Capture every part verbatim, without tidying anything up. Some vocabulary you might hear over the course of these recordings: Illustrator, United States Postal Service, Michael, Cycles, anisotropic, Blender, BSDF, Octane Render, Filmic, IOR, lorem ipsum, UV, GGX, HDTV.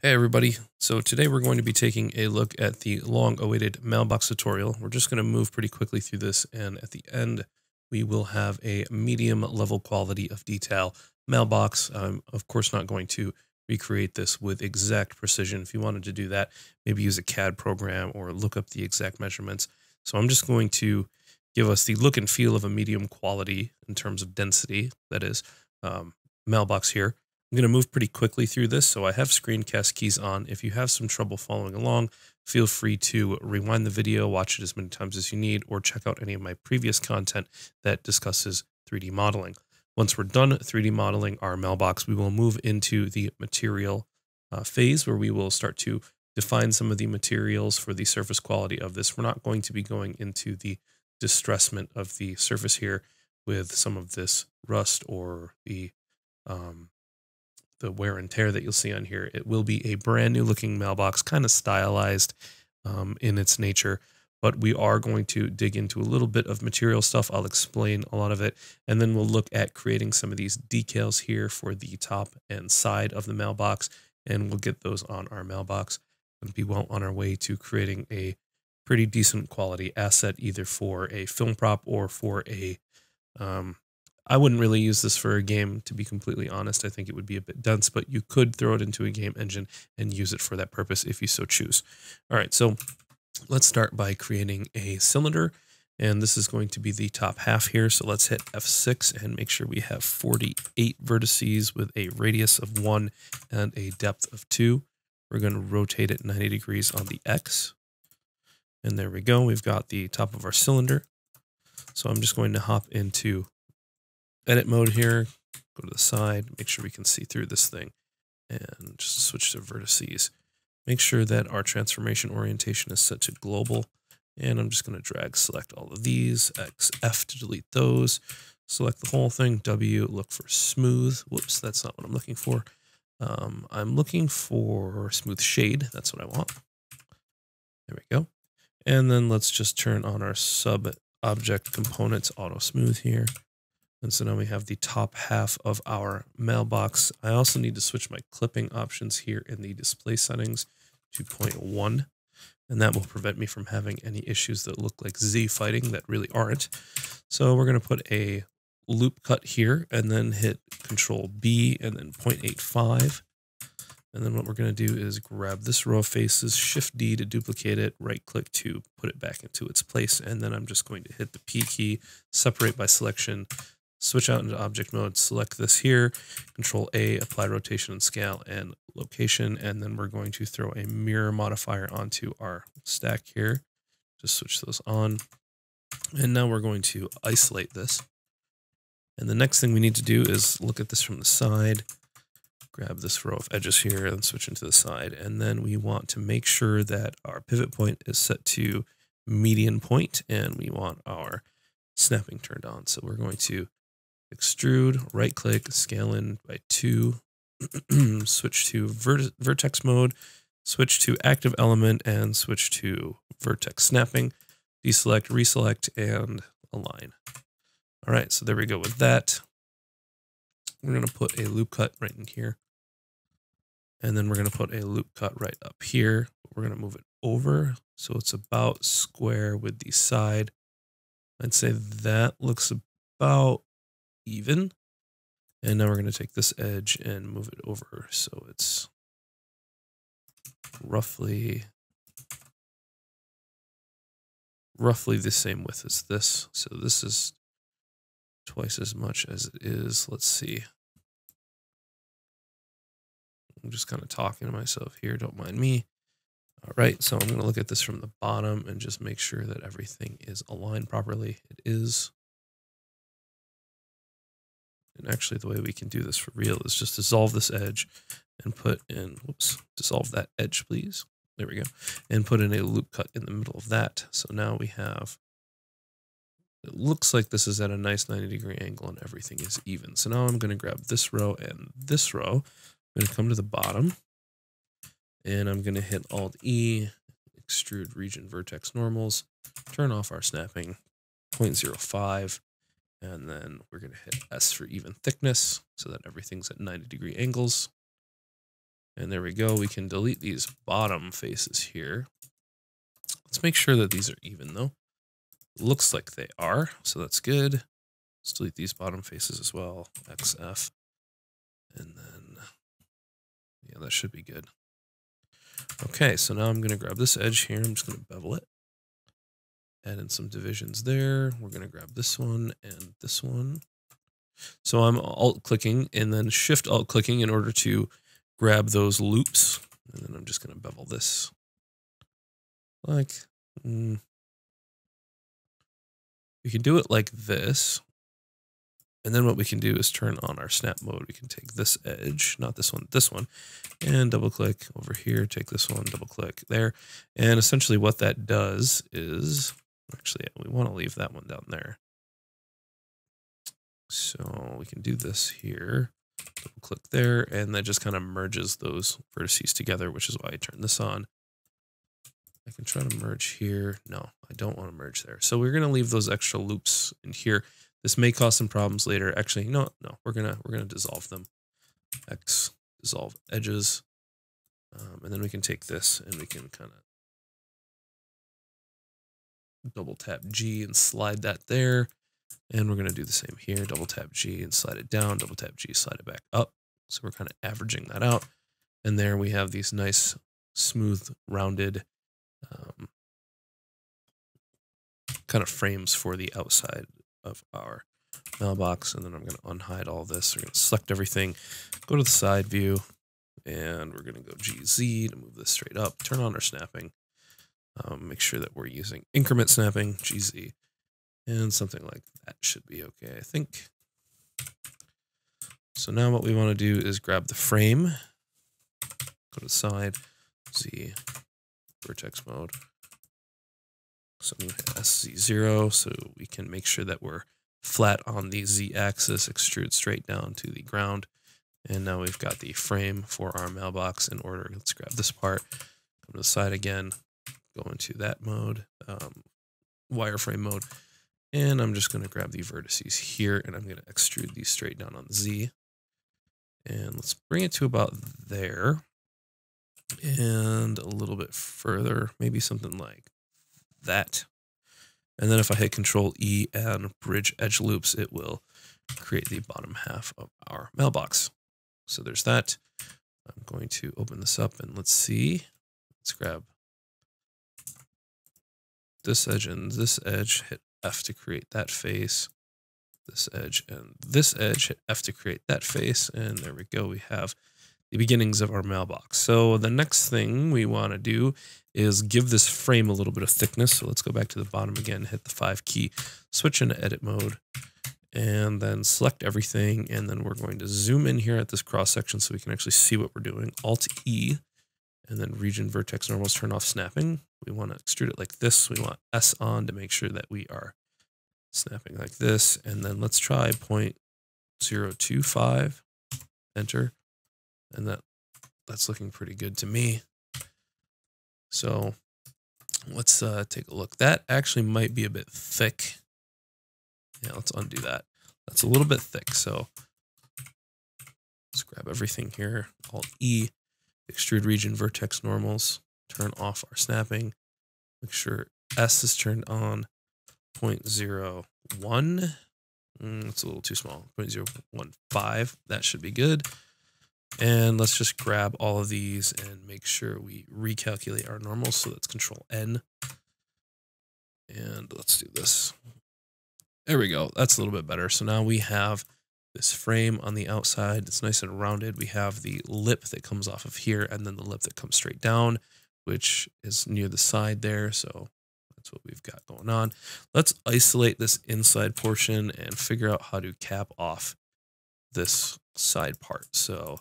Hey everybody, so today we're going to be taking a look at the long-awaited mailbox tutorial. We're just going to move pretty quickly through this, and at the end we will have a medium level quality of detail mailbox. I'm of course not going to recreate this with exact precision. If you wanted to do that, maybe use a C A D program or look up the exact measurements. So I'm just going to give us the look and feel of a medium quality in terms of density, that is, um, mailbox here. I'm going to move pretty quickly through this, so I have screencast keys on. If you have some trouble following along, feel free to rewind the video, watch it as many times as you need, or check out any of my previous content that discusses three D modeling. Once we're done three D modeling our mailbox, we will move into the material uh, phase where we will start to define some of the materials for the surface quality of this. We're not going to be going into the distressment of the surface here with some of this rust or the... Um, the wear and tear that you'll see on here. It will be a brand new looking mailbox, kind of stylized um, in its nature, but we are going to dig into a little bit of material stuff. I'll explain a lot of it, and then we'll look at creating some of these decals here for the top and side of the mailbox, and we'll get those on our mailbox and be well on our way to creating a pretty decent quality asset, either for a film prop or for a... Um, I wouldn't really use this for a game, to be completely honest. I think it would be a bit dense, but you could throw it into a game engine and use it for that purpose if you so choose. All right, so let's start by creating a cylinder, and this is going to be the top half here. So let's hit F six and make sure we have forty-eight vertices with a radius of one and a depth of two. We're going to rotate it ninety degrees on the X. And there we go. We've got the top of our cylinder. So I'm just going to hop into edit mode here, go to the side, make sure we can see through this thing, and just switch to vertices. Make sure that our transformation orientation is set to global, and I'm just going to drag select all of these, X, F to delete those, select the whole thing, W, look for smooth, whoops, that's not what I'm looking for. Um, I'm looking for smooth shade, that's what I want. There we go. And then let's just turn on our sub object components, auto smooth here. And so now we have the top half of our mailbox. I also need to switch my clipping options here in the display settings to zero point one, and that will prevent me from having any issues that look like Z fighting that really aren't. So we're going to put a loop cut here and then hit Control B and then zero point eight five. And then what we're going to do is grab this row of faces, Shift D to duplicate it, right click to put it back into its place. And then I'm just going to hit the P key, separate by selection, switch out into object mode, select this here, Control A, apply rotation and scale and location, and then we're going to throw a mirror modifier onto our stack here. Just switch those on. And now we're going to isolate this. And the next thing we need to do is look at this from the side, grab this row of edges here and switch into the side. And then we want to make sure that our pivot point is set to median point, and we want our snapping turned on. So we're going to extrude, right click, scale in by two, switch to vert vertex mode, switch to active element, and switch to vertex snapping, deselect, reselect, and align. All right, so there we go with that. We're going to put a loop cut right in here, and then we're going to put a loop cut right up here. We're going to move it over so it's about square with the side. I'd say that looks about even. And now we're going to take this edge and move it over so it's roughly roughly the same width as this. So this is twice as much as it is. Let's see. I'm just kind of talking to myself here. Don't mind me. All right, so I'm going to look at this from the bottom and just make sure that everything is aligned properly. It is. And actually, the way we can do this for real is just dissolve this edge and put in, whoops, dissolve that edge, please. There we go. And put in a loop cut in the middle of that. So now we have, it looks like this is at a nice ninety degree angle and everything is even. So now I'm going to grab this row and this row. I'm going to come to the bottom. And I'm going to hit Alt-E, extrude region vertex normals, turn off our snapping, zero point zero five, and then we're going to hit S for even thickness so that everything's at ninety degree angles. And there we go. We can delete these bottom faces here. Let's make sure that these are even though. Looks like they are, so that's good. Let's delete these bottom faces as well, X F. And then, yeah, that should be good. Okay, so now I'm gonna grab this edge here. I'm just gonna bevel it. Add in some divisions there. We're gonna grab this one and this one. So I'm alt-clicking and then shift alt-clicking in order to grab those loops. And then I'm just gonna bevel this. Like, mm, we can do it like this. And then what we can do is turn on our snap mode. We can take this edge, not this one, this one, and double click over here, take this one, double click there. And essentially what that does is, actually, we want to leave that one down there. So we can do this here, double click there, and that just kind of merges those vertices together, which is why I turned this on. I can try to merge here. No, I don't want to merge there. So we're going to leave those extra loops in here. This may cause some problems later. Actually, no, no, we're gonna we're gonna dissolve them. X dissolve edges, um, and then we can take this and we can kind of double tap G and slide that there. And we're gonna do the same here. Double tap G and slide it down. Double tap G, slide it back up. So we're kind of averaging that out. And there we have these nice, smooth, rounded. Um, kind of frames for the outside of our mailbox. And then I'm going to unhide all this. We're going to select everything, go to the side view, and we're going to go G Z to move this straight up, turn on our snapping, um, make sure that we're using increment snapping, G Z, and something like that should be okay, I think. So now what we want to do is grab the frame, go to the side, Z, vertex mode. So I'm going to hit S Z zero so we can make sure that we're flat on the Z axis, extrude straight down to the ground. And now we've got the frame for our mailbox in order. Let's grab this part, come to the side again, go into that mode, um, wireframe mode. And I'm just going to grab the vertices here and I'm going to extrude these straight down on Z. And let's bring it to about there. And a little bit further, maybe something like that. And then if I hit Control E and bridge edge loops, it will create the bottom half of our mailbox. So there's that. I'm going to open this up and let's see. Let's grab this edge and this edge, hit F to create that face, this edge and this edge, hit F to create that face. And there we go. We have the beginnings of our mailbox. So the next thing we want to do is give this frame a little bit of thickness. So let's go back to the bottom again, hit the five key, switch into edit mode, and then select everything. And then we're going to zoom in here at this cross section so we can actually see what we're doing. Alt E, and then region vertex normals, turn off snapping. We want to extrude it like this. We want S on to make sure that we are snapping like this. And then let's try zero point zero two five, enter. And that that's looking pretty good to me. So let's uh, take a look. That actually might be a bit thick. Yeah, let's undo that. That's a little bit thick. So let's grab everything here. Alt E, extrude region vertex normals, turn off our snapping. Make sure S is turned on. zero point zero one. Mm, it's a little too small. zero point zero one five. That should be good. And let's just grab all of these and make sure we recalculate our normals. So that's Control N. And let's do this. There we go. That's a little bit better. So now we have this frame on the outside. It's nice and rounded. We have the lip that comes off of here and then the lip that comes straight down, which is near the side there. So that's what we've got going on. Let's isolate this inside portion and figure out how to cap off this side part. So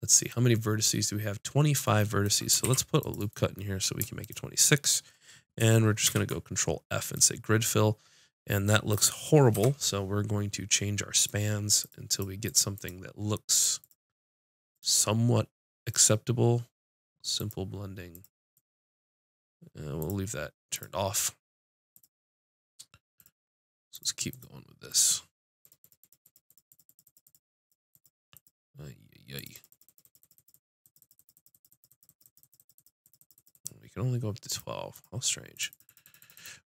let's see, how many vertices do we have? twenty-five vertices. So let's put a loop cut in here so we can make it twenty-six. And we're just going to go Control F and say grid fill. And that looks horrible. So we're going to change our spans until we get something that looks somewhat acceptable. Simple blending. And we'll leave that turned off. So let's keep going with this. Yay. can only go up to twelve. How strange.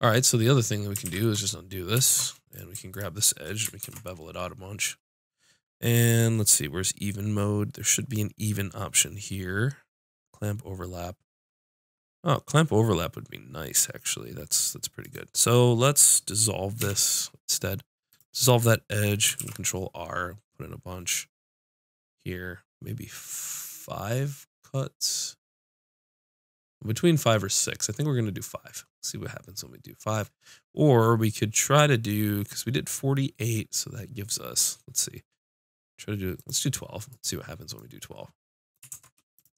All right, so the other thing that we can do is just undo this, and we can grab this edge. We can bevel it out a bunch. And let's see, where's even mode? There should be an even option here. Clamp overlap. Oh, clamp overlap would be nice, actually. That's that's pretty good. So let's dissolve this instead. Dissolve that edge and control R. Put in a bunch here. Maybe five cuts. Between five or six. I think we're going to do five. See what happens when we do five. Or we could try to do, because we did forty-eight, so that gives us, let's see. Try to do, let's do twelve. Let's see what happens when we do twelve.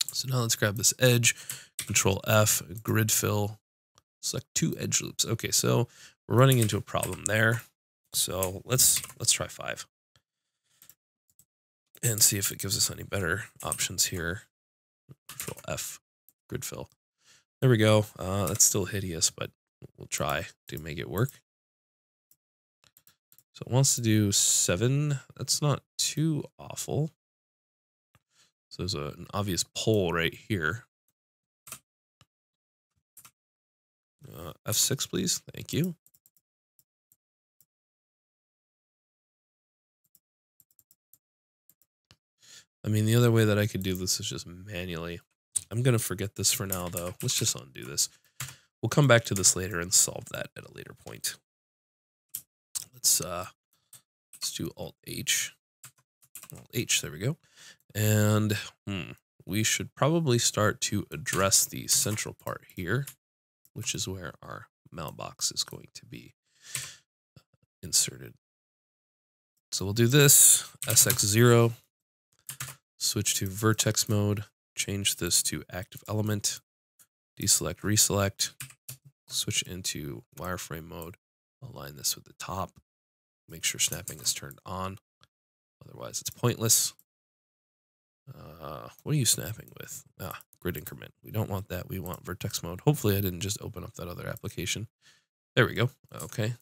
So now let's grab this edge, control F, grid fill, select two edge loops. Okay, so we're running into a problem there. So let's let's try five and see if it gives us any better options here. Control F, grid fill. There we go. Uh, that's still hideous, but we'll try to make it work. So it wants to do seven. That's not too awful. So there's a, an obvious pull right here. Uh, F six, please. Thank you. I mean, the other way that I could do this is just manually. I'm going to forget this for now, though. Let's just undo this. We'll come back to this later and solve that at a later point. Let's, uh, let's do Alt-H. Alt-H, there we go. And hmm, we should probably start to address the central part here, which is where our mailbox is going to be inserted. So we'll do this, S X zero, switch to vertex mode, change this to active element, deselect, reselect, switch into wireframe mode, align this with the top, make sure snapping is turned on, otherwise it's pointless. Uh, what are you snapping with? Ah, grid increment. We don't want that. We want vertex mode. Hopefully I didn't just open up that other application. There we go. Okay.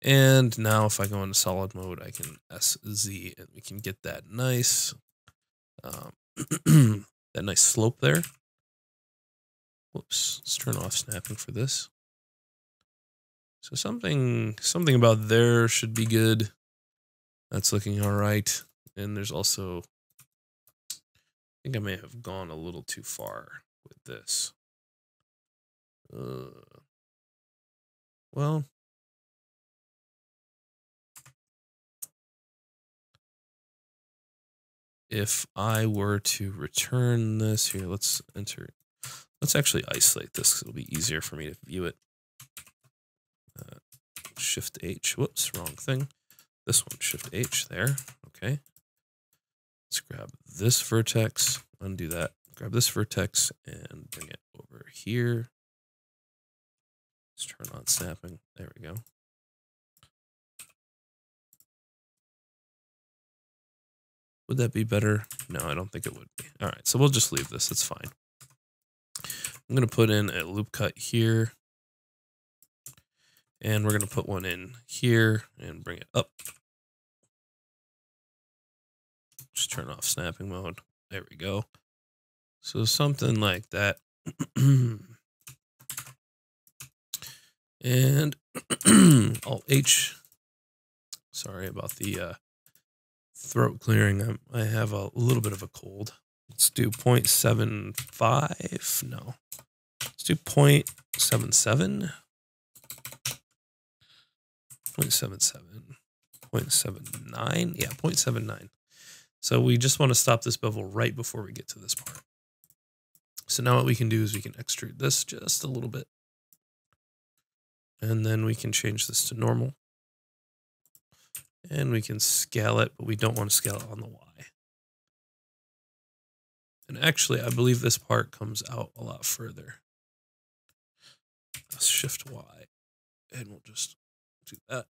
And now if I go into solid mode, I can S Z and we can get that nice, um, that nice slope there. Whoops. Let's turn off snapping for this. So something, something about there should be good. That's looking all right. And there's also, I think I may have gone a little too far with this. Uh, well, if I were to return this here, let's enter. Let's actually isolate this because it'll be easier for me to view it. Uh, shift H. Whoops, wrong thing. This one, Shift H there. Okay. Let's grab this vertex, undo that, grab this vertex and bring it over here. Let's turn on snapping. There we go. Would that be better? No, I don't think it would be. All right, so we'll just leave this. It's fine. I'm going to put in a loop cut here. And we're going to put one in here and bring it up. Just turn off snapping mode. There we go. So something like that. And Alt H. Sorry about the uh, throat clearing. I'm, I have a little bit of a cold. Let's do zero point seven five. No. Let's do zero point seven seven. zero point seven seven. zero point seven nine. Yeah, zero point seven nine. So we just want to stop this bevel right before we get to this part. So now what we can do is we can extrude this just a little bit. And then we can change this to normal. And we can scale it, but we don't want to scale it on the Y. And actually, I believe this part comes out a lot further. Let's shift Y. And we'll just do that.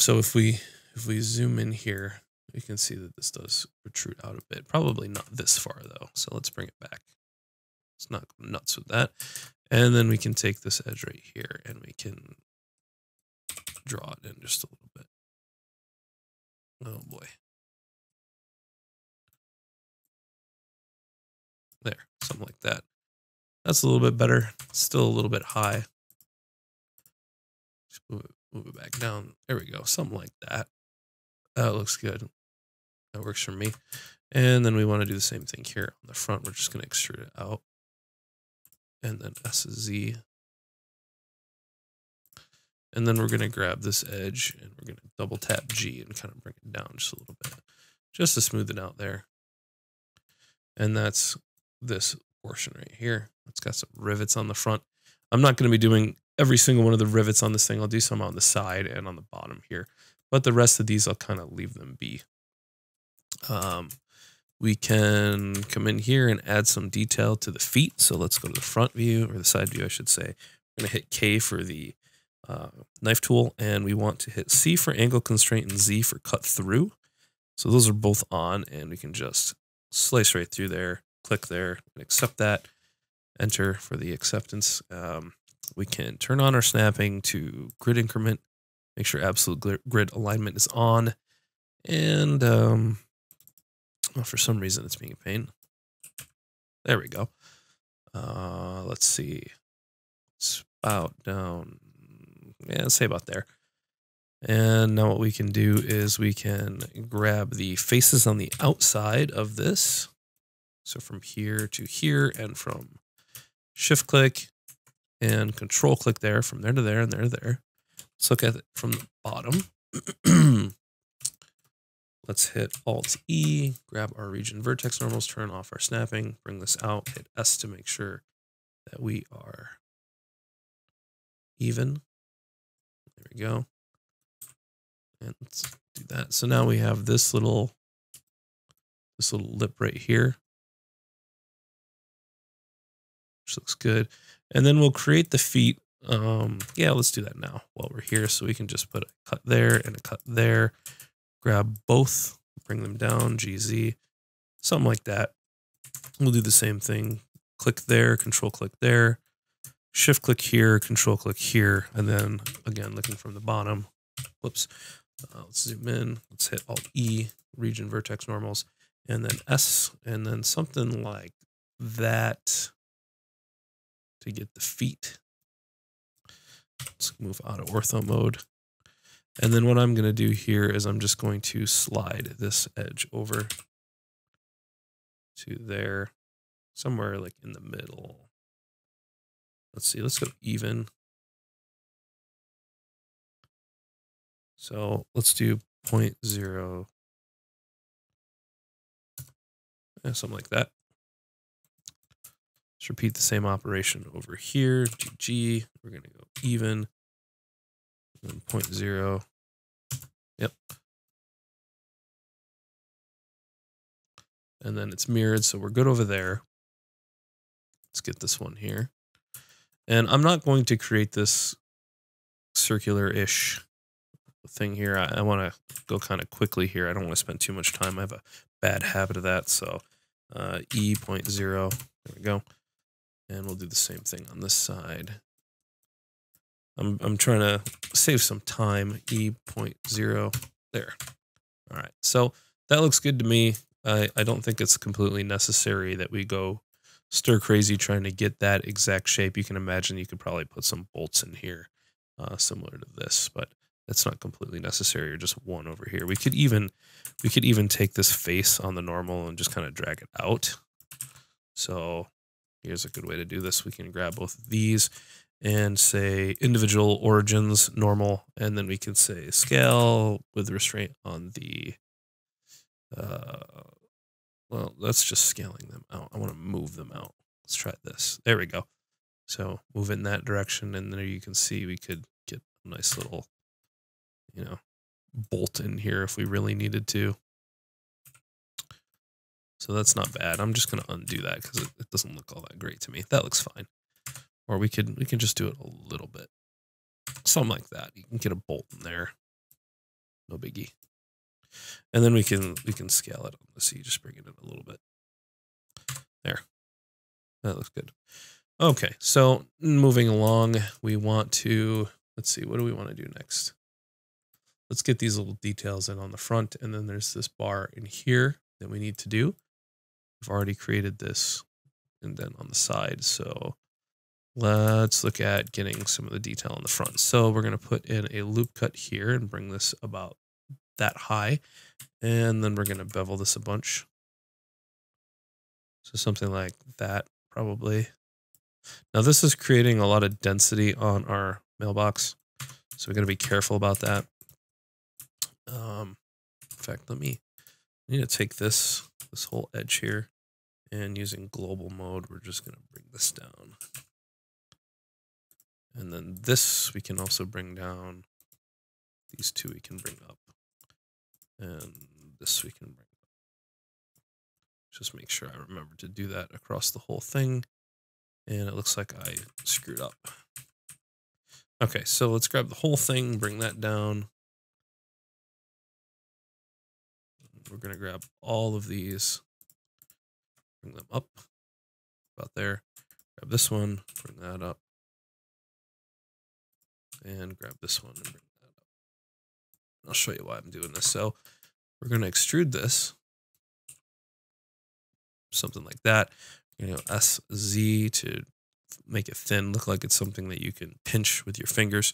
So if we if we zoom in here, we can see that this does protrude out a bit. Probably not this far, though. So let's bring it back. Let's not go nuts with that. And then we can take this edge right here, and we can draw it in just a little bit. Oh, boy. There, something like that. That's a little bit better. Still a little bit high. Just move it, move it back down. There we go. Something like that. That looks good. That works for me. And then we want to do the same thing here on the front. We're just going to extrude it out. And then S is Z. And then we're going to grab this edge and we're going to double tap G and kind of bring it down just a little bit, just to smooth it out there. And that's this portion right here. It's got some rivets on the front. I'm not going to be doing every single one of the rivets on this thing. I'll do some on the side and on the bottom here, but the rest of these, I'll kind of leave them be. Um, we can come in here and add some detail to the feet. So let's go to the front view, or the side view, I should say. We're going to hit K for the uh, knife tool, and we want to hit C for angle constraint and Z for cut through. So those are both on, and we can just slice right through there, click there, and accept that. Enter for the acceptance. Um, we can turn on our snapping to grid increment, make sure absolute grid alignment is on. And um, well, for some reason, it's being a pain. There we go. Uh, let's see. Spout down. Yeah, let's say about there. And now what we can do is we can grab the faces on the outside of this. So from here to here, and from shift click and control click there, from there to there and there to there. Let's look at it from the bottom. Let's hit Alt E, grab our region vertex normals, turn off our snapping, bring this out, hit S to make sure that we are even. There we go. And let's do that. So now we have this little, this little lip right here, which looks good. And then we'll create the feet. Um, yeah, let's do that now while we're here. So we can just put a cut there and a cut there, grab both, bring them down, G Z, something like that. We'll do the same thing. Click there, control click there, shift click here, control click here. And then again, looking from the bottom, whoops. Uh, let's zoom in. Let's hit Alt E, region vertex normals, and then S, and then something like that to get the feet. Let's move out of ortho mode. And then what I'm going to do here is I'm just going to slide this edge over to there, somewhere like in the middle. Let's see. Let's go even. So let's do point zero, yeah, something like that. Let's repeat the same operation over here. G G, we're going to go even, and point zero. Yep. And then it's mirrored, so we're good over there. Let's get this one here. And I'm not going to create this circular-ish thing here. I, I want to go kind of quickly here. I don't want to spend too much time. I have a bad habit of that. So uh, E point zero, there we go. And we'll do the same thing on this side. I'm, I'm trying to save some time. E point zero, there. All right, so that looks good to me. I, I don't think it's completely necessary that we go stir crazy trying to get that exact shape. You can imagine you could probably put some bolts in here uh, similar to this, but that's not completely necessary, or just one over here. We could even we could even take this face on the normal and just kind of drag it out. So here's a good way to do this. We can grab both of these and say individual origins normal, and then we can say scale with restraint on the, uh, well, that's just scaling them out. I want to move them out. Let's try this. There we go. So move in that direction, and there you can see we could get a nice little, you know, bolt in here if we really needed to. So that's not bad. I'm just going to undo that because it, it doesn't look all that great to me. That looks fine. Or we could we can just do it a little bit, something like that. You can get a bolt in there, no biggie. And then we can we can scale it. Let's see, just bring it in a little bit. There, that looks good. Okay, so moving along, we want to let's see, what do we want to do next? Let's get these little details in on the front. And then there's this bar in here that we need to do. I've already created this and then on the side. So let's look at getting some of the detail on the front. So we're going to put in a loop cut here and bring this about that high. And then we're going to bevel this a bunch. So something like that, probably. Now this is creating a lot of density on our mailbox. So we're going to be careful about that. Um, in fact, let me, I need to take this, this whole edge here, and using global mode, we're just going to bring this down. And then this we can also bring down. These two we can bring up. And this we can bring up. Just make sure I remember to do that across the whole thing. And it looks like I screwed up. Okay, so let's grab the whole thing, bring that down. We're going to grab all of these, bring them up, about there. Grab this one, bring that up. And grab this one and bring that up. I'll show you why I'm doing this. So we're going to extrude this, something like that. You know, S Z to make it thin, look like it's something that you can pinch with your fingers.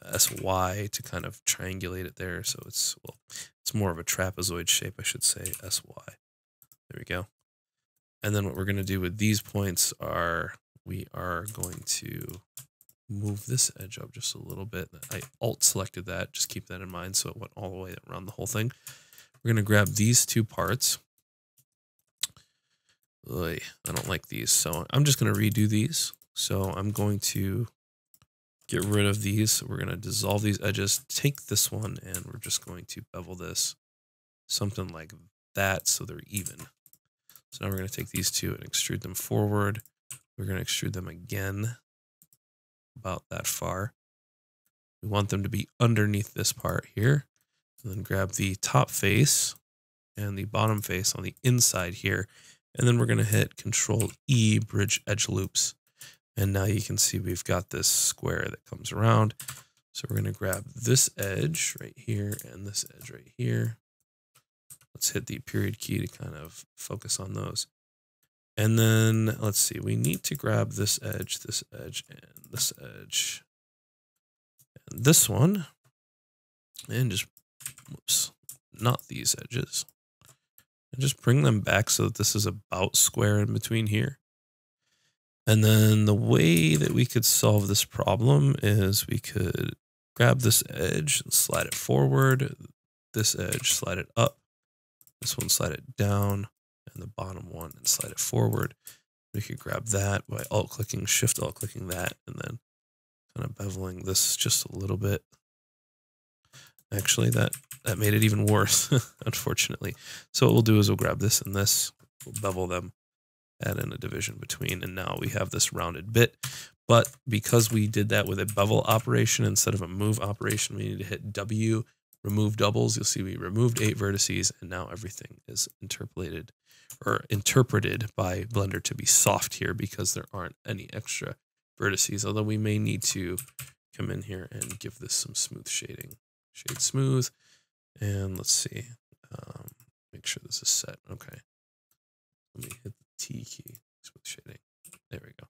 Uh, S Y to kind of triangulate it there, so it's well, it's more of a trapezoid shape, I should say. S Y. There we go. And then what we're going to do with these points are we are going to move this edge up just a little bit. I alt selected that, just keep that in mind, so it went all the way around the whole thing. We're going to grab these two parts. I don't like these, so I'm just going to redo these. So I'm going to get rid of these. We're going to dissolve these edges, take this one, and we're just going to bevel this, something like that, so they're even. So now we're going to take these two and extrude them forward. We're going to extrude them again about that far. We want them to be underneath this part here. And then grab the top face and the bottom face on the inside here. And then we're going to hit Control E, bridge edge loops. And now you can see we've got this square that comes around. So we're going to grab this edge right here and this edge right here. Let's hit the period key to kind of focus on those. And then let's see, we need to grab this edge, this edge, and this edge, and this one. And just, whoops, not these edges. And just bring them back so that this is about square in between here. And then the way that we could solve this problem is we could grab this edge and slide it forward, this edge, slide it up, this one, slide it down, and the bottom one, and slide it forward. We could grab that by alt-clicking, shift-alt-clicking that, and then kind of beveling this just a little bit. Actually, that, that made it even worse, unfortunately. So what we'll do is we'll grab this and this, we'll bevel them, add in a division between, and now we have this rounded bit. But because we did that with a bevel operation instead of a move operation, we need to hit W, remove doubles. You'll see we removed eight vertices, and now everything is interpolated or interpreted by Blender to be soft here because there aren't any extra vertices, although we may need to come in here and give this some smooth shading. Shade smooth, and let's see, um, make sure this is set. Okay, let me hit the T key, smooth shading, there we go.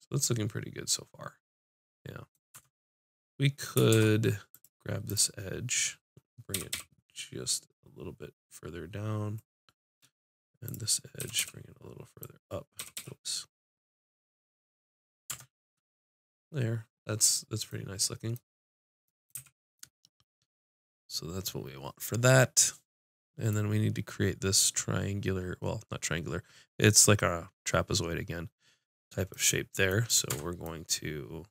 So that's looking pretty good so far. Yeah, we could grab this edge, bring it just a little bit further down, and this edge, bring it a little further up, oops. There, that's, that's pretty nice looking. So that's what we want for that. And then we need to create this triangular, well, not triangular. It's like a trapezoid again type of shape there. So we're going to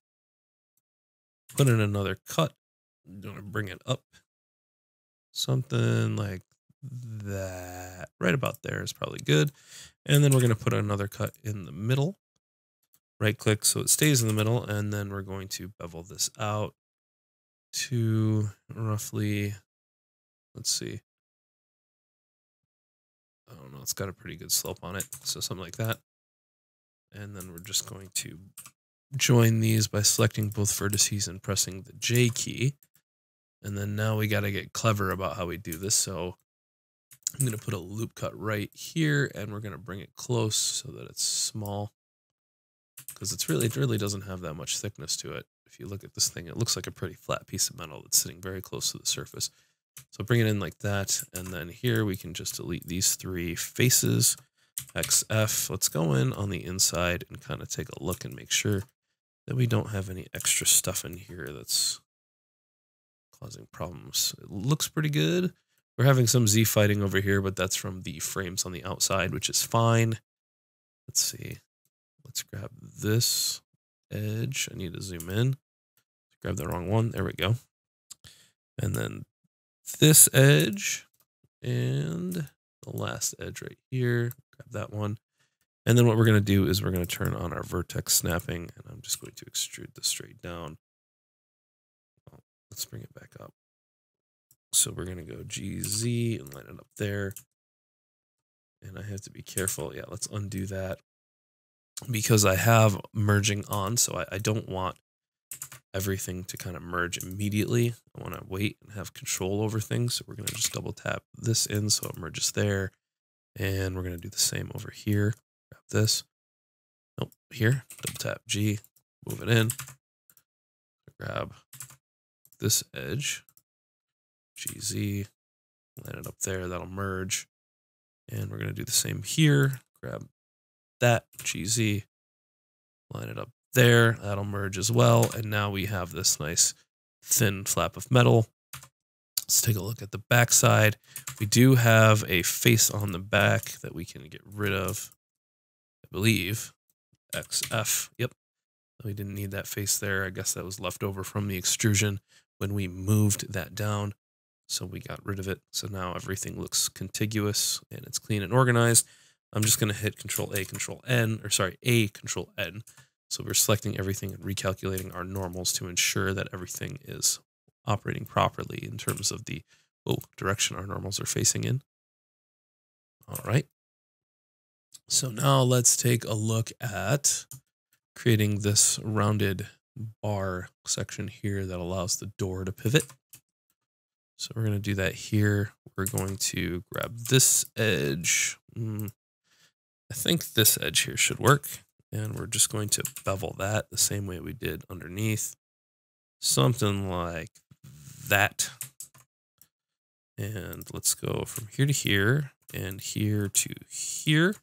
put in another cut. I'm going to bring it up. Something like that. Right about there is probably good. And then we're going to put another cut in the middle. Right click so it stays in the middle. And then we're going to bevel this out to roughly, let's see, I don't know, it's got a pretty good slope on it, so something like that. And then we're just going to join these by selecting both vertices and pressing the J key. And then now we got to get clever about how we do this. So I'm going to put a loop cut right here, and we're going to bring it close so that it's small, because it's really, it really doesn't have that much thickness to it. If you look at this thing, it looks like a pretty flat piece of metal that's sitting very close to the surface. So bring it in like that, and then here we can just delete these three faces, X F. Let's go in on the inside and kind of take a look and make sure that we don't have any extra stuff in here that's causing problems. It looks pretty good. We're having some Z fighting over here, but that's from the frames on the outside, which is fine. Let's see. Let's grab this edge. I need to zoom in. Grab the wrong one. There we go. And then this edge and the last edge right here. Grab that one. And then what we're going to do is we're going to turn on our vertex snapping, and I'm just going to extrude this straight down. Let's bring it back up. So we're going to go G Z and line it up there. And I have to be careful. Yeah, let's undo that, because I have merging on. So I, I don't want everything to kind of merge immediately. I want to wait and have control over things. So we're going to just double tap this in so it merges there. And we're going to do the same over here. Grab this. Nope, here. Double tap G. Move it in. Grab this edge. G Z. Line it up there. That'll merge. And we're going to do the same here. Grab that, G Z, line it up there, that'll merge as well. And now we have this nice thin flap of metal. Let's take a look at the back side. We do have a face on the back that we can get rid of, I believe. X F, yep. We didn't need that face there. I guess that was left over from the extrusion when we moved that down. So we got rid of it. So now everything looks contiguous and it's clean and organized. I'm just going to hit Control A, Control N, or sorry, A, Control N. So we're selecting everything and recalculating our normals to ensure that everything is operating properly in terms of the oh, direction our normals are facing in. All right. So now let's take a look at creating this rounded bar section here that allows the door to pivot. So we're going to do that here. We're going to grab this edge. Mm. I think this edge here should work, and we're just going to bevel that the same way we did underneath, something like that. And let's go from here to here and here to here.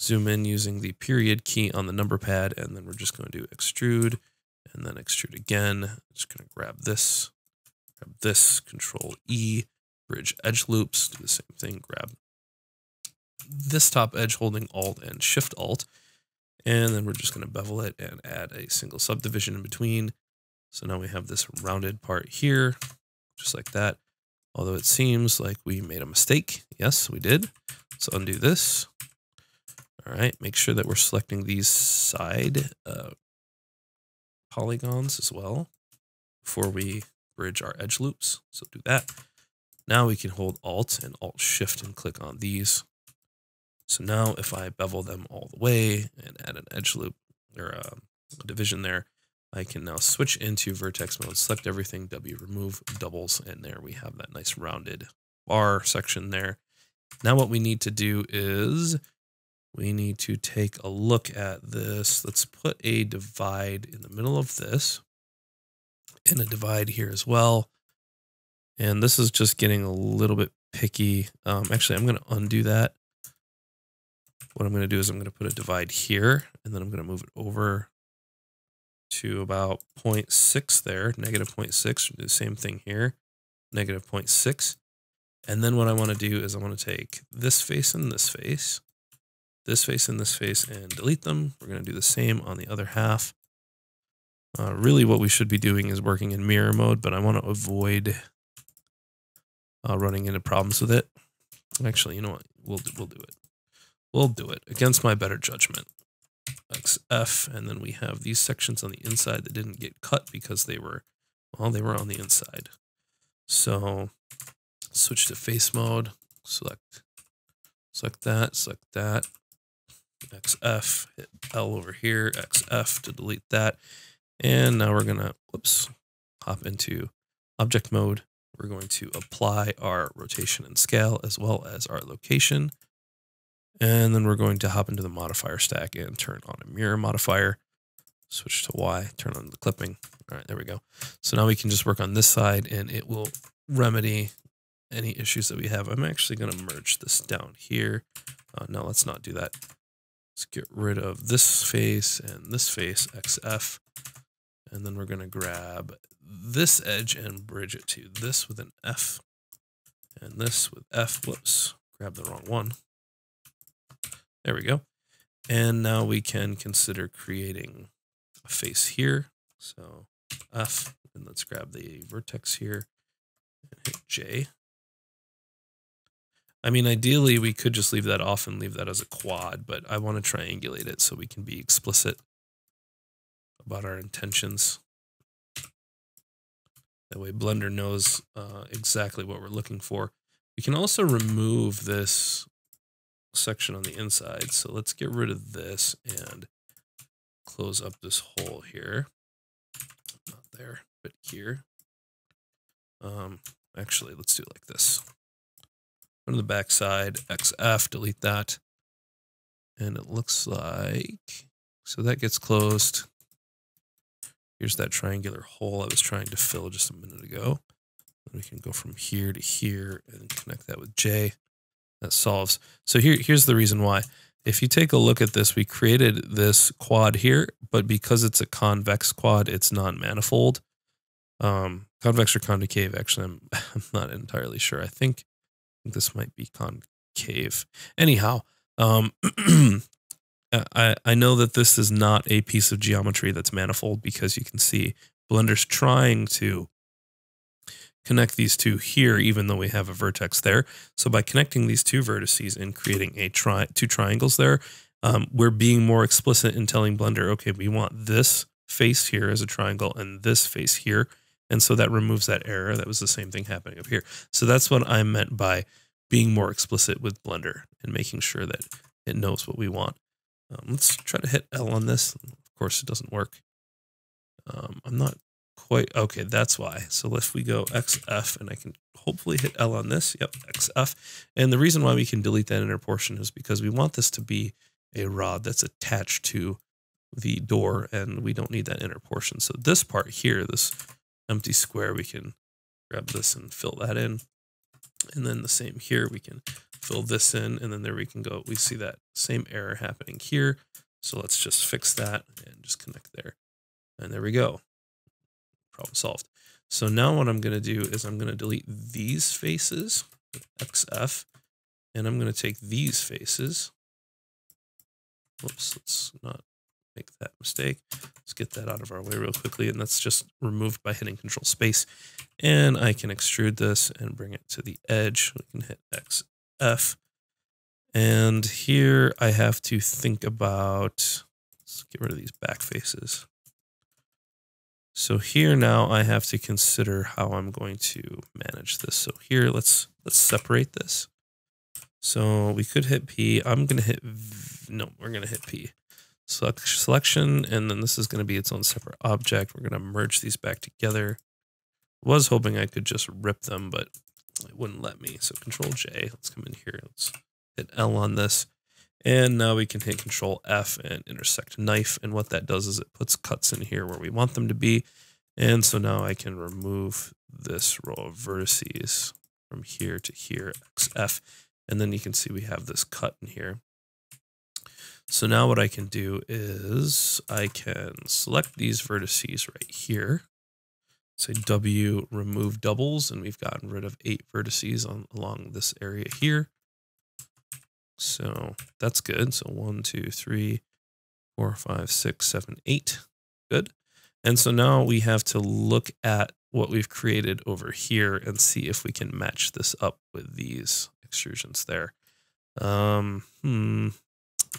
Zoom in using the period key on the number pad, and then we're just going to extrude and then extrude again. I'm just going to grab this, grab this, Control E, bridge edge loops, do the same thing, grab this top edge holding Alt and Shift Alt, and then we're just going to bevel it and add a single subdivision in between. So now we have this rounded part here, just like that. Although it seems like we made a mistake. Yes, we did. So undo this. All right, make sure that we're selecting these side uh, polygons as well before we bridge our edge loops. So do that. Now we can hold Alt and Alt Shift and click on these. So now if I bevel them all the way and add an edge loop or a, a division there, I can now switch into vertex mode, select everything, W, remove doubles, and there we have that nice rounded bar section there. Now what we need to do is we need to take a look at this. Let's put a divide in the middle of this and a divide here as well. And this is just getting a little bit picky. Um, actually, I'm going to undo that. What I'm going to do is I'm going to put a divide here, and then I'm going to move it over to about zero point six there, negative zero point six. Do the same thing here, negative zero point six. And then what I want to do is I want to take this face and this face, this face and this face, and delete them. We're going to do the same on the other half. Uh, really what we should be doing is working in mirror mode, but I want to avoid uh, running into problems with it. Actually, you know what? We'll do, we'll do it. We'll do it against my better judgment. X F, and then we have these sections on the inside that didn't get cut because they were, well, they were on the inside. So switch to face mode, select, select that, select that, X F, hit L over here, X F to delete that. And now we're gonna, whoops, hop into object mode. We're going to apply our rotation and scale as well as our location. And then we're going to hop into the modifier stack and turn on a mirror modifier. Switch to Y, turn on the clipping. All right, there we go. So now we can just work on this side and it will remedy any issues that we have. I'm actually going to merge this down here. Uh, no, let's not do that. Let's get rid of this face and this face, X F. And then we're going to grab this edge and bridge it to this with an F. And this with F. Whoops, grab the wrong one. There we go. And now we can consider creating a face here. So F, and let's grab the vertex here and hit J. I mean, ideally we could just leave that off and leave that as a quad, but I want to triangulate it so we can be explicit about our intentions. That way Blender knows uh, exactly what we're looking for. We can also remove this section on the inside. So let's get rid of this and close up this hole here. Not there, but here. Um, actually, let's do it like this. On the back side, X F, delete that. And it looks like, so that gets closed. Here's that triangular hole I was trying to fill just a minute ago. And we can go from here to here and connect that with J. That solves. So here, here's the reason why. If you take a look at this, we created this quad here, but because it's a convex quad, it's non-manifold. Um, convex or concave, actually, I'm, I'm not entirely sure. I think, I think this might be concave. Anyhow, um, I, I know that this is not a piece of geometry that's manifold because you can see Blender's trying to connect these two here, even though we have a vertex there. So by connecting these two vertices and creating a tri two triangles there, um, we're being more explicit in telling Blender, okay, we want this face here as a triangle and this face here. And so that removes that error. That was the same thing happening up here. So that's what I meant by being more explicit with Blender and making sure that it knows what we want. Um, let's try to hit L on this. Of course, it doesn't work. Um, I'm not quite okay, that's why. So if we go X F, and I can hopefully hit L on this, yep, X F. And the reason why we can delete that inner portion is because we want this to be a rod that's attached to the door, and we don't need that inner portion. So this part here, this empty square, we can grab this and fill that in. And then the same here, we can fill this in, and then there we can go. We see that same error happening here. So let's just fix that and just connect there. And there we go. Problem solved. So now what I'm going to do is I'm going to delete these faces, X F, and I'm going to take these faces. Whoops, let's not make that mistake. Let's get that out of our way real quickly, and that's just removed by hitting Control Space. And I can extrude this and bring it to the edge. We can hit X F. And here I have to think about, let's get rid of these back faces. So here now I have to consider how I'm going to manage this. So here, let's let's separate this. So we could hit P. I'm going to hit, v, no, we're going to hit P. Select, selection, and then this is going to be its own separate object. We're going to merge these back together. Was hoping I could just rip them, but it wouldn't let me. So Control J, let's come in here. Let's hit L on this. And now we can hit Control F and intersect knife. And what that does is it puts cuts in here where we want them to be. And so now I can remove this row of vertices from here to here, X F. And then you can see we have this cut in here. So now what I can do is I can select these vertices right here. Say W, remove doubles, and we've gotten rid of eight vertices on, along this area here. So that's good. So one, two, three, four, five, six, seven, eight. Good. And so now we have to look at what we've created over here and see if we can match this up with these extrusions there. Um, hmm.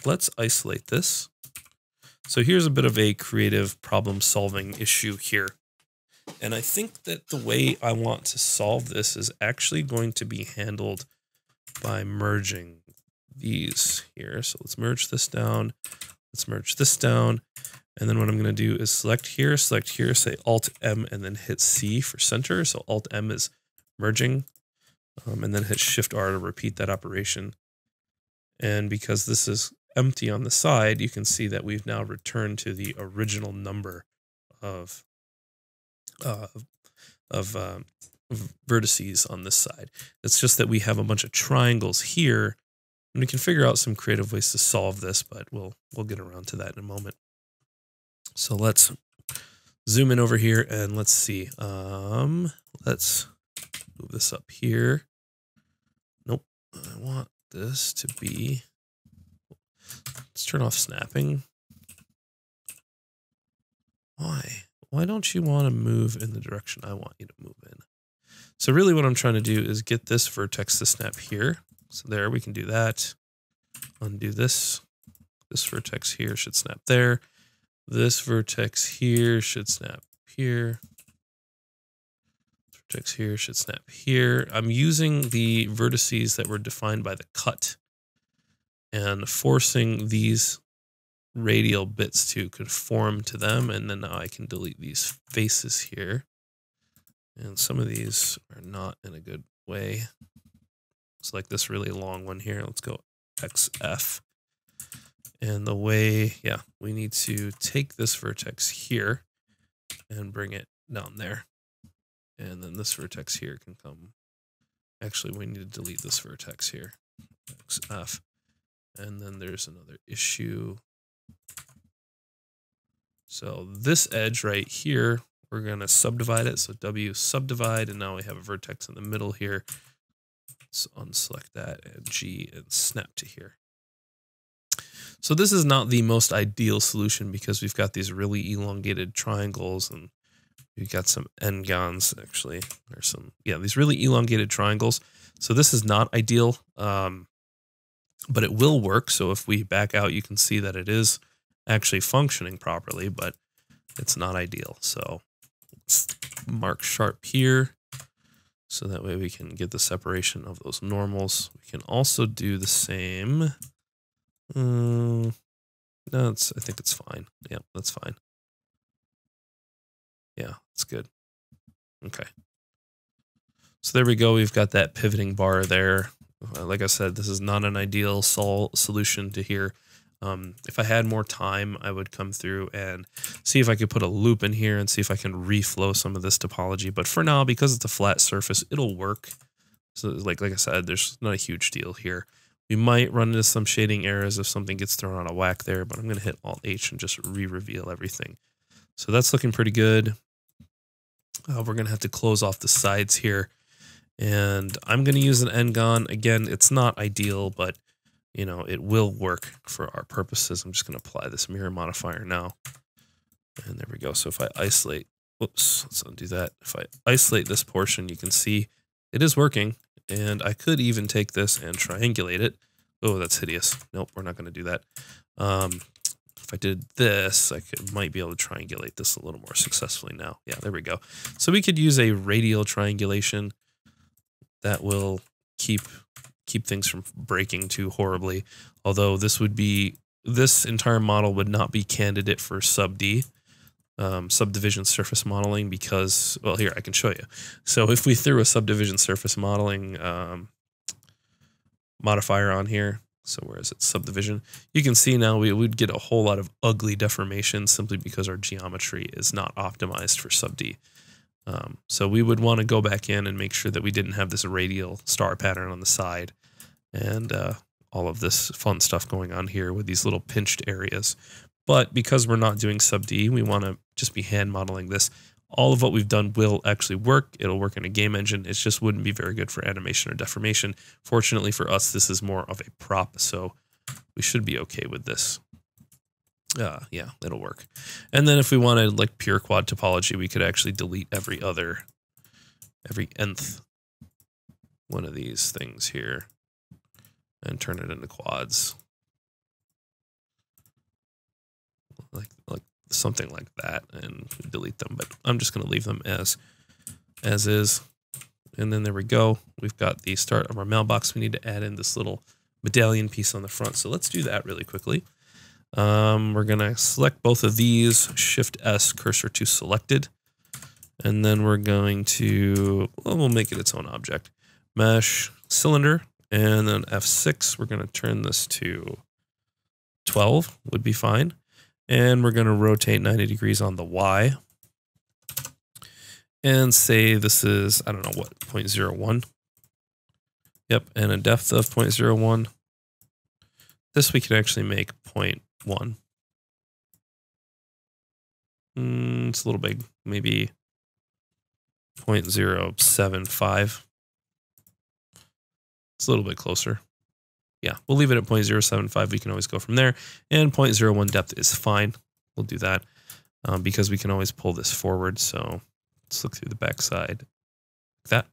Let's isolate this. So here's a bit of a creative problem solving issue here. And I think that the way I want to solve this is actually going to be handled by merging these here. So let's merge this down. Let's merge this down. And then what I'm going to do is select here, select here, say Alt M, and then hit C for center. So Alt M is merging, um, and then hit Shift R to repeat that operation. And because this is empty on the side, you can see that we've now returned to the original number of uh, of uh, vertices on this side. It's just that we have a bunch of triangles here, and we can figure out some creative ways to solve this, but we'll we'll get around to that in a moment. So let's zoom in over here and let's see. Um, let's move this up here. Nope, I want this to be. Let's turn off snapping. Why? Why don't you want to move in the direction I want you to move in? So really what I'm trying to do is get this vertex to snap here. So there, we can do that. Undo this. This vertex here should snap there. This vertex here should snap here. This vertex here should snap here. I'm using the vertices that were defined by the cut and forcing these radial bits to conform to them. And then now I can delete these faces here. And some of these are not in a good way. It's like this really long one here. Let's go X F. And the way, yeah, we need to take this vertex here and bring it down there. And then this vertex here can come. Actually, we need to delete this vertex here, X F. And then there's another issue. So this edge right here, we're going to subdivide it. So W subdivide, and now we have a vertex in the middle here. Let's unselect that and G and snap to here. So this is not the most ideal solution because we've got these really elongated triangles, and we've got some n-gons actually, or some, yeah, these really elongated triangles. So this is not ideal. Um, But it will work. So if we back out, you can see that it is actually functioning properly, but it's not ideal. So let's mark sharp here. So that way we can get the separation of those normals. We can also do the same. Um, no, it's, I think it's fine. Yeah, that's fine. Yeah, it's good. Okay. So there we go. We've got that pivoting bar there. Like I said, this is not an ideal sol solution to here. Um, if I had more time, I would come through and see if I could put a loop in here and see if I can reflow some of this topology. But for now, because it's a flat surface, it'll work. So like, like I said, there's not a huge deal here. We might run into some shading errors if something gets thrown out of whack there, but I'm going to hit Alt H and just re-reveal everything. So that's looking pretty good. Uh, we're going to have to close off the sides here. And I'm going to use an n-gon. Again, it's not ideal, but, you know, it will work for our purposes. I'm just going to apply this mirror modifier now. And there we go. So if I isolate, whoops, let's undo that. If I isolate this portion, you can see it is working. And I could even take this and triangulate it. Oh, that's hideous. Nope, we're not going to do that. Um, if I did this, I could, might be able to triangulate this a little more successfully now. Yeah, there we go. So we could use a radial triangulation. That will keep keep things from breaking too horribly. Although this would be, this entire model would not be candidate for sub D, um, subdivision surface modeling, because, well, here, I can show you. So if we threw a subdivision surface modeling um, modifier on here, so where is it, subdivision, you can see now we would get a whole lot of ugly deformation simply because our geometry is not optimized for sub D. Um, so we would want to go back in and make sure that we didn't have this radial star pattern on the side and uh, all of this fun stuff going on here with these little pinched areas. But because we're not doing sub D, we want to just be hand modeling this. All of what we've done will actually work. It'll work in a game engine. It just wouldn't be very good for animation or deformation. Fortunately for us, this is more of a prop, so we should be okay with this. Uh, yeah, it'll work. And then if we wanted like pure quad topology, we could actually delete every other, every nth one of these things here and turn it into quads. Like, like something like that, and delete them, but I'm just going to leave them as, as is. And then there we go. We've got the start of our mailbox. We need to add in this little medallion piece on the front. So let's do that really quickly. Um, we're going to select both of these, Shift S, cursor to selected, And then we're going to, well, we'll make it its own object. Mesh cylinder, and then F six. We're going to turn this to twelve, would be fine. And we're going to rotate ninety degrees on the Y. And say this is, I don't know what, zero point zero one. Yep, and a depth of zero point zero one. This we could actually make zero point one. Mm, it's a little big, maybe zero point zero seven five. It's a little bit closer. Yeah, we'll leave it at zero point zero seven five. We can always go from there. And zero point zero one depth is fine. We'll do that um, because we can always pull this forward. So let's look through the back side like that.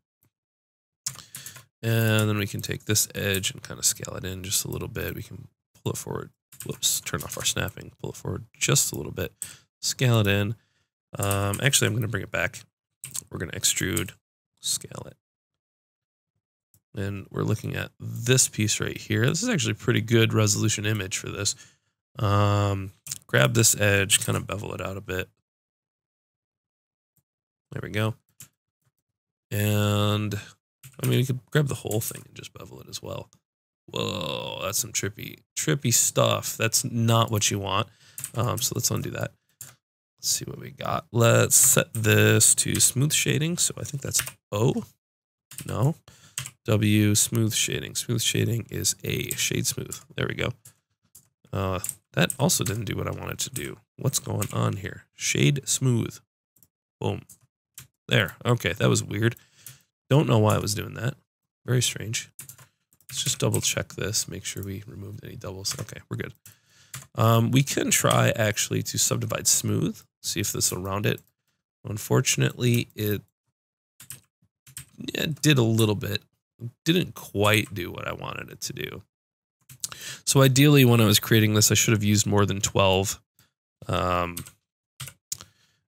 And then we can take this edge and kind of scale it in just a little bit. We can pull it forward. Whoops, turn off our snapping. Pull it forward just a little bit. Scale it in. Um, actually, I'm going to bring it back. We're going to extrude, scale it. And we're looking at this piece right here. This is actually a pretty good resolution image for this. Um, grab this edge, kind of bevel it out a bit. There we go. And I mean, we could grab the whole thing and just bevel it as well. Whoa, that's some trippy, trippy stuff. That's not what you want. Um, so let's undo that. Let's see what we got. Let's set this to smooth shading. So I think that's O. No. W, smooth shading. Smooth shading is A, shade smooth. There we go. Uh, that also didn't do what I wanted to do. What's going on here? Shade smooth. Boom. There. Okay, that was weird. Don't know why I was doing that. Very strange. Let's just double check this. Make sure we removed any doubles. Okay, we're good. Um, we can try actually to subdivide smooth. See if this will round it. Unfortunately, it, it did a little bit. It didn't quite do what I wanted it to do. So ideally, when I was creating this, I should have used more than twelve. Um,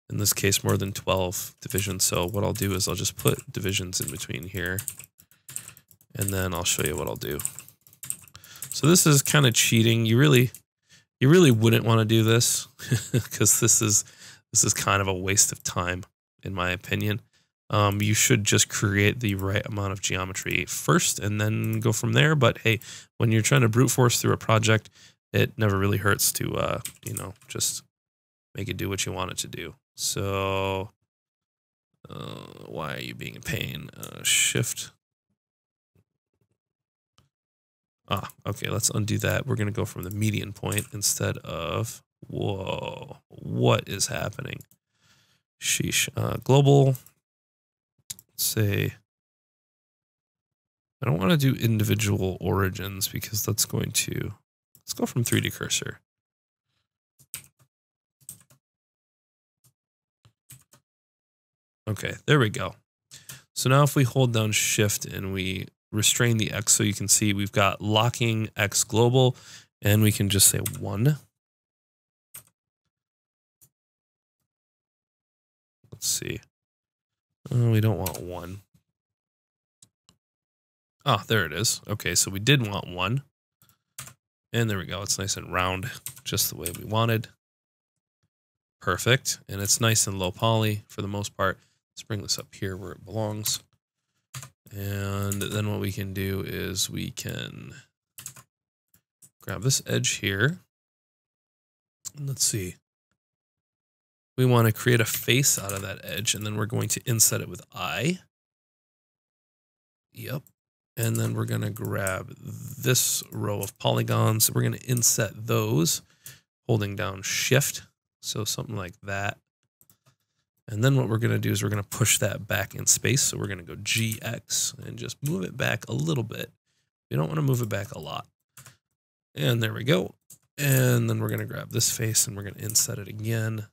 in this case, more than twelve divisions. So what I'll do is I'll just put divisions in between here. And then I'll show you what I'll do. So this is kind of cheating. You really, you really wouldn't want to do this because this is this is kind of a waste of time, in my opinion. Um, you should just create the right amount of geometry first and then go from there. But hey, when you're trying to brute force through a project, it never really hurts to, uh, you know, just make it do what you want it to do. So uh, why are you being a pain? Uh, shift. Ah, okay, let's undo that. We're going to go from the median point instead of, whoa, what is happening? Sheesh, uh, global. Say I don't want to do individual origins because that's going to, let's go from three D cursor. Okay, there we go. So now if we hold down shift and we restrain the X, so you can see we've got locking X global, and we can just say one. Let's see. Uh, we don't want one. Ah, there it is. Okay, so we did want one. And there we go. It's nice and round, just the way we wanted. Perfect. And it's nice and low poly for the most part. Let's bring this up here where it belongs. And then what we can do is we can grab this edge here. Let's see. We want to create a face out of that edge, and then we're going to inset it with I. Yep. And then we're going to grab this row of polygons. We're going to inset those, holding down shift. So something like that. And then what we're going to do is we're going to push that back in space. So we're going to go G X and just move it back a little bit. We don't want to move it back a lot. And there we go. And then we're going to grab this face and we're going to inset it again.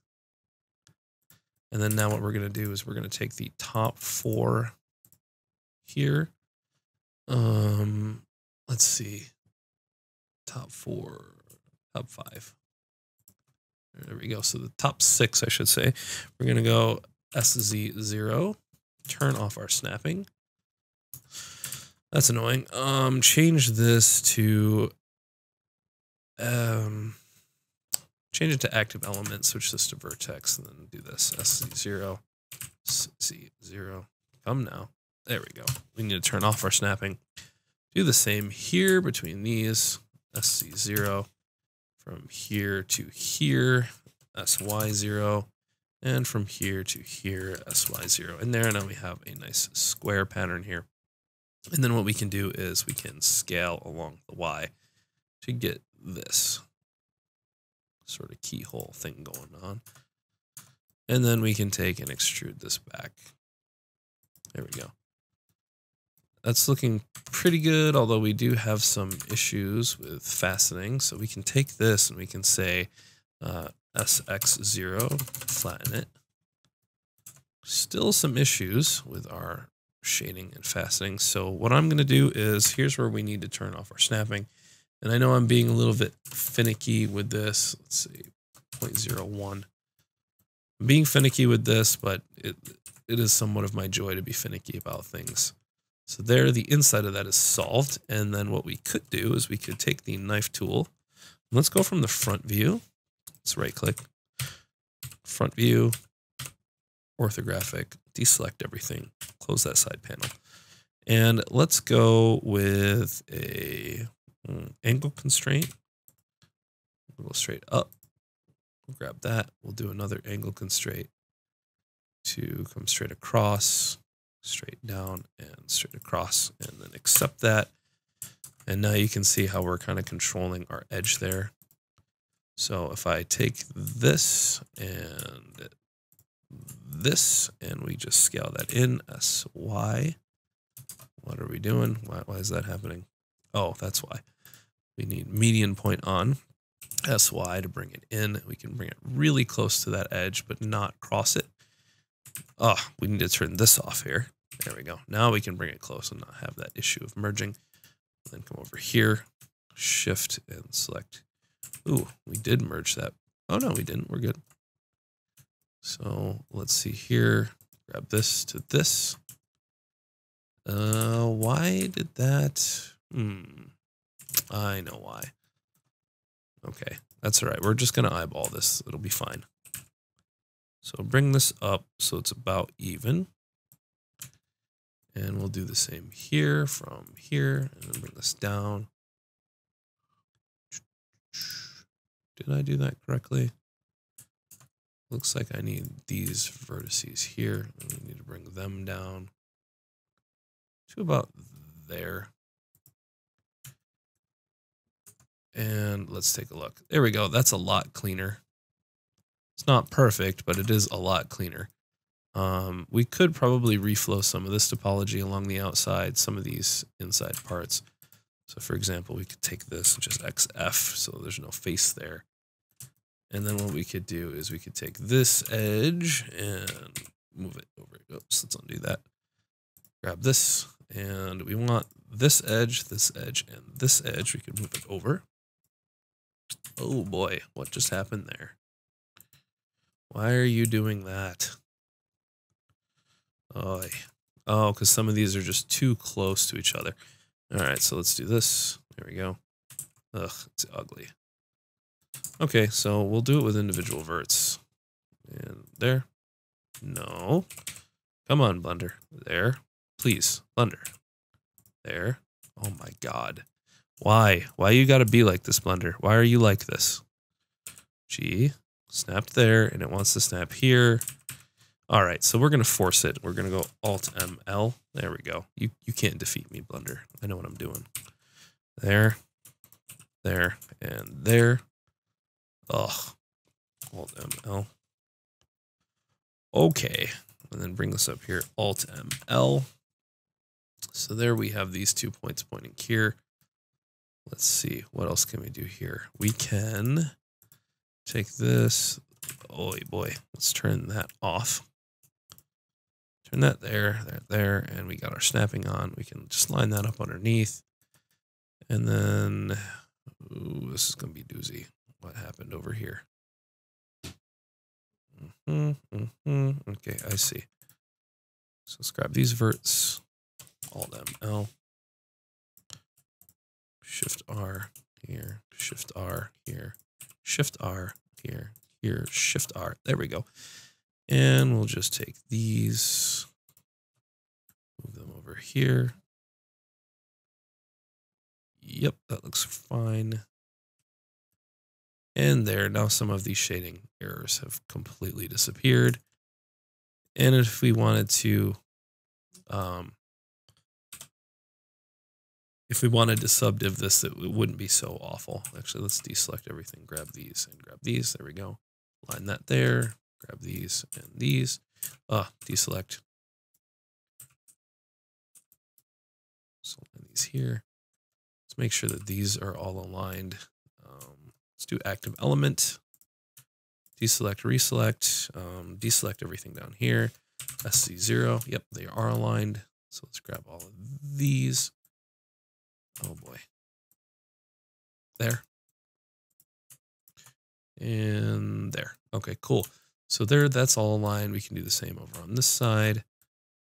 And then now what we're going to do is we're going to take the top four here. Um, let's see. Top four, top five. There we go. So the top six, I should say. We're going to go S Z zero. Turn off our snapping. That's annoying. Um, change this to... Um, Change it to active element, switch this to vertex, and then do this S zero. see, zero. Come now. There we go. We need to turn off our snapping. Do the same here between these. S C zero from here to here, S Y zero, and from here to here, S Y zero in there. And now we have a nice square pattern here. And then what we can do is we can scale along the Y to get this sort of keyhole thing going on. And then we can take and extrude this back. There we go. That's looking pretty good, although we do have some issues with fastening. So we can take this and we can say uh, S X zero, flatten it. Still some issues with our shading and fastening. So what I'm going to do is, here's where we need to turn off our snapping. And I know I'm being a little bit finicky with this. Let's see, zero point zero one. I'm being finicky with this, but it it is somewhat of my joy to be finicky about things. So there, the inside of that is solved. And then what we could do is we could take the knife tool. Let's go from the front view. Let's right click, front view, orthographic, deselect everything, close that side panel. And let's go with a mm, angle constraint. We'll go straight up, we'll grab that. We'll do another angle constraint to come straight across, straight down and straight across, and then accept that. And now you can see how we're kind of controlling our edge there. So if I take this and this, and we just scale that in, S Y, what are we doing? Why, why is that happening? Oh, that's why. We need median point on, S Y to bring it in. We can bring it really close to that edge, but not cross it. Oh, we need to turn this off here. There we go. Now we can bring it close and not have that issue of merging. Then come over here, shift and select. Ooh, we did merge that. Oh no, we didn't. We're good. So let's see here. Grab this to this. Uh, why did that? Hmm. I know why. Okay, that's all right. We're just gonna eyeball this. It'll be fine. So bring this up so it's about even. And we'll do the same here from here and then bring this down. Did I do that correctly? Looks like I need these vertices here. And we need to bring them down to about there. And let's take a look. There we go. That's a lot cleaner. It's not perfect, but it is a lot cleaner. Um, we could probably reflow some of this topology along the outside, some of these inside parts. So for example, we could take this and just X F, so there's no face there. And then what we could do is we could take this edge and move it over. Oops, let's undo that. Grab this, and we want this edge, this edge, and this edge. We could move it over. Oh boy, what just happened there? Why are you doing that? Oh, oh, because some of these are just too close to each other. All right, so let's do this. There we go. Ugh, it's ugly. Okay, so we'll do it with individual verts. And there. No. Come on, Blender. There. Please, Blender. There. Oh my God. Why? Why you gotta be like this, Blender? Why are you like this? Gee. Snapped there, and it wants to snap here. All right, so we're going to force it. We're going to go Alt M L. There we go. You, you can't defeat me, Blender. I know what I'm doing. There, there, and there. Ugh. Alt M L. Okay, and then bring this up here, Alt M L. So there we have these two points pointing here. Let's see, what else can we do here? We can... take this, oh boy, let's turn that off. Turn that there, there, there, and we got our snapping on. We can just line that up underneath. And then, ooh, this is gonna be doozy. What happened over here? Mm-hmm, mm-hmm, okay, I see. So let's grab these verts, Alt M L, Shift R here, Shift R here. Shift R here, here, Shift R. There we go. And we'll just take these, move them over here. Yep, that looks fine. And there, now some of these shading errors have completely disappeared. And if we wanted to, um, if we wanted to subdiv this, it wouldn't be so awful. Actually, let's deselect everything, grab these and grab these. There we go. Line that there, grab these and these. Ah, deselect. So line these here. Let's make sure that these are all aligned. Um, let's do active element. Deselect, reselect, um, deselect everything down here. S C zero, yep, they are aligned. So let's grab all of these. Oh boy. There. And there. Okay, cool. So there, that's all aligned. We can do the same over on this side.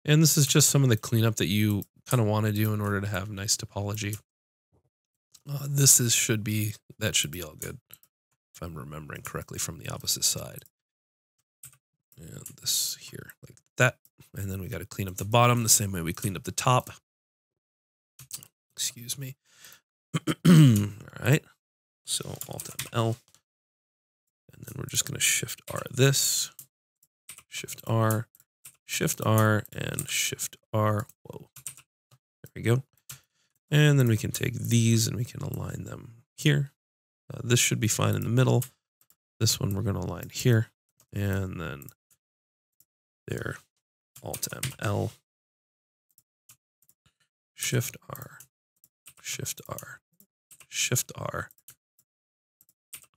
And this is just some of the cleanup that you kind of want to do in order to have nice topology. Uh, this is should be, that should be all good. If I'm remembering correctly from the opposite side. And this here like that. And then we got to clean up the bottom the same way we cleaned up the top. Excuse me. All right. So Alt M L. And then we're just going to shift R this. Shift R. Shift R and shift R. Whoa. There we go. And then we can take these and we can align them here. Uh, this should be fine in the middle. This one we're going to align here. And then there, Alt M L, Shift R, Shift R, Shift R,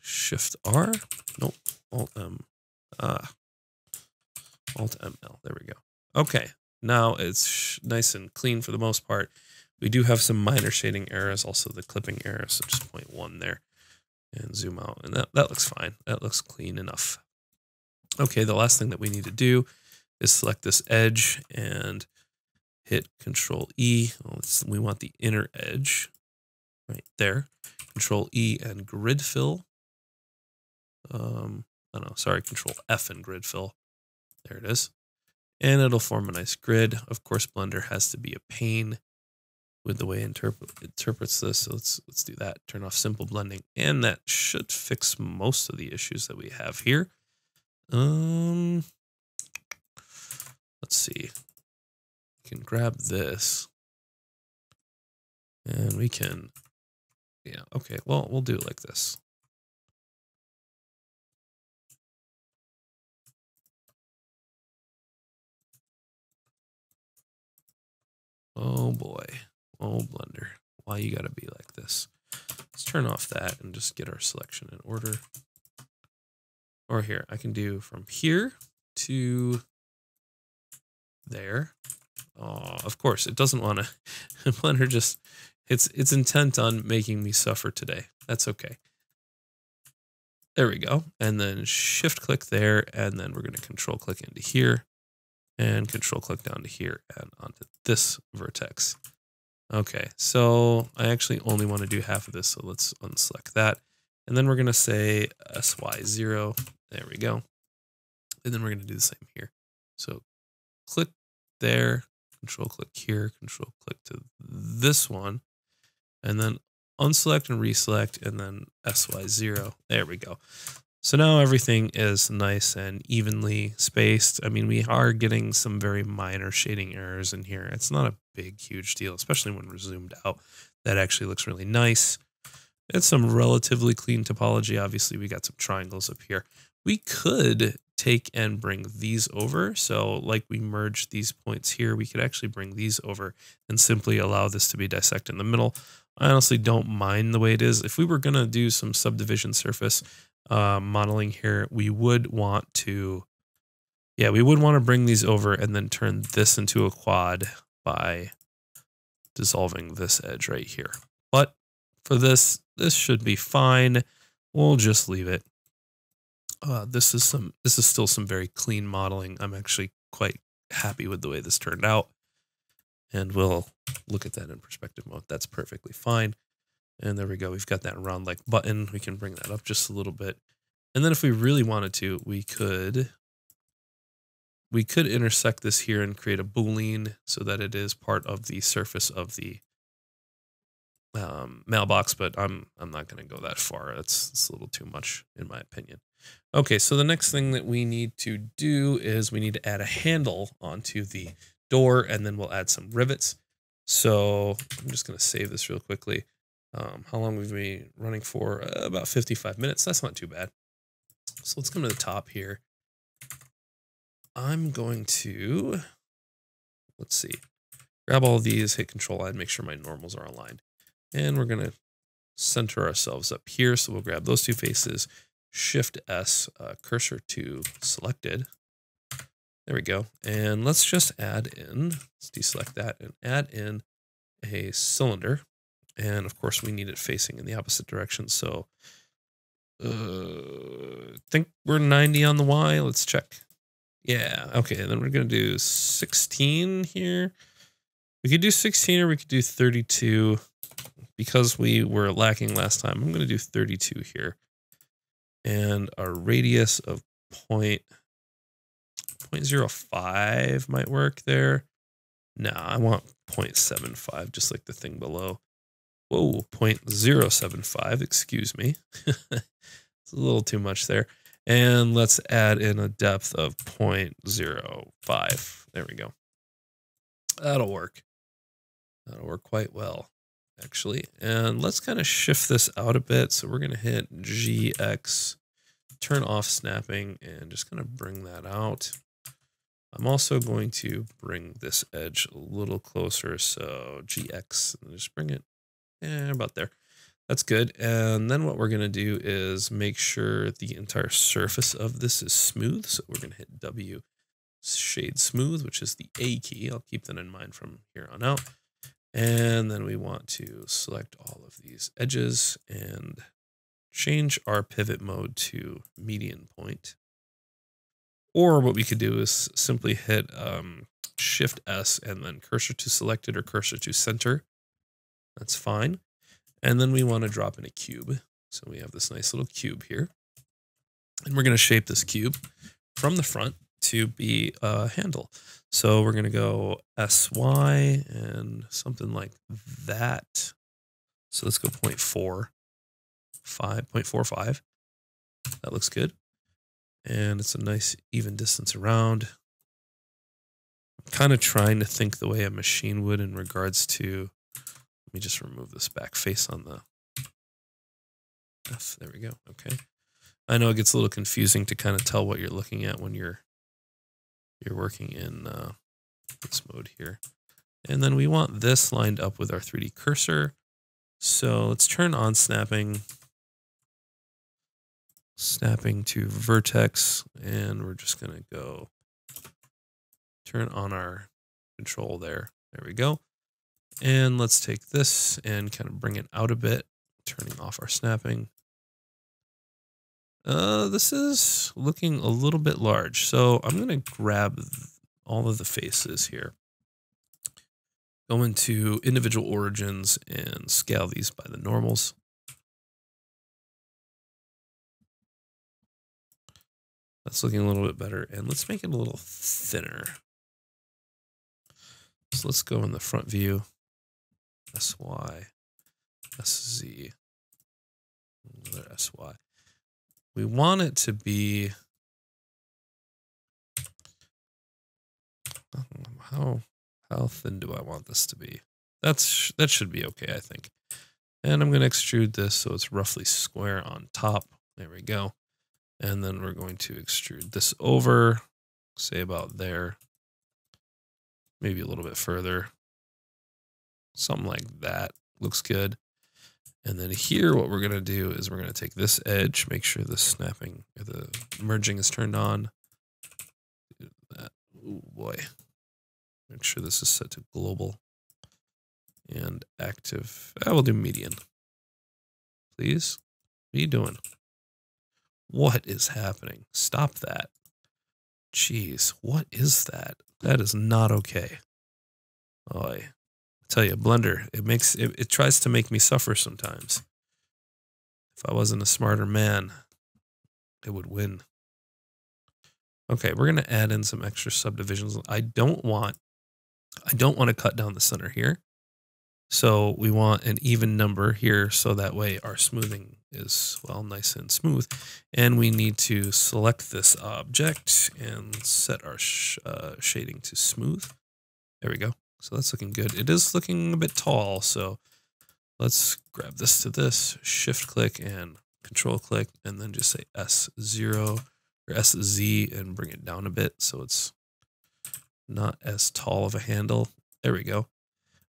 Shift R, nope, Alt M, ah, Alt M L, there we go. Okay, now it's nice and clean for the most part. We do have some minor shading errors, also the clipping error, so just zero point one there. And zoom out, and that, that looks fine. That looks clean enough. Okay, the last thing that we need to do is select this edge and hit Control E. Oh, we want the inner edge right there. Control E and grid fill. Um, I don't know, sorry, Control F and grid fill. There it is. And it'll form a nice grid. Of course, Blender has to be a pain with the way it interp- interprets this. So let's, let's do that, turn off simple blending. And that should fix most of the issues that we have here. Um, let's see, we can grab this and we can, yeah, okay, well, we'll do it like this. Oh boy. Oh, Blender, why you gotta be like this? Let's turn off that and just get our selection in order. Or here, I can do from here to there. Oh, of course, it doesn't want to. Blender just, it's it's intent on making me suffer today. That's okay. There we go. And then shift click there, and then we're going to control click into here, and control click down to here, and onto this vertex. Okay, so I actually only want to do half of this, so let's unselect that. And then we're going to say S Y zero. There we go. And then we're going to do the same here. So click there, control click here, control click to this one, and then unselect and reselect, and then S Y zero. There we go. So now everything is nice and evenly spaced. I mean, we are getting some very minor shading errors in here. It's not a big, huge deal, especially when we're zoomed out. That actually looks really nice. It's some relatively clean topology. Obviously, we got some triangles up here. We could take and bring these over. So like we merged these points here, we could actually bring these over and simply allow this to be dissected in the middle. I honestly don't mind the way it is. If we were going to do some subdivision surface uh, modeling here, we would want to, yeah, we would want to bring these over and then turn this into a quad by dissolving this edge right here. But for this, this should be fine. We'll just leave it. Uh, this is some. This is still some very clean modeling. I'm actually quite happy with the way this turned out. And we'll look at that in perspective mode. That's perfectly fine. And there we go. We've got that round like button. We can bring that up just a little bit. And then if we really wanted to, we could We could intersect this here and create a boolean so that it is part of the surface of the um, mailbox, but I'm, I'm not going to go that far. That's, that's a little too much in my opinion. Okay, so the next thing that we need to do is we need to add a handle onto the door, and then we'll add some rivets. So I'm just going to save this real quickly. Um, how long we've been running for? Uh, about fifty-five minutes. That's not too bad. So let's come to the top here. I'm going to, let's see, grab all these, hit Control I, and make sure my normals are aligned. And we're going to center ourselves up here. So we'll grab those two faces, Shift S, uh, cursor to selected. There we go. And let's just add in, let's deselect that and add in a cylinder. And of course we need it facing in the opposite direction. So uh, I think we're ninety on the Y. Let's check. Yeah. Okay. And then we're going to do sixteen here. We could do sixteen or we could do thirty-two because we were lacking last time. I'm going to do thirty-two here and a radius of point. zero point zero five might work there. No, I want zero point seven five, just like the thing below. Whoa, zero point zero seven five, excuse me. It's a little too much there. And let's add in a depth of zero point zero five. There we go. That'll work. That'll work quite well, actually. And let's kind of shift this out a bit. So we're going to hit G X, turn off snapping, and just kind of bring that out. I'm also going to bring this edge a little closer. So G X, and just bring it eh, about there. That's good. And then what we're going to do is make sure the entire surface of this is smooth. So we're going to hit W, shade smooth, which is the A key. I'll keep that in mind from here on out. And then we want to select all of these edges and change our pivot mode to median point. Or what we could do is simply hit um, Shift S and then cursor to selected or cursor to center. That's fine. And then we want to drop in a cube. So we have this nice little cube here. And we're going to shape this cube from the front to be a handle. So we're going to go S Y and something like that. So let's go zero point four five, zero point four five. That looks good. And it's a nice even distance around. I'm kind of trying to think the way a machine would in regards to, let me just remove this back face on the F. There we go. Okay. I know it gets a little confusing to kind of tell what you're looking at when you're you're working in uh, this mode here. And then we want this lined up with our three D cursor. So let's turn on snapping. Snapping to vertex, and we're just going to go turn on our control there. There we go. And let's take this and kind of bring it out a bit, turning off our snapping. Uh, this is looking a little bit large, so I'm going to grab all of the faces here. Go into individual origins and scale these by the normals. That's looking a little bit better. And let's make it a little thinner. So let's go in the front view. S Y, S Z, another S Y. We want it to be, I don't know, how, how thin do I want this to be? That's, that should be okay, I think. And I'm going to extrude this so it's roughly square on top. There we go. And then we're going to extrude this over, say about there, maybe a little bit further, something like that. Looks good. And then here, what we're going to do is we're going to take this edge, make sure the snapping, or the merging is turned on. Oh boy. Make sure this is set to global and active. I will do median. Please. What are you doing? What is happening? Stop that. Jeez, what is that? That is not okay. Oh, I tell you, Blender, it makes it, it tries to make me suffer sometimes. If I wasn't a smarter man, it would win. Okay, we're gonna add in some extra subdivisions. I don't want, I don't want to cut down the center here. So we want an even number here, so that way our smoothing is, well, nice and smooth. And we need to select this object and set our sh uh, shading to smooth. There we go. So that's looking good. It is looking a bit tall, so let's grab this to this, shift click and control click, and then just say S zero or S Z and bring it down a bit so it's not as tall of a handle. There we go.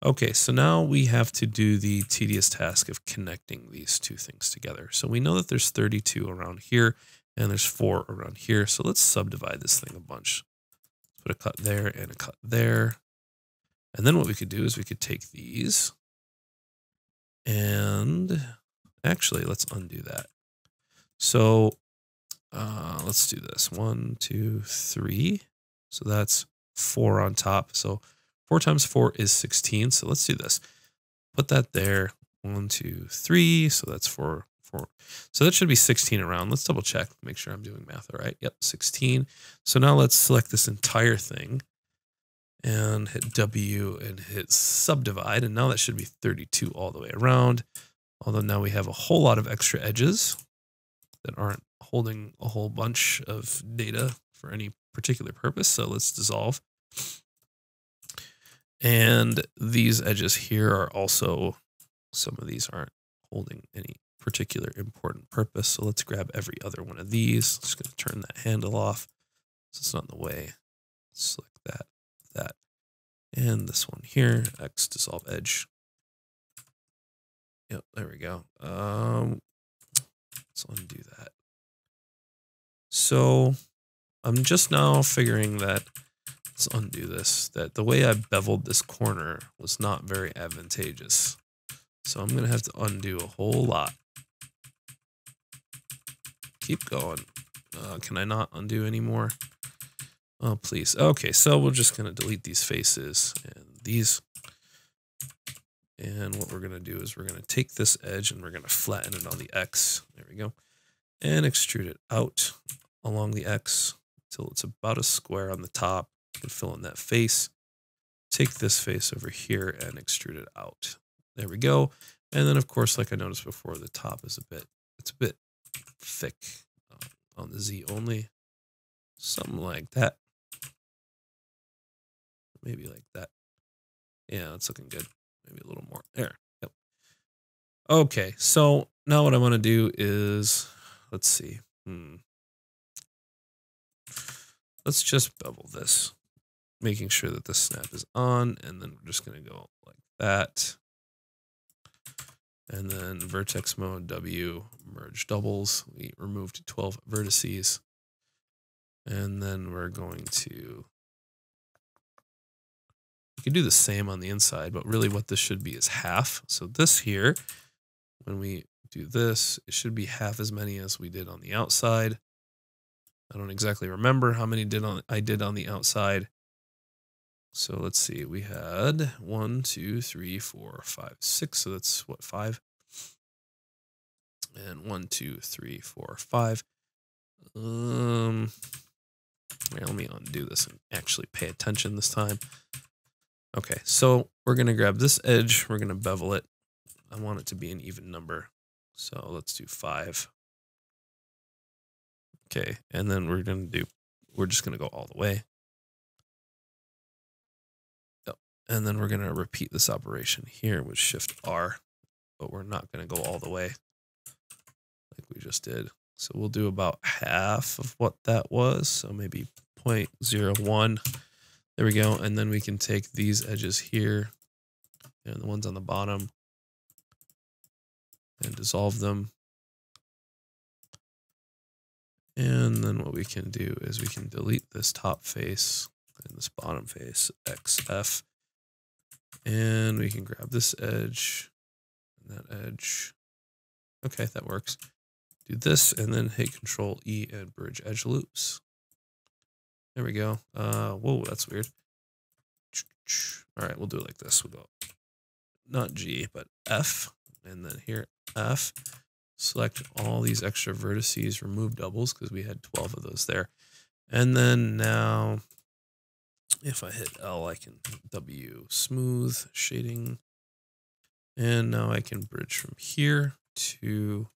Okay, so now we have to do the tedious task of connecting these two things together. So we know that there's thirty-two around here and there's four around here. So let's subdivide this thing a bunch. Put a cut there and a cut there. And then what we could do is we could take these and actually let's undo that. So uh, let's do this. One, two, three. So that's four on top. So four times four is sixteen. So let's do this. Put that there. One, two, three. So that's four, four. So that should be sixteen around. Let's double check. Make sure I'm doing math. All right. Yep. sixteen. So now let's select this entire thing and hit W and hit subdivide. And now that should be thirty-two all the way around. Although now we have a whole lot of extra edges that aren't holding a whole bunch of data for any particular purpose. So let's dissolve. And these edges here are also, some of these aren't holding any particular important purpose. So let's grab every other one of these. Just going to turn that handle off so it's not in the way. Select that, that, and this one here, X, dissolve edge. Yep, there we go. Um, let's undo that. So I'm just now figuring that, let's undo this, that the way I beveled this corner was not very advantageous. So I'm going to have to undo a whole lot. Keep going. Uh, can I not undo anymore? Oh, please. Okay, so we're just going to delete these faces and these. And what we're going to do is we're going to take this edge and we're going to flatten it on the X. There we go. And extrude it out along the X until it's about a square on the top. You can fill in that face. Take this face over here and extrude it out. There we go. And then, of course, like I noticed before, the top is a bit, it's a bit thick on the Z only. Something like that. Maybe like that. Yeah, it's looking good. Maybe a little more there. Yep. Okay. So now what I want to do is, let's see. Hmm. Let's just bevel this, making sure that the snap is on, and then we're just going to go like that. And then vertex mode, W, merge doubles. We removed twelve vertices. And then we're going to, you can do the same on the inside, but really what this should be is half. So this here, when we do this, it should be half as many as we did on the outside. I don't exactly remember how many did on I did on the outside. So let's see, we had one, two, three, four, five, six. So that's what, five? And one, two, three, four, five. Um, yeah, let me undo this and actually pay attention this time. Okay, so we're going to grab this edge. We're going to bevel it. I want it to be an even number. So let's do five. Okay, and then we're going to do, we're just going to go all the way. Yep. And then we're going to repeat this operation here with Shift R, but we're not going to go all the way like we just did. So we'll do about half of what that was. So maybe zero point zero one. There we go. And then we can take these edges here and the ones on the bottom and dissolve them. And then what we can do is we can delete this top face and this bottom face, X F. And we can grab this edge and that edge. Okay, that works. Do this and then hit Control E and merge edge loops. There we go. Uh, whoa, that's weird. All right, we'll do it like this. We'll go not G, but F, and then here F. Select all these extra vertices, remove doubles because we had twelve of those there, And then now, if I hit L, I can W smooth shading. And now I can bridge from here to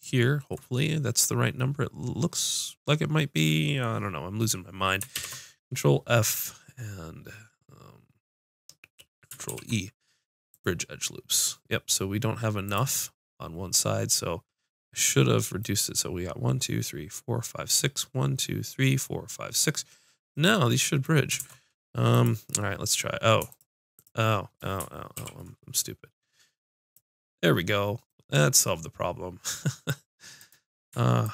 here. Hopefully that's the right number. It looks like it might be. I don't know. I'm losing my mind. Control F and um, Control E. Bridge edge loops. Yep. So we don't have enough on one side. So I should have reduced it. So we got one, two, three, four, five, six. One, two, three, four, five, six. No, these should bridge. Um, all right, let's try. Oh, oh, oh, oh, oh I'm, I'm stupid. There we go. That solved the problem. uh,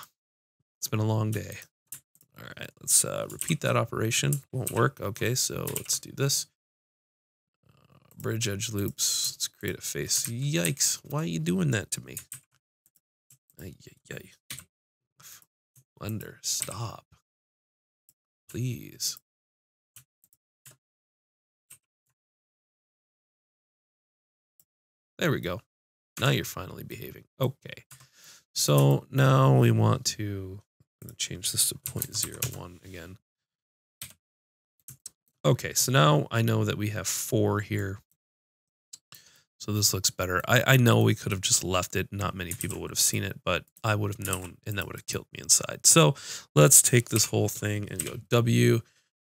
it's been a long day. All right, let's uh, repeat that operation. Won't work. Okay, so let's do this. Uh, bridge edge loops. Let's create a face. Yikes. Why are you doing that to me? Ay, ay, ay. Blender, stop. Please. There we go. Now you're finally behaving. Okay. So now we want to I'm gonna change this to zero point zero one again. Okay. So now I know that we have four here. So this looks better. I, I know we could have just left it. Not many people would have seen it, but I would have known, and that would have killed me inside. So let's take this whole thing and go W,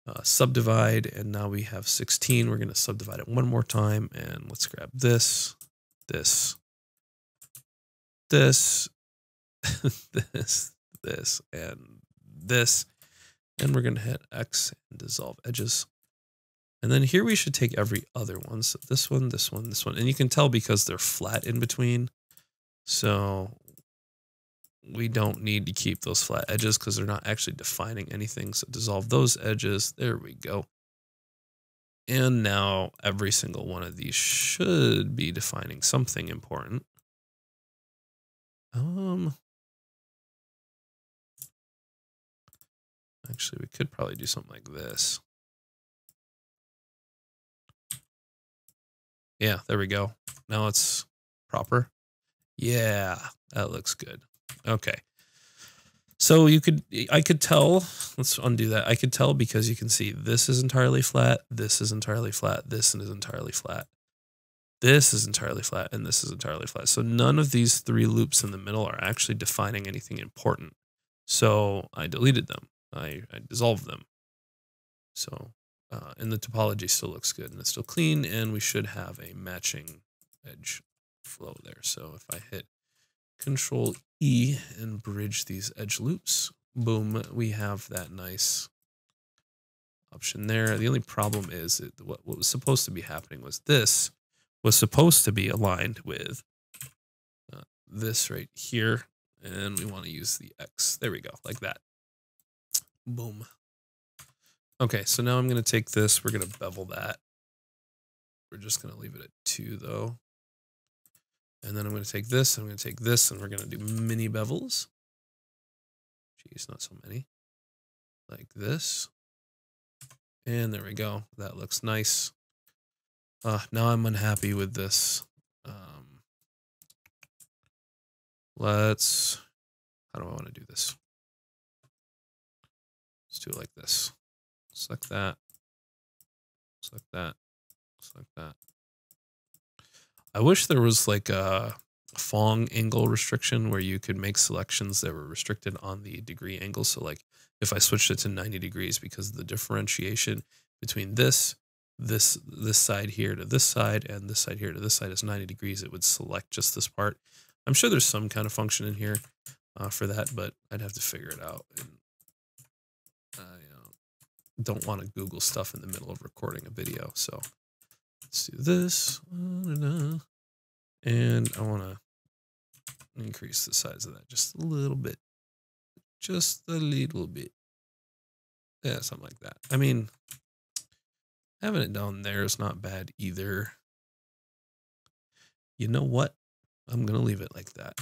uh, subdivide, and now we have sixteen. We're going to subdivide it one more time, and let's grab this, this, this, this, this, and this. And we're going to hit X and dissolve edges. And then here we should take every other one. So this one, this one, this one. And you can tell because they're flat in between. So we don't need to keep those flat edges because they're not actually defining anything. So dissolve those edges. There we go. And now every single one of these should be defining something important. Um, actually, we could probably do something like this. Yeah, there we go. Now it's proper. Yeah, that looks good. Okay. So you could, I could tell, let's undo that. I could tell because you can see this is entirely flat. This is entirely flat. This is entirely flat. This is entirely flat. And this is entirely flat. So none of these three loops in the middle are actually defining anything important. So I deleted them. I, I dissolved them. So. Uh, and the topology still looks good, and it's still clean, and we should have a matching edge flow there. So if I hit Control E and bridge these edge loops, boom, we have that nice option there. The only problem is that what, what was supposed to be happening was this was supposed to be aligned with uh, this right here, and we want to use the X. There we go, like that. Boom. Okay, so now I'm going to take this. We're going to bevel that. We're just going to leave it at two, though. And then I'm going to take this. I'm going to take this, and we're going to do mini bevels. Jeez, not so many. Like this. And there we go. That looks nice. Uh, now I'm unhappy with this. Um, let's... How do I want to do this? Let's do it like this. Select that, select that, select that. I wish there was like a Fong angle restriction where you could make selections that were restricted on the degree angle. So like if I switched it to ninety degrees, because the differentiation between this, this, this side here to this side and this side here to this side is ninety degrees, it would select just this part. I'm sure there's some kind of function in here uh, for that, but I'd have to figure it out. And, uh, yeah. Don't want to Google stuff in the middle of recording a video. So let's do this. And I want to increase the size of that just a little bit. Just a little bit. Yeah, something like that. I mean, having it down there is not bad either. You know what? I'm going to leave it like that.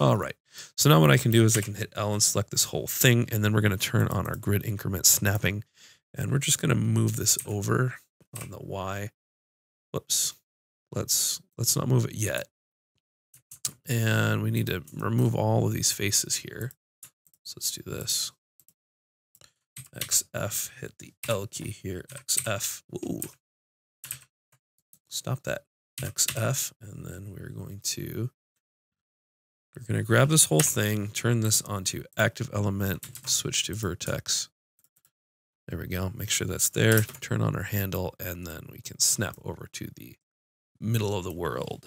All right, so now what I can do is I can hit L and select this whole thing, and then we're going to turn on our grid increment snapping, and we're just going to move this over on the Y. Whoops, let's let's not move it yet. And we need to remove all of these faces here. So let's do this. X F, hit the L key here, X F. Ooh. Stop that. X F, and then we're going to we're going to grab this whole thing, turn this onto active element, switch to vertex. There we go. Make sure that's there. Turn on our handle, and then we can snap over to the middle of the world.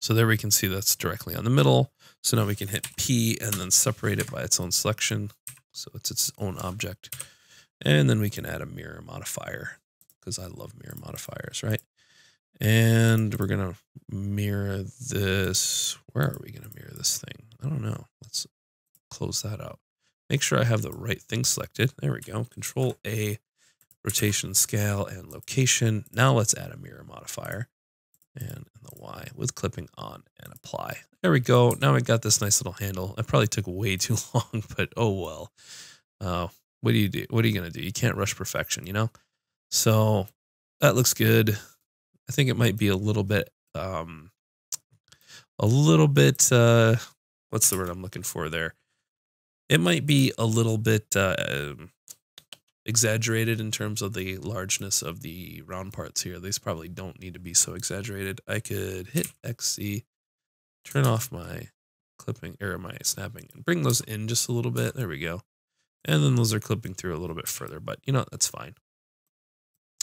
So there we can see that's directly on the middle. So now we can hit P and then separate it by its own selection. So it's its own object. And then we can add a mirror modifier because I love mirror modifiers, right? And we're going to mirror this. Where are we going to mirror this thing? I don't know. Let's close that out. Make sure I have the right thing selected. There we go. Control A, rotation, scale, and location. Now let's add a mirror modifier. And the Y with clipping on and apply. There we go. Now we got this nice little handle. That probably took way too long, but oh well. Uh, what do you do? What are you gonna do? You can't rush perfection, you know. So that looks good. I think it might be a little bit, um, a little bit. Uh, what's the word I'm looking for there? It might be a little bit uh, exaggerated in terms of the largeness of the round parts here. These probably don't need to be so exaggerated. I could hit X C, turn off my clipping or my snapping and bring those in just a little bit. There we go. And then those are clipping through a little bit further, but you know, that's fine.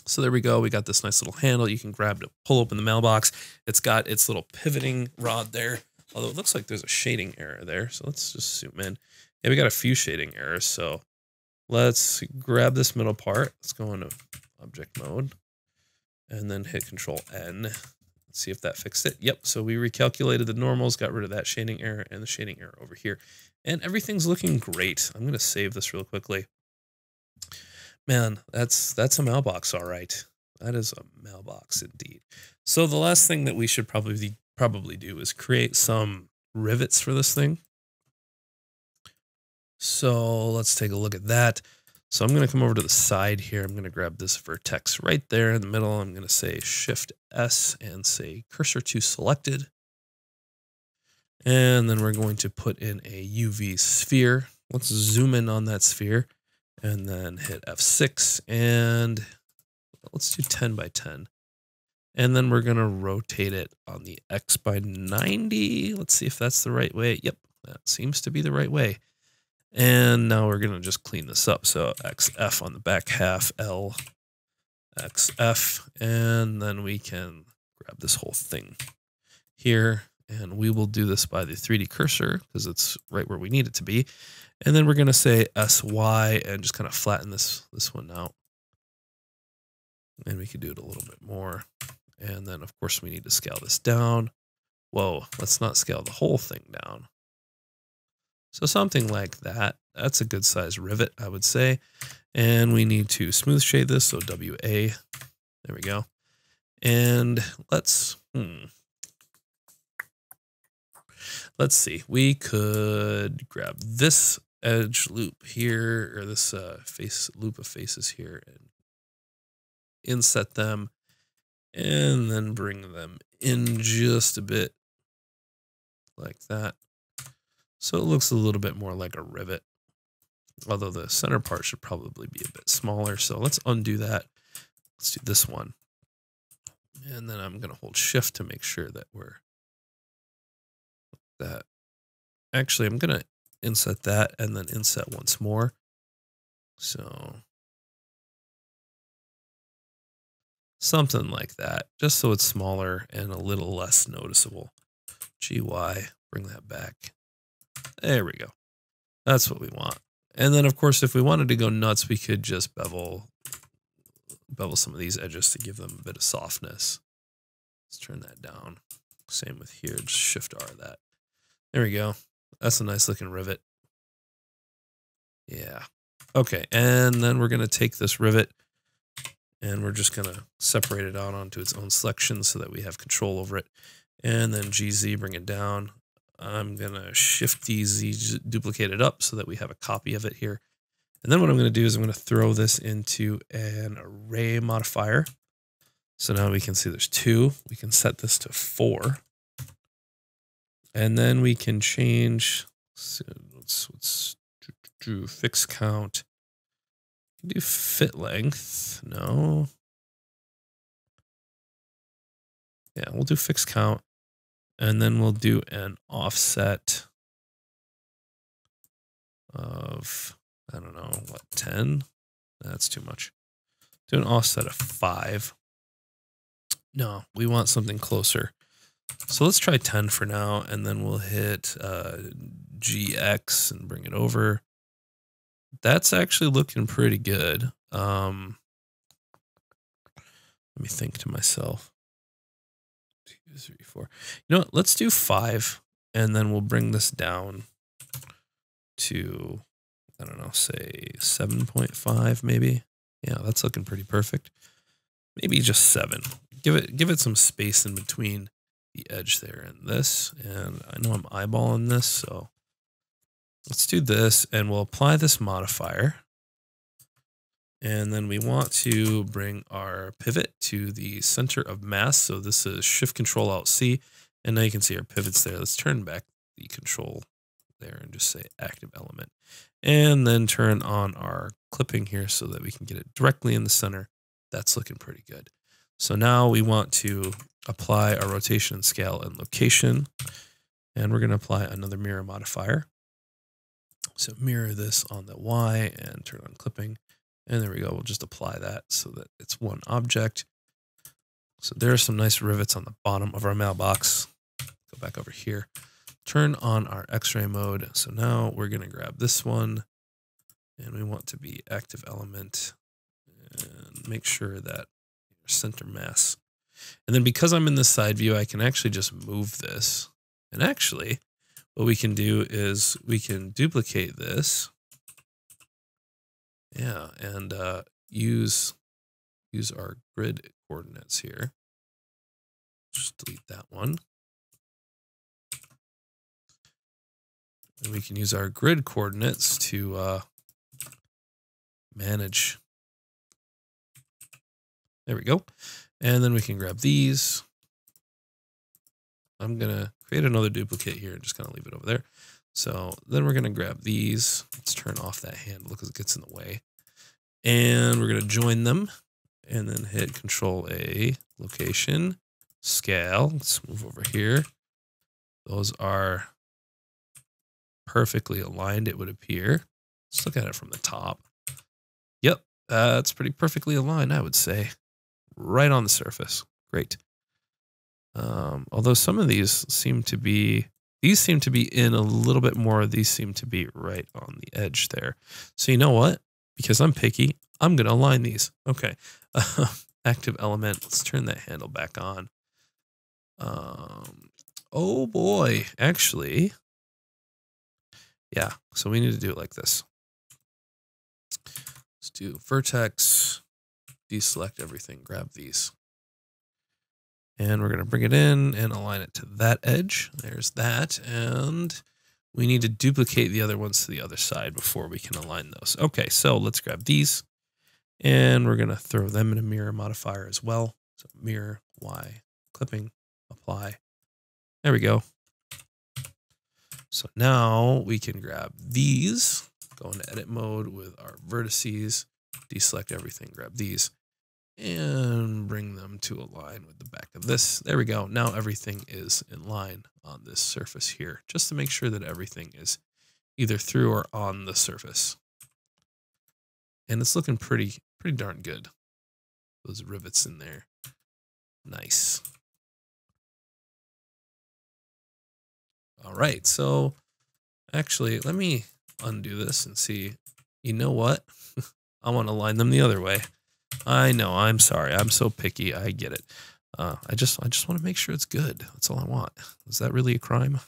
So there we go. We got this nice little handle. You can grab to pull open the mailbox. It's got its little pivoting rod there, although it looks like there's a shading error there. So let's just zoom in. Yeah, we got a few shading errors. So let's grab this middle part. Let's go into object mode and then hit control N. Let's see if that fixed it. Yep. So we recalculated the normals, got rid of that shading error and the shading error over here, and everything's looking great. I'm going to save this real quickly. Man, that's, that's a mailbox. All right. That is a mailbox indeed. So the last thing that we should probably, probably do is create some rivets for this thing. So let's take a look at that. So I'm going to come over to the side here. I'm going to grab this vertex right there in the middle. I'm going to say Shift S and say cursor to selected. And then we're going to put in a U V sphere. Let's zoom in on that sphere and then hit F six and let's do ten by ten. And then we're going to rotate it on the X by ninety. Let's see if that's the right way. Yep, that seems to be the right way. And now we're going to just clean this up. So X F on the back half, L, X F, and then we can grab this whole thing here. And we will do this by the three D cursor because it's right where we need it to be. And then we're going to say S Y and just kind of flatten this, this one out. And we can do it a little bit more. And then, of course, we need to scale this down. Whoa, let's not scale the whole thing down. So something like that, that's a good size rivet, I would say. And we need to smooth shade this. So W A, there we go. And let's, hmm. Let's see, we could grab this edge loop here or this uh, face loop of faces here and inset them and then bring them in just a bit like that. So it looks a little bit more like a rivet, although the center part should probably be a bit smaller. So let's undo that. Let's do this one. And then I'm going to hold shift to make sure that we're that. Actually, I'm going to inset that and then inset once more. So something like that, just so it's smaller and a little less noticeable. G Y, bring that back. There we go. That's what we want. And then, of course, if we wanted to go nuts, we could just bevel, bevel some of these edges to give them a bit of softness. Let's turn that down. Same with here. Just shift R that. There we go. That's a nice looking rivet. Yeah. Okay. And then we're going to take this rivet and we're just going to separate it out onto its own selection so that we have control over it. And then G Z, bring it down. I'm going to shift D Z, duplicate it up so that we have a copy of it here. And then what I'm going to do is I'm going to throw this into an array modifier. So now we can see there's two. We can set this to four. And then we can change. So let's, let's do fix count. Do fit length. No. Yeah, we'll do fix count. And then we'll do an offset of, I don't know, what, ten? That's too much. Do an offset of five. No, we want something closer. So let's try ten for now, and then we'll hit uh, G X and bring it over. That's actually looking pretty good. Um, let me think to myself. Two, three, four. You know what? Let's do five, and then we'll bring this down to, I don't know, say seven point five maybe. Yeah, that's looking pretty perfect. Maybe just seven. Give it, give it some space in between the edge there and this. And I know I'm eyeballing this, so let's do this, and we'll apply this modifier. And then we want to bring our pivot to the center of mass. So this is Shift Control Alt C, and now you can see our pivots there. Let's turn back the control there and just say active element, and then turn on our clipping here so that we can get it directly in the center. That's looking pretty good. So now we want to apply our rotation, scale, and location, and we're going to apply another mirror modifier. So mirror this on the Y and turn on clipping, and there we go. We'll just apply that so that it's one object. So there are some nice rivets on the bottom of our mailbox. Go back over here, turn on our X-ray mode. So now we're going to grab this one, and we want to be active element and make sure that center mass. And then because I'm in this side view, I can actually just move this. And actually, what we can do is we can duplicate this. Yeah, and uh, use use our grid coordinates here. Just delete that one. And we can use our grid coordinates to uh, manage. There we go. And then we can grab these. I'm going to create another duplicate here and just kind of leave it over there. So then we're going to grab these. Let's turn off that handle because it gets in the way. And we're going to join them and then hit Control A, location, scale. Let's move over here. Those are perfectly aligned, it would appear. Let's look at it from the top. Yep, that's uh, pretty perfectly aligned, I would say. Right on the surface. Great. Um, although some of these seem to be, these seem to be in a little bit more. These seem to be right on the edge there. So you know what? Because I'm picky, I'm going to align these. Okay. Uh, active element. Let's turn that handle back on. Um, oh boy. Actually. Yeah. So we need to do it like this. Let's do vertex. Deselect everything, grab these. And we're going to bring it in and align it to that edge. There's that. And we need to duplicate the other ones to the other side before we can align those. Okay, so let's grab these. And we're going to throw them in a mirror modifier as well. So mirror, Y, clipping, apply. There we go. So now we can grab these, go into edit mode with our vertices, deselect everything, grab these, and bring them to align with the back of this. There we go. Now everything is in line on this surface here, just to make sure that everything is either through or on the surface. And it's looking pretty, pretty darn good. Those rivets in there. Nice. All right. So actually, let me undo this and see, you know what? I want to line them the other way. I know. I'm sorry. I'm so picky. I get it. Uh, I just, I just want to make sure it's good. That's all I want. Is that really a crime?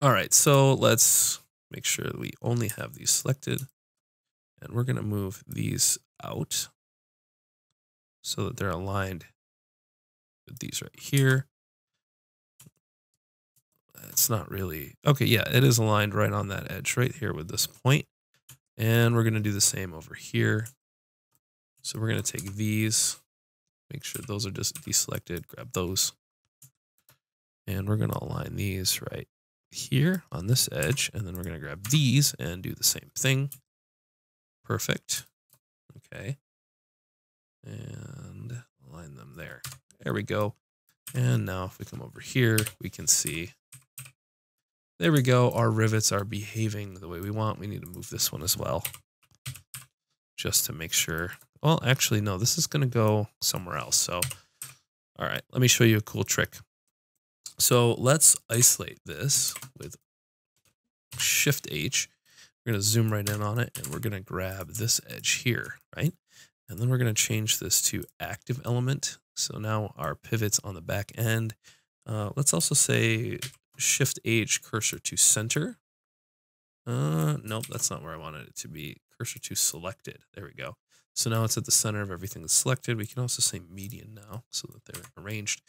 All right. So let's make sure that we only have these selected, and we're going to move these out so that they're aligned with these right here. It's not really, okay. Yeah, it is aligned right on that edge right here with this point. And we're going to do the same over here. So we're going to take these, make sure those are just deselected, grab those. And we're going to align these right here on this edge, and then we're going to grab these and do the same thing. Perfect. Okay. And align them there. There we go. And now if we come over here, we can see, there we go. Our rivets are behaving the way we want. We need to move this one as well, just to make sure. Well, actually, no, this is going to go somewhere else. So, all right, let me show you a cool trick. So let's isolate this with Shift H. We're going to zoom right in on it, and we're going to grab this edge here, right? And then we're going to change this to active element. So now our pivot's on the back end. Uh, let's also say Shift H cursor to center. Uh, nope, that's not where I wanted it to be. Cursor to selected. There we go. So now it's at the center of everything that's selected. We can also say median now so that they're arranged.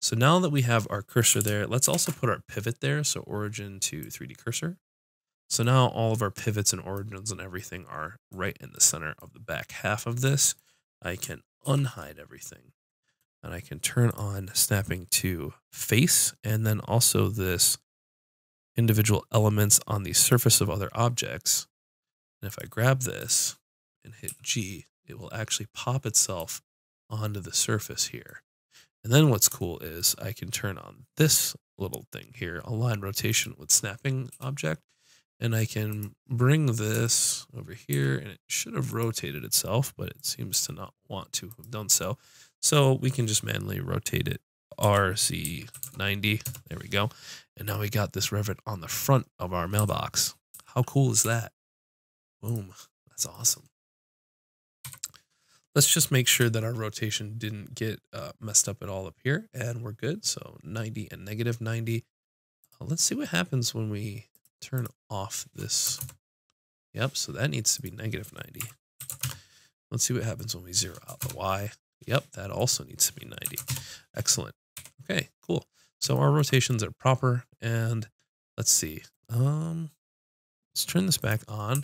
So now that we have our cursor there, let's also put our pivot there. So origin to three D cursor. So now all of our pivots and origins and everything are right in the center of the back half of this. I can unhide everything, and I can turn on snapping to face, and then also this individual elements on the surface of other objects. And if I grab this and hit G, it will actually pop itself onto the surface here. And then what's cool is I can turn on this little thing here, align rotation with snapping object. And I can bring this over here, and it should have rotated itself, but it seems to not want to have done so. So we can just manually rotate it R C ninety. There we go. And now we got this rivet on the front of our mailbox. How cool is that? Boom. That's awesome. Let's just make sure that our rotation didn't get uh, messed up at all up here, and we're good. So ninety and negative ninety. Uh, let's see what happens when we turn off this. Yep, so that needs to be negative ninety. Let's see what happens when we zero out the Y. Yep, that also needs to be ninety. Excellent. Okay, cool. So our rotations are proper, and let's see. Um, let's turn this back on.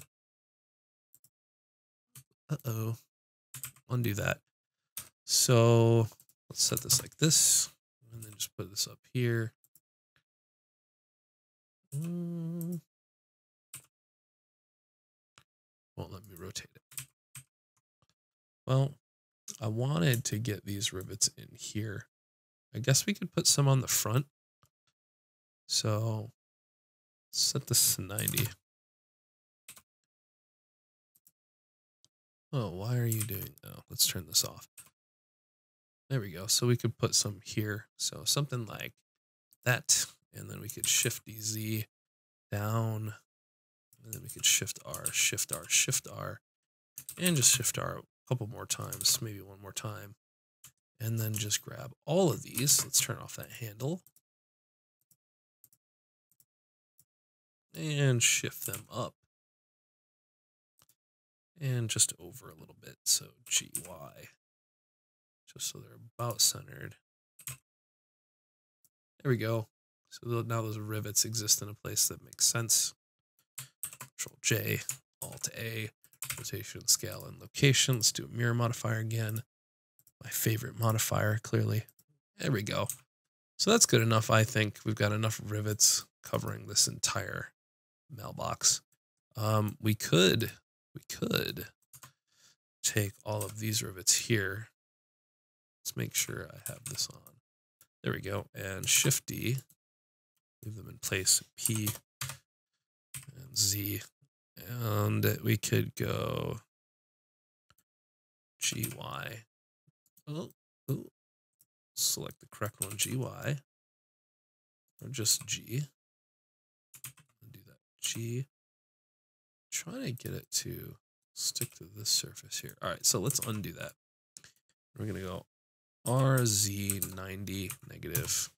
Uh-oh. Undo that. So let's set this like this, and then just put this up here. Won't let me rotate it. Well, I wanted to get these rivets in here. I guess we could put some on the front. So set this to ninety. Oh, why are you doing that? Oh, let's turn this off. There we go. So we could put some here. So something like that. And then we could shift D Z down, and then we could shift R, shift R, shift R, and just shift R a couple more times, maybe one more time. And then just grab all of these. Let's turn off that handle and shift them up and just over a little bit. So G Y, just so they're about centered. There we go. So now those rivets exist in a place that makes sense. Control J, Alt A, rotation, scale, and location. Let's do a mirror modifier again. My favorite modifier, clearly. There we go. So that's good enough, I think. We've got enough rivets covering this entire mailbox. Um, we could, we could take all of these rivets here. Let's make sure I have this on. There we go. And Shift D. Leave them in place, P and Z, and we could go G Y. Oh, oh, select the correct one, G Y, or just G. Do that, G. Trying to get it to stick to this surface here. All right, so let's undo that. We're gonna go R Z ninety negative.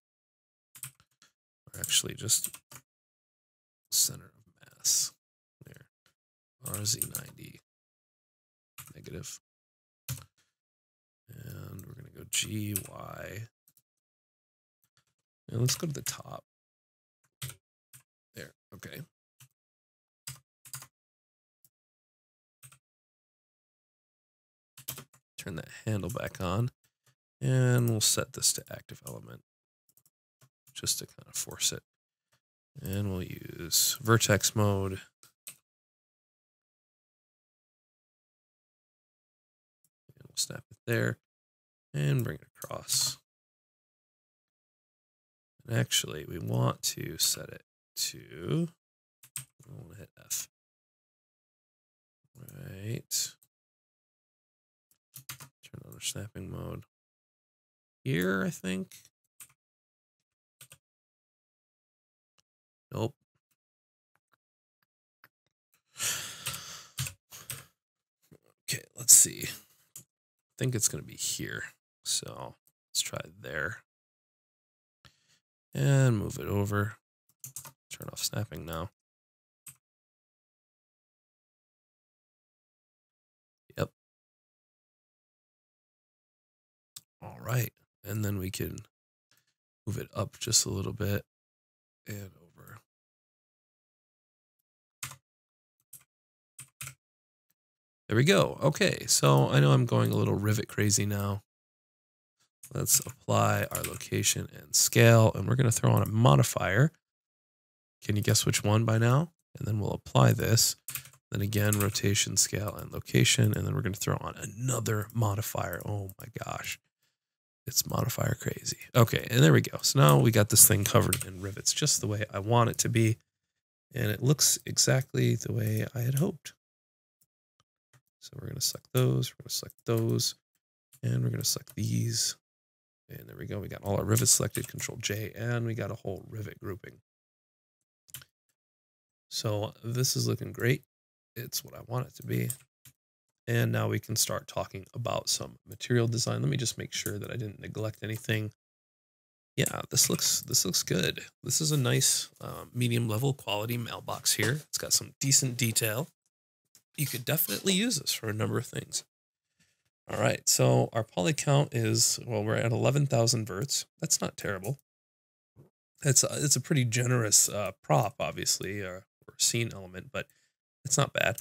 Actually, just center of mass there. R Z ninety negative, and we're gonna go G Y. And let's go to the top. There. Okay. Turn that handle back on, and we'll set this to active element, just to kind of force it. And we'll use vertex mode. And we'll snap it there and bring it across. And actually, we want to set it to, I want to hit F. Right. Turn on our snapping mode here, I think. Nope. Okay, let's see. I think it's going to be here. So let's try there. And move it over. Turn off snapping now. Yep. All right. And then we can move it up just a little bit and over. There we go. Okay. So I know I'm going a little rivet crazy now. Let's apply our location and scale, and we're going to throw on a modifier. Can you guess which one by now? And then we'll apply this. Then again, rotation, scale, and location. And then we're going to throw on another modifier. Oh my gosh. It's modifier crazy. Okay, and there we go. So now we got this thing covered in rivets just the way I want it to be. And it looks exactly the way I had hoped. So we're going to select those. We're going to select those. And we're going to select these. And there we go. We got all our rivets selected. Control J, and we got a whole rivet grouping. So this is looking great. It's what I want it to be. And now we can start talking about some material design. Let me just make sure that I didn't neglect anything. Yeah, this looks this looks good. This is a nice uh, medium level quality mailbox here. It's got some decent detail. You could definitely use this for a number of things. All right, so our poly count is, well, we're at eleven thousand verts. That's not terrible. It's a, it's a pretty generous uh, prop, obviously, or, or scene element, but it's not bad.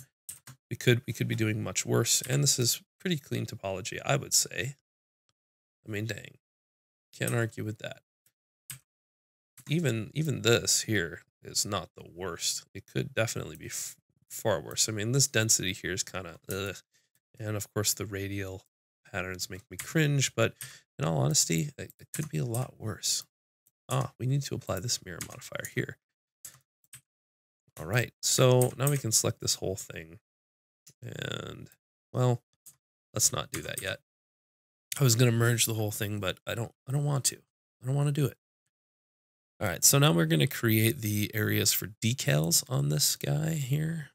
We could we could be doing much worse, and this is pretty clean topology, I would say. I mean, dang, can't argue with that. Even even this here is not the worst. It could definitely be f far worse. I mean, this density here is kind of, and of course the radial patterns make me cringe. But in all honesty, it, it could be a lot worse. Ah, we need to apply this mirror modifier here. All right, so now we can select this whole thing. And, well, let's not do that yet. I was going to merge the whole thing, but I don't, I don't want to. I don't want to do it. All right, so now we're going to create the areas for decals on this guy here.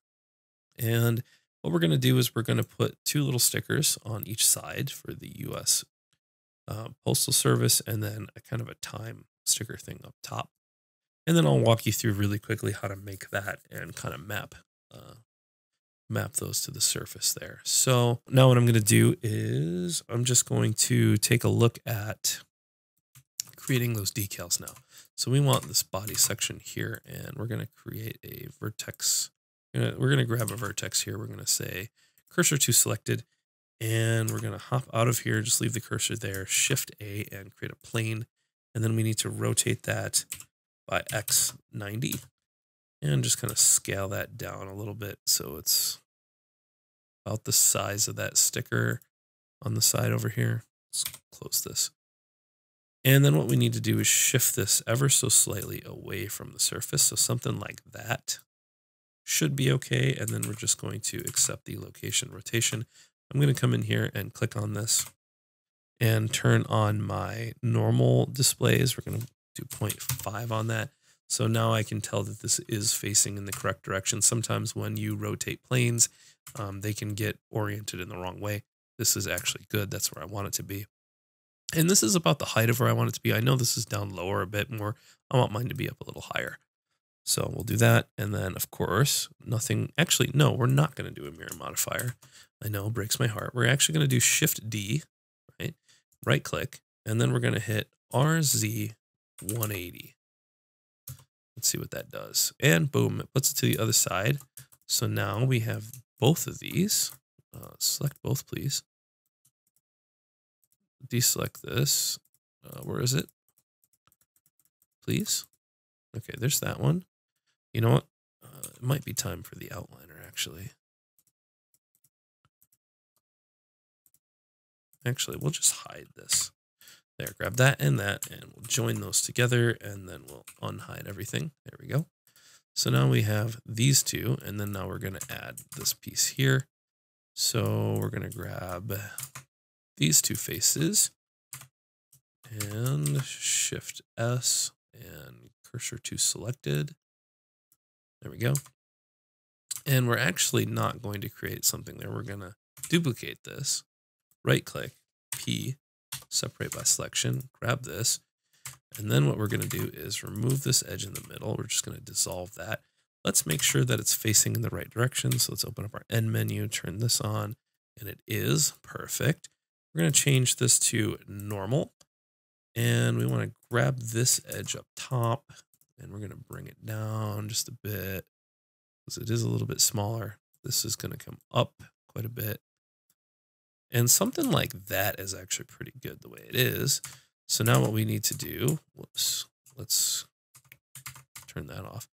And what we're going to do is we're going to put two little stickers on each side for the U S Uh, Postal Service, and then a kind of a time sticker thing up top. And then I'll walk you through really quickly how to make that and kind of map uh, map those to the surface there. So now what I'm going to do is I'm just going to take a look at creating those decals now. So we want this body section here, and we're going to create a vertex. We're going to grab a vertex here. We're going to say cursor to selected. And we're going to hop out of here, just leave the cursor there, shift A, and create a plane. And then we need to rotate that by X ninety and just kind of scale that down a little bit. So it's about the size of that sticker on the side over here. Let's close this. And then what we need to do is shift this ever so slightly away from the surface. So something like that should be okay. And then we're just going to accept the location rotation. I'm going to come in here and click on this and turn on my normal displays. We're going to do zero point five on that. So now I can tell that this is facing in the correct direction. Sometimes when you rotate planes, um, they can get oriented in the wrong way. This is actually good. That's where I want it to be. And this is about the height of where I want it to be. I know this is down lower a bit more. I want mine to be up a little higher. So we'll do that. And then, of course, nothing. Actually, no, we're not going to do a mirror modifier. I know, breaks my heart. We're actually going to do Shift D, right? Right click, and then we're going to hit R Z one eighty. Let's see what that does. And boom, it puts it to the other side. So now we have both of these. Uh, select both, please. Deselect this. Uh, where is it? Please. Okay, there's that one. You know what? Uh, it might be time for the outliner, actually. Actually, we'll just hide this. There, grab that and that, and we'll join those together, and then we'll unhide everything. There we go. So now we have these two, and then now we're going to add this piece here. So we're going to grab these two faces and Shift S and cursor to selected. There we go. And we're actually not going to create something there. We're going to duplicate this, right click, P, separate by selection, grab this. And then what we're going to do is remove this edge in the middle. We're just going to dissolve that. Let's make sure that it's facing in the right direction. So let's open up our end menu, turn this on, and it is perfect. We're going to change this to normal. And we want to grab this edge up top, and we're going to bring it down just a bit because it is a little bit smaller. This is going to come up quite a bit. And something like that is actually pretty good the way it is. So now what we need to do, whoops, let's turn that off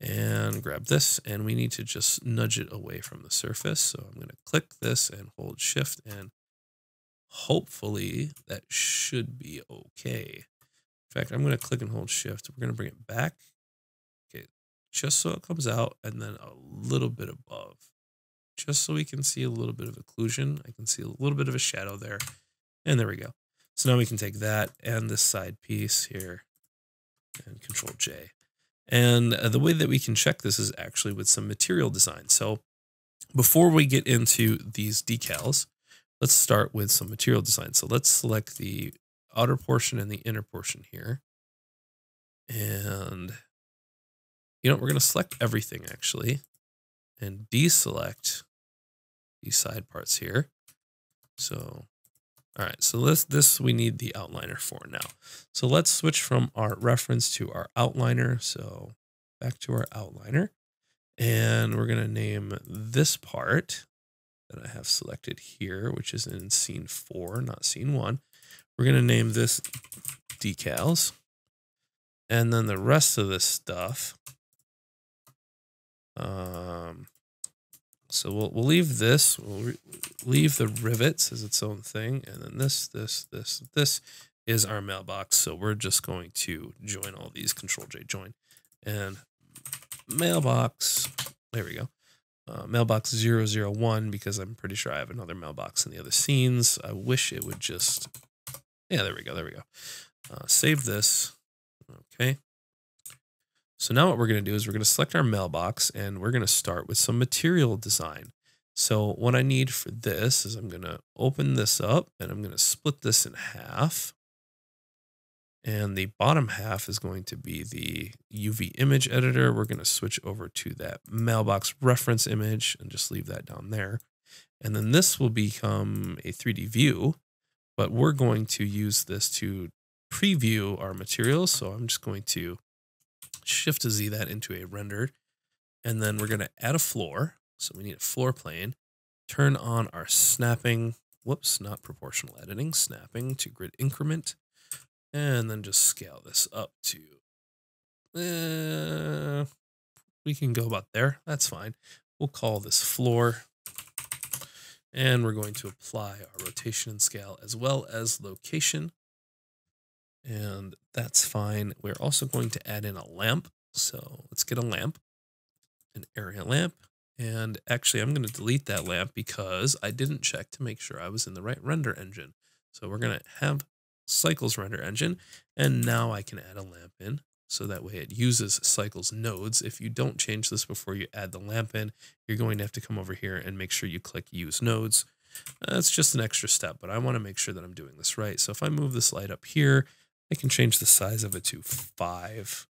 and grab this. And we need to just nudge it away from the surface. So I'm going to click this and hold shift, and hopefully that should be okay. In fact, I'm going to click and hold shift. We're going to bring it back. Okay, just so it comes out and then a little bit above. Just so we can see a little bit of occlusion. I can see a little bit of a shadow there. And there we go. So now we can take that and this side piece here and control J. And the way that we can check this is actually with some material design. So before we get into these decals, let's start with some material design. So let's select the outer portion and the inner portion here. And you know, we're going to select everything actually and deselect these side parts here. So all right, so this, this we need the outliner for now. So let's switch from our reference to our outliner. So back to our outliner. And we're going to name this part that I have selected here, which is in scene four, not scene one. We're going to name this decals. And then the rest of this stuff. Um, So we'll, we'll leave this, we'll leave the rivets as its own thing. And then this, this, this, this is our mailbox. So we're just going to join all these, control J join and mailbox. There we go. Uh, mailbox zero zero one, because I'm pretty sure I have another mailbox in the other scenes. I wish it would just, yeah, there we go. There we go. Uh, save this. Okay. So now what we're going to do is we're going to select our mailbox, and we're going to start with some material design. So what I need for this is I'm going to open this up, and I'm going to split this in half. And the bottom half is going to be the U V image editor. We're going to switch over to that mailbox reference image and just leave that down there. And then this will become a three D view, but we're going to use this to preview our materials. So I'm just going to Shift to Z that into a render, and then we're going to add a floor. So we need a floor plane, turn on our snapping, whoops, not proportional editing, snapping to grid increment, and then just scale this up to, uh, we can go about there. That's fine. We'll call this floor, and we're going to apply our rotation and scale as well as location. And that's fine. We're also going to add in a lamp. So let's get a lamp, an area lamp. And actually, I'm going to delete that lamp because I didn't check to make sure I was in the right render engine. So we're going to have Cycles render engine. And now I can add a lamp in. So that way it uses Cycles nodes. If you don't change this before you add the lamp in, you're going to have to come over here and make sure you click use nodes. That's just an extra step, but I want to make sure that I'm doing this right. So if I move this light up here, I can change the size of it to five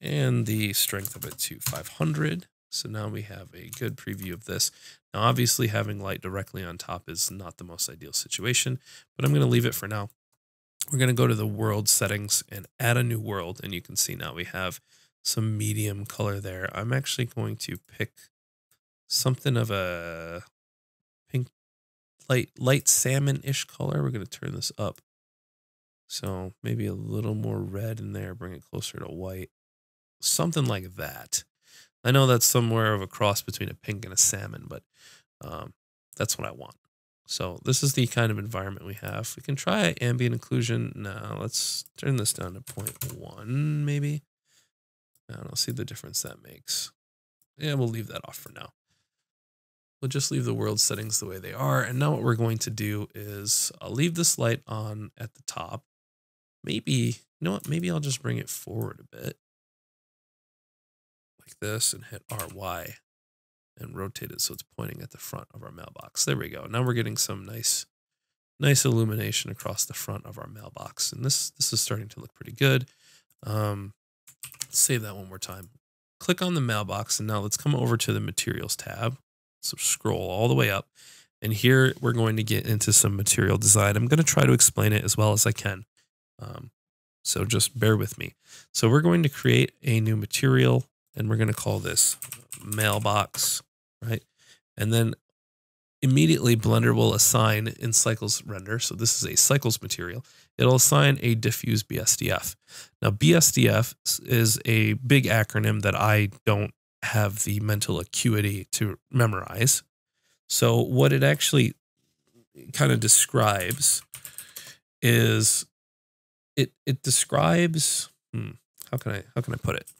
and the strength of it to five hundred. So now we have a good preview of this. Now, obviously having light directly on top is not the most ideal situation, but I'm going to leave it for now. We're going to go to the world settings and add a new world. And you can see now we have some medium color there. I'm actually going to pick something of a pink light, light salmon-ish color. We're going to turn this up. So maybe a little more red in there, bring it closer to white. something like that. I know that's somewhere of a cross between a pink and a salmon, but um, that's what I want. So this is the kind of environment we have. We can try ambient occlusion. Now let's turn this down to zero point one maybe. I don't know, see the difference that makes. Yeah, we'll leave that off for now. We'll just leave the world settings the way they are. And now what we're going to do is I'll leave this light on at the top. Maybe, you know what? Maybe I'll just bring it forward a bit. Like this and hit R Y and rotate it so it's pointing at the front of our mailbox. There we go. Now we're getting some nice, nice illumination across the front of our mailbox. And this, this is starting to look pretty good. Um, save that one more time. Click on the mailbox, and now let's come over to the materials tab. So scroll all the way up, and here we're going to get into some material design. I'm going to try to explain it as well as I can. Um, so just bear with me. So we're going to create a new material, and we're going to call this mailbox, right? And then immediately Blender will assign in Cycles Render. So this is a Cycles material. It'll assign a diffuse B S D F. Now B S D F is a big acronym that I don't have the mental acuity to memorize. So what it actually kind of describes is it, it describes, hmm, how can I, how can I put it?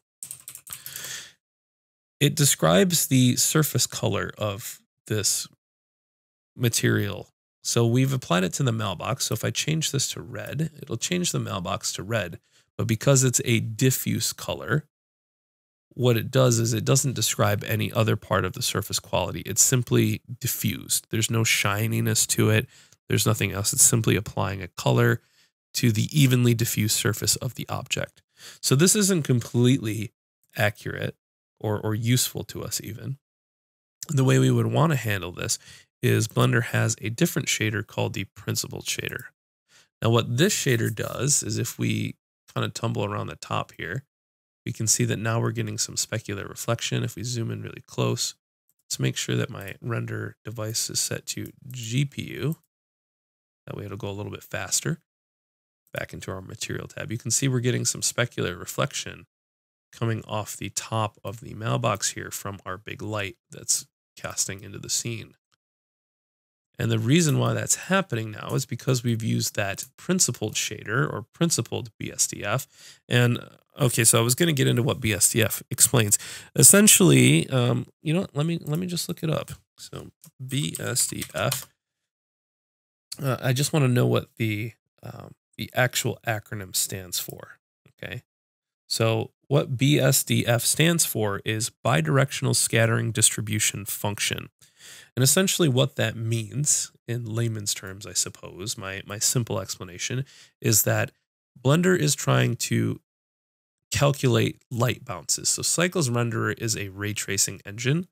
It describes the surface color of this material. So we've applied it to the mailbox. So if I change this to red, it'll change the mailbox to red, but because it's a diffuse color, what it does is it doesn't describe any other part of the surface quality. It's simply diffused. There's no shininess to it. There's nothing else. It's simply applying a color to the evenly diffused surface of the object. So this isn't completely accurate or, or useful to us even. The way we would want to handle this is Blender has a different shader called the principled shader. Now what this shader does is if we kind of tumble around the top here, we can see that now we're getting some specular reflection. If we zoom in really close, let's make sure that my render device is set to G P U. That way it'll go a little bit faster. Back into our material tab. You can see we're getting some specular reflection coming off the top of the mailbox here from our big light that's casting into the scene. And the reason why that's happening now is because we've used that principled shader or principled B S D F. And okay, so I was going to get into what B S D F explains. Essentially, um, you know, let me let me just look it up. So B S D F. Uh, I just want to know what the um, the actual acronym stands for. Okay, so what B S D F stands for is bidirectional scattering distribution function. And essentially what that means in layman's terms, I suppose, my, my simple explanation is that Blender is trying to calculate light bounces. So Cycles Renderer is a ray tracing engine.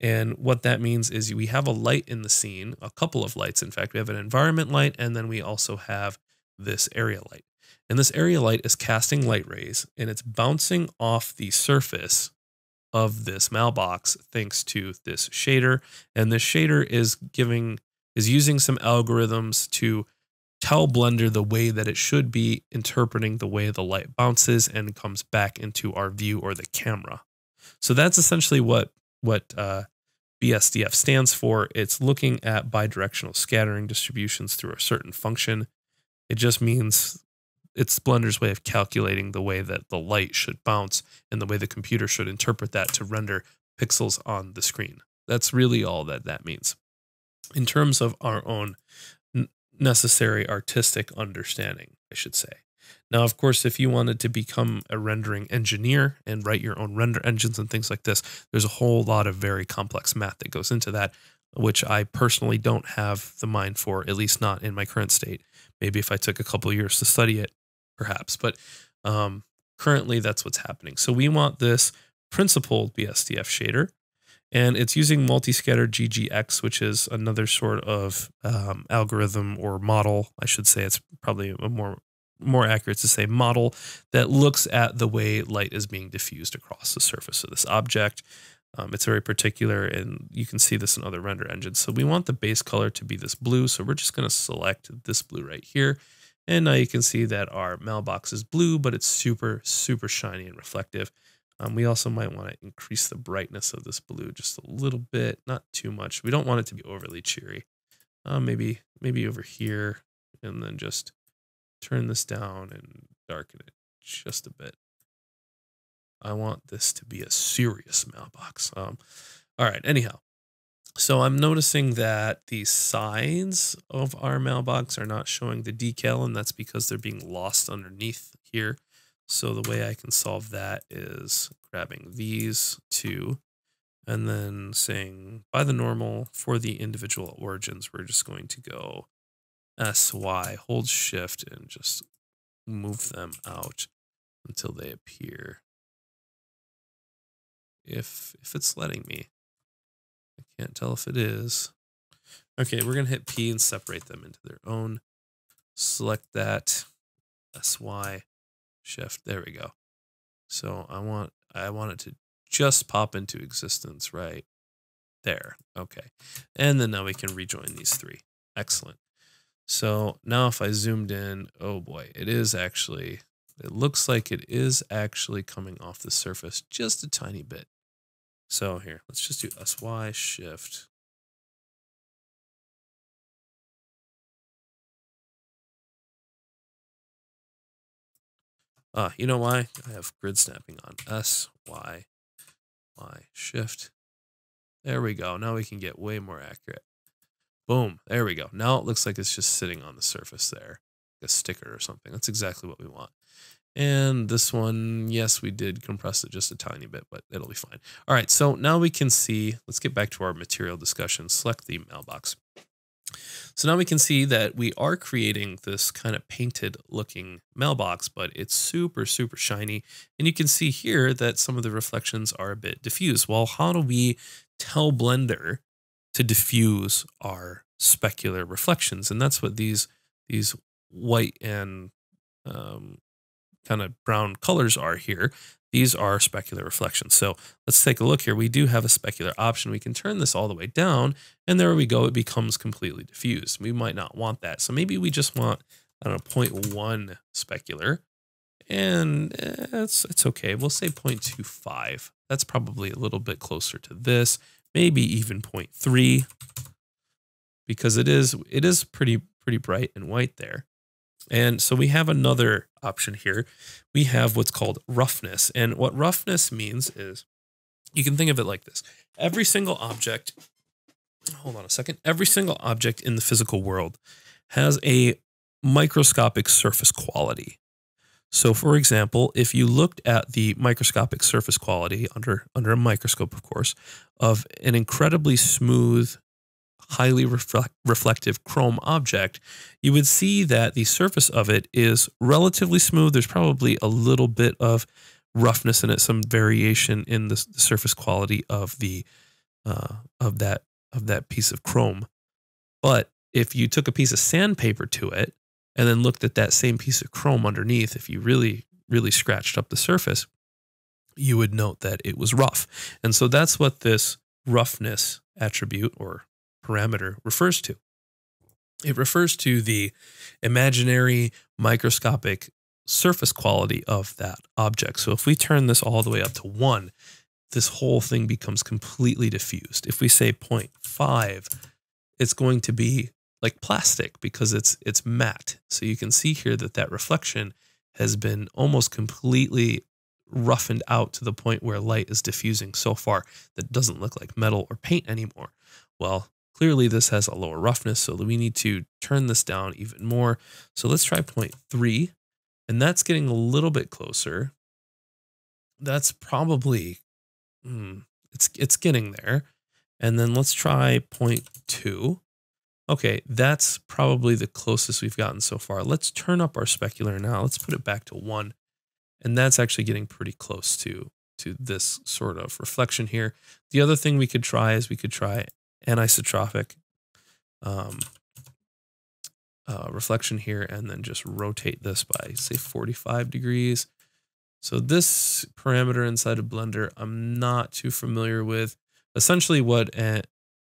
And what that means is we have a light in the scene, a couple of lights. In fact, we have an environment light, and then we also have this area light. And this area light is casting light rays, and it's bouncing off the surface of this mailbox thanks to this shader. And this shader is giving is using some algorithms to tell Blender the way that it should be interpreting the way the light bounces and comes back into our view or the camera. So that's essentially what what uh, B S D F stands for. It's looking at bidirectional scattering distributions through a certain function. It just means it's Blender's way of calculating the way that the light should bounce and the way the computer should interpret that to render pixels on the screen. That's really all that that means. In terms of our own necessary artistic understanding, I should say. Now, of course, if you wanted to become a rendering engineer and write your own render engines and things like this, there's a whole lot of very complex math that goes into that, which I personally don't have the mind for, at least not in my current state. Maybe if I took a couple of years to study it, perhaps, but um, currently that's what's happening. So we want this principled B S D F shader, and it's using multi-scatter G G X, which is another sort of um, algorithm or model. I should say it's probably a more, more accurate to say model that looks at the way light is being diffused across the surface of this object. Um, it's very particular, and you can see this in other render engines. So we want the base color to be this blue. So we're just going to select this blue right here. And now you can see that our mailbox is blue, but it's super, super shiny and reflective. Um, we also might want to increase the brightness of this blue just a little bit, not too much. We don't want it to be overly cheery. Uh, maybe, maybe over here, and then just turn this down and darken it just a bit. I want this to be a serious mailbox. Um, all right, anyhow. So I'm noticing that the sides of our mailbox are not showing the decal, and that's because they're being lost underneath here. So the way I can solve that is grabbing these two and then saying by the normal for the individual origins, we're just going to go S Y, hold shift, and just move them out until they appear. If, if it's letting me. I can't tell if it is. Okay, we're going to hit P and separate them into their own. Select that, S Y, shift, there we go. So I want, I want it to just pop into existence right there. Okay, and then now we can rejoin these three. Excellent. So now if I zoomed in, oh boy, it is actually, it looks like it is actually coming off the surface just a tiny bit. So here, let's just do S Y, shift. Ah, you know why? I have grid snapping on. S, Y, Y, shift. There we go. Now we can get way more accurate. Boom. There we go. Now it looks like it's just sitting on the surface there. Like a sticker or something. That's exactly what we want. And this one, yes, we did compress it just a tiny bit, but it'll be fine. All right, so now we can see, let's get back to our material discussion, select the mailbox. So now we can see that we are creating this kind of painted looking mailbox, but it's super, super shiny. And you can see here that some of the reflections are a bit diffuse. Well, how do we tell Blender to diffuse our specular reflections? And that's what these, these white and, um, kind of brown colors are here. These are specular reflections. So let's take a look here. We do have a specular option. We can turn this all the way down, and there we go. It becomes completely diffused. We might not want that. So maybe we just want, I don't know, zero point one specular, and it's, it's okay. We'll say zero point two five. That's probably a little bit closer to this, maybe even zero point three, because it is, it is pretty, pretty bright and white there. And so we have another option here. We have what's called roughness. And what roughness means is, you can think of it like this. Every single object, hold on a second, every single object in the physical world has a microscopic surface quality. So for example, if you looked at the microscopic surface quality under, under a microscope, of course, of an incredibly smooth, highly reflect, reflective chrome object, you would see that the surface of it is relatively smooth. There's probably a little bit of roughness in it, some variation in the, the surface quality of the uh, of that of that piece of chrome. But if you took a piece of sandpaper to it and then looked at that same piece of chrome underneath, if you really really scratched up the surface, you would note that it was rough. And so that's what this roughness attribute or parameter refers to. It refers to the imaginary microscopic surface quality of that object. So if we turn this all the way up to one, this whole thing becomes completely diffused. If we say zero point five, it's going to be like plastic because it's it's matte. So you can see here that that reflection has been almost completely roughened out to the point where light is diffusing so far that it doesn't look like metal or paint anymore. Well, clearly this has a lower roughness, so we need to turn this down even more. So let's try zero point three, and that's getting a little bit closer. That's probably, hmm, it's, it's getting there. And then let's try zero point two. Okay, that's probably the closest we've gotten so far. Let's turn up our specular now. Let's put it back to one, and that's actually getting pretty close to, to this sort of reflection here. The other thing we could try is we could try anisotropic um, uh, reflection here, and then just rotate this by, say, forty-five degrees. So this parameter inside of Blender, I'm not too familiar with. Essentially what an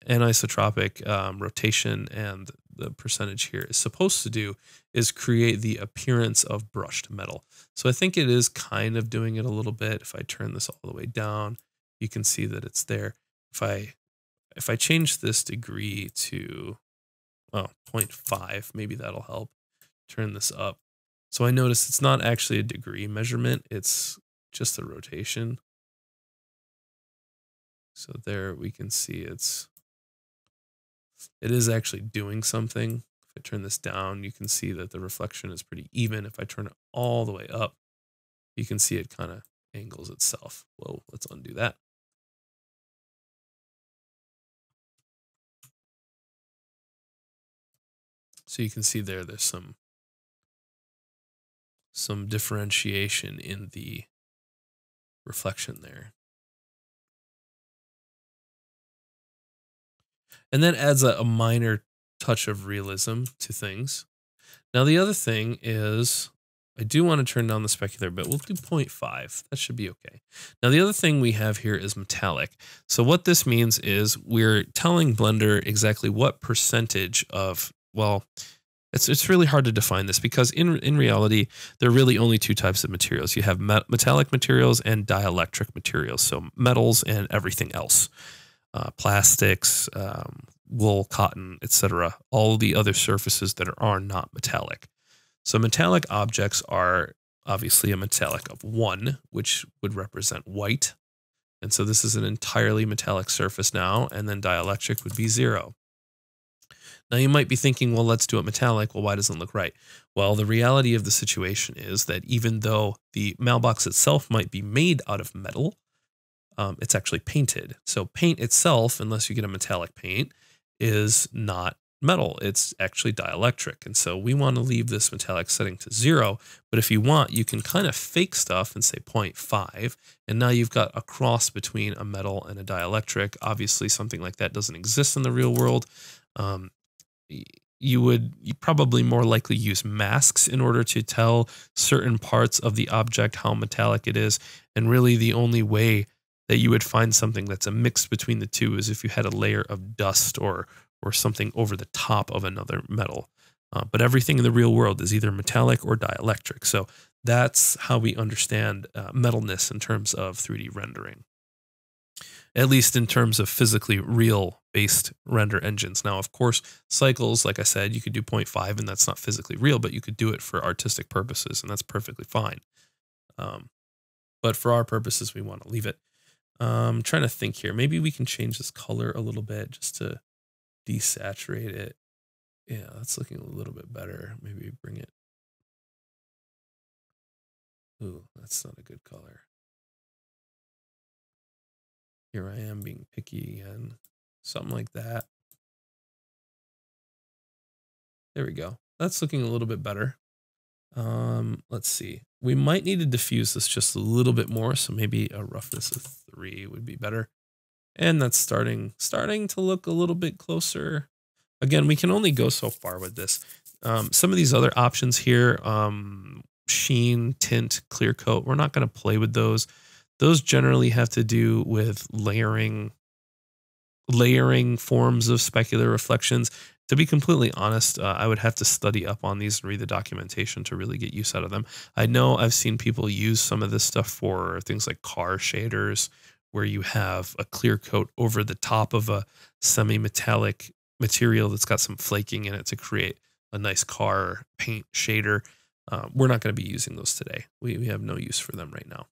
anisotropic um, rotation and the percentage here is supposed to do is create the appearance of brushed metal. So I think it is kind of doing it a little bit. If I turn this all the way down, you can see that it's there. If I if I change this degree to well, zero point five, maybe that'll help. Turn this up. So I noticed it's not actually a degree measurement, it's just the rotation. So there we can see it's, it is actually doing something. If I turn this down, you can see that the reflection is pretty even. If I turn it all the way up, you can see it kind of angles itself. Whoa, let's undo that. So you can see there, there's some some differentiation in the reflection there. And that adds a, a minor touch of realism to things. Now the other thing is, I do want to turn down the specular bit. We'll do zero point five, that should be okay. Now the other thing we have here is metallic. So what this means is we're telling Blender exactly what percentage of, well, It's it's really hard to define this because in in reality there are really only two types of materials. You have met, metallic materials and dielectric materials, so metals and everything else, uh, plastics, um, wool, cotton, et cetera. All the other surfaces that are, are not metallic. So metallic objects are obviously a metallic of one, which would represent white, and so this is an entirely metallic surface now. And then dielectric would be zero. Now you might be thinking, well, let's do it metallic. Well, why doesn't it look right? Well, the reality of the situation is that even though the mailbox itself might be made out of metal, um, it's actually painted. So paint itself, unless you get a metallic paint, is not metal. It's actually dielectric. And so we want to leave this metallic setting to zero. But if you want, you can kind of fake stuff and say zero point five. And now you've got a cross between a metal and a dielectric. Obviously, something like that doesn't exist in the real world. Um, you would you probably more likely use masks in order to tell certain parts of the object how metallic it is. And really the only way that you would find something that's a mix between the two is if you had a layer of dust or, or something over the top of another metal. Uh, but everything in the real world is either metallic or dielectric. So that's how we understand uh, metalness in terms of three D rendering, at least in terms of physically real based render engines. Now, of course, Cycles, like I said, you could do zero point five and that's not physically real, but you could do it for artistic purposes and that's perfectly fine. Um, but for our purposes, we want to leave it. Um, I'm trying to think here. Maybe we can change this color a little bit just to desaturate it. Yeah, that's looking a little bit better. Maybe bring it. Ooh, that's not a good color. Here I am being picky again. Something like that. There we go. That's looking a little bit better. Um, let's see. We might need to diffuse this just a little bit more. So maybe a roughness of three would be better. And that's starting, starting to look a little bit closer. Again, we can only go so far with this. Um, some of these other options here, um, sheen, tint, clear coat, we're not going to play with those. Those generally have to do with layering, layering forms of specular reflections. To be completely honest, uh, I would have to study up on these and read the documentation to really get use out of them. I know I've seen people use some of this stuff for things like car shaders, where you have a clear coat over the top of a semi-metallic material that's got some flaking in it to create a nice car paint shader. Uh, we're not going to be using those today. We, we have no use for them right now.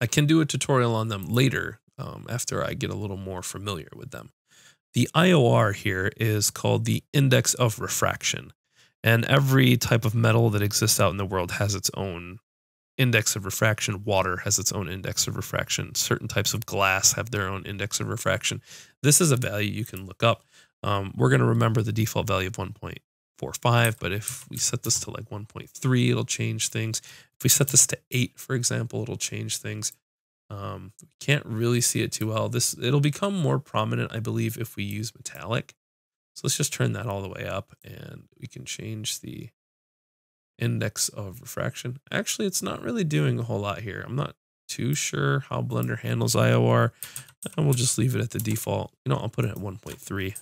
I can do a tutorial on them later um, after I get a little more familiar with them. The I O R here is called the index of refraction, and every type of metal that exists out in the world has its own index of refraction. Water has its own index of refraction. Certain types of glass have their own index of refraction. This is a value you can look up. Um, we're going to remember the default value of one point four five, but if we set this to like one point three, it'll change things. If we set this to eight, for example, it'll change things. Um, we can't really see it too well. This, it'll become more prominent, I believe, if we use metallic. So let's just turn that all the way up and we can change the index of refraction. Actually, it's not really doing a whole lot here. I'm not too sure how Blender handles I O R. And we'll just leave it at the default. You know, I'll put it at one point three.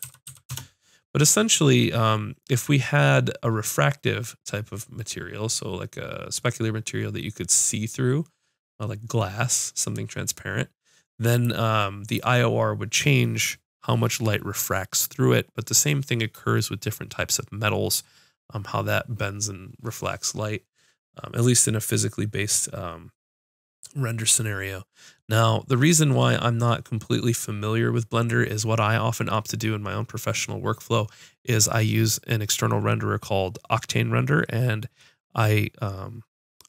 But essentially, um, if we had a refractive type of material, so like a specular material that you could see through, uh, like glass, something transparent, then um, the I O R would change how much light refracts through it. But the same thing occurs with different types of metals, um, how that bends and reflects light, um, at least in a physically based um, render scenario. Now, the reason why I'm not completely familiar with Blender is what I often opt to do in my own professional workflow is I use an external renderer called Octane Render, and I um,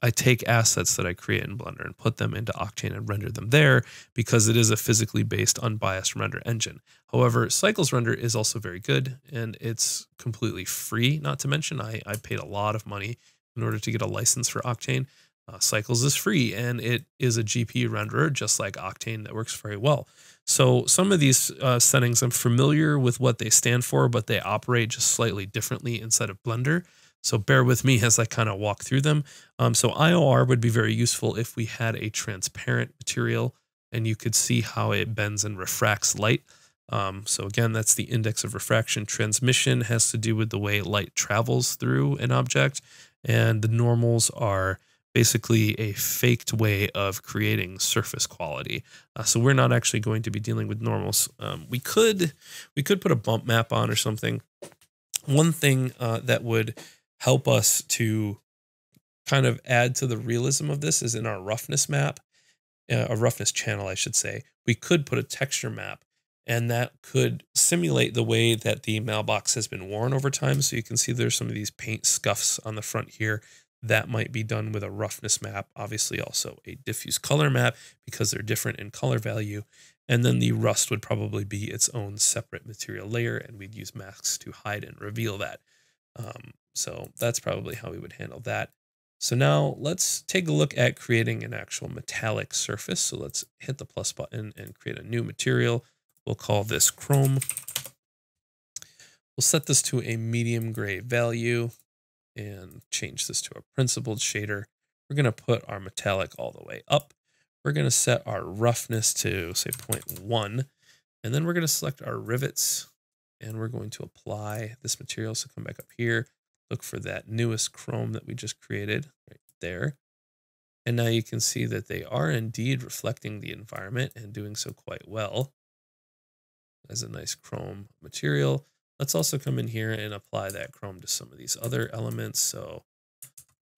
I take assets that I create in Blender and put them into Octane and render them there because it is a physically based unbiased render engine. However, Cycles Render is also very good, and it's completely free, not to mention I, I paid a lot of money in order to get a license for Octane. Uh, Cycles is free, and it is a G P U renderer just like Octane that works very well. So some of these uh, settings, I'm familiar with what they stand for, but they operate just slightly differently inside of Blender. So bear with me as I kind of walk through them. Um, so I O R would be very useful if we had a transparent material and you could see how it bends and refracts light. Um, so again, that's the index of refraction. Transmission has to do with the way light travels through an object, and the normals are basically a faked way of creating surface quality. Uh, so we're not actually going to be dealing with normals. Um, we could we could put a bump map on or something. One thing uh, that would help us to kind of add to the realism of this is in our roughness map, uh, a roughness channel, I should say, we could put a texture map, and that could simulate the way that the mailbox has been worn over time. So you can see there's some of these paint scuffs on the front here. That might be done with a roughness map, obviously also a diffuse color map because they're different in color value. And then the rust would probably be its own separate material layer, and we'd use masks to hide and reveal that. Um, so that's probably how we would handle that. So now let's take a look at creating an actual metallic surface. So let's hit the plus button and create a new material. We'll call this chrome. We'll set this to a medium gray value and change this to a principled shader. We're going to put our metallic all the way up. We're going to set our roughness to, say, zero point one, and then we're going to select our rivets, and we're going to apply this material. So come back up here, look for that newest chrome that we just created right there. And now you can see that they are indeed reflecting the environment and doing so quite well as a nice chrome material. Let's also come in here and apply that chrome to some of these other elements. So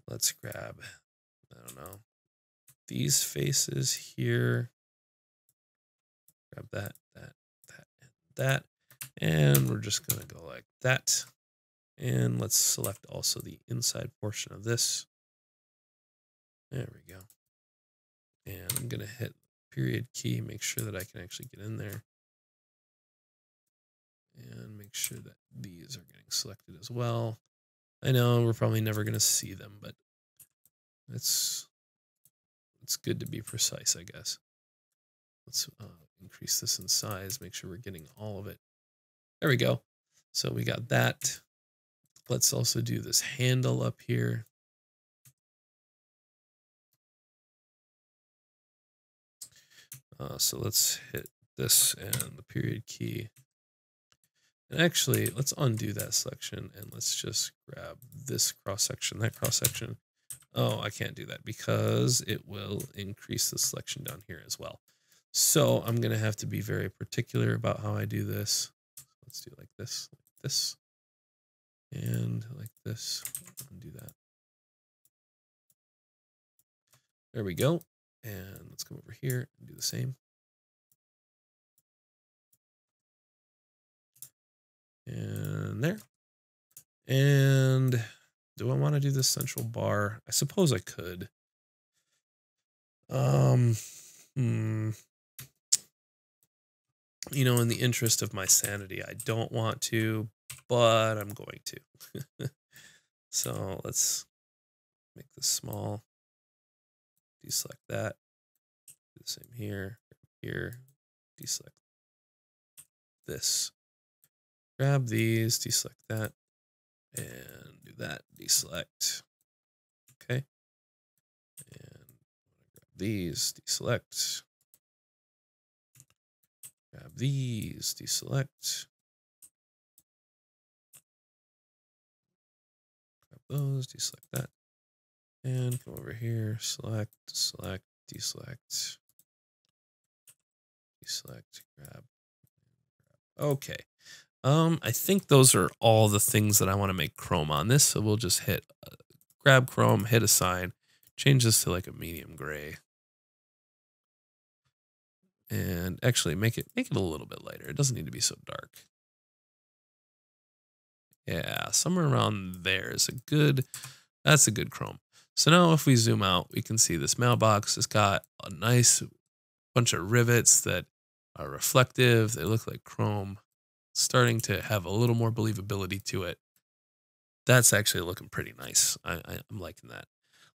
let's grab, I don't know, these faces here. Grab that, that, that, and that. And we're just going to go like that. And let's select also the inside portion of this. There we go. And I'm going to hit period key, make sure that I can actually get in there. And make sure that these are getting selected as well. I know we're probably never going to see them, but it's it's good to be precise, I guess. Let's uh, increase this in size, make sure we're getting all of it. There we go. So we got that. Let's also do this handle up here. Uh, so let's hit this and the period key. And actually, let's undo that selection and let's just grab this cross-section, that cross-section. Oh, I can't do that because it will increase the selection down here as well. So I'm going to have to be very particular about how I do this. Let's do like this, like this, and like this. Undo that. There we go. And let's come over here and do the same. And there. And do I want to do this central bar? I suppose I could. Um, hmm. You know, in the interest of my sanity, I don't want to, but I'm going to. So let's make this small. Deselect that. Do the same here. Here. Deselect this. Grab these, deselect that, and do that, deselect. Okay. And grab these, deselect. Grab these, deselect. those, deselect that, and come over here, select, select, deselect, deselect, grab. Okay. Um, I think those are all the things that I want to make chrome on this. So we'll just hit, uh, grab chrome, hit assign, change this to like a medium gray. And actually make it, make it a little bit lighter. It doesn't need to be so dark. Yeah, somewhere around there is a good, that's a good chrome. So now if we zoom out, we can see this mailbox has got a nice bunch of rivets that are reflective. They look like chrome, starting to have a little more believability to it. That's actually looking pretty nice. I, I, I'm liking that.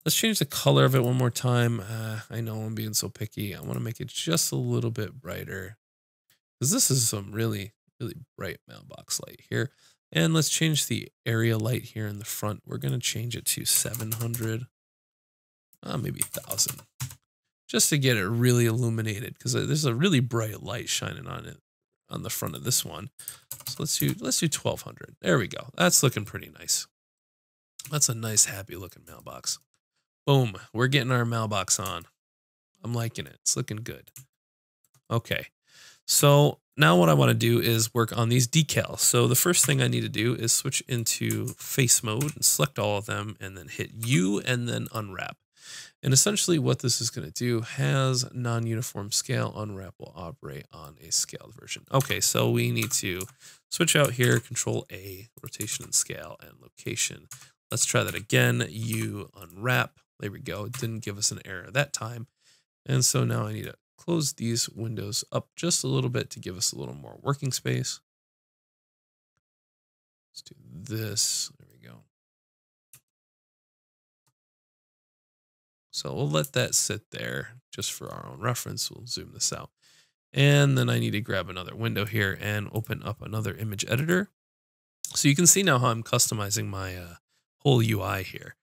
Let's change the color of it one more time. Uh, I know I'm being so picky. I want to make it just a little bit brighter because this is some really, really bright mailbox light here. And let's change the area light here in the front. We're going to change it to seven hundred, uh, maybe one thousand, just to get it really illuminated because there's a really bright light shining on it on the front of this one. So let's do let's do twelve hundred. There we go. That's looking pretty nice. That's a nice, happy looking mailbox. Boom. We're getting our mailbox on. I'm liking it. It's looking good. Okay. So now what I want to do is work on these decals. So the first thing I need to do is switch into face mode and select all of them and then hit U and then unwrap. And essentially what this is going to do has non-uniform scale, unwrap will operate on a scaled version. Okay, so we need to switch out here, control A, rotation and scale and location. Let's try that again, U, unwrap. There we go, it didn't give us an error that time. And so now I need to close these windows up just a little bit to give us a little more working space. Let's do this, there we go. So we'll let that sit there just for our own reference. We'll zoom this out. And then I need to grab another window here and open up another image editor. So you can see now how I'm customizing my uh, whole U I here.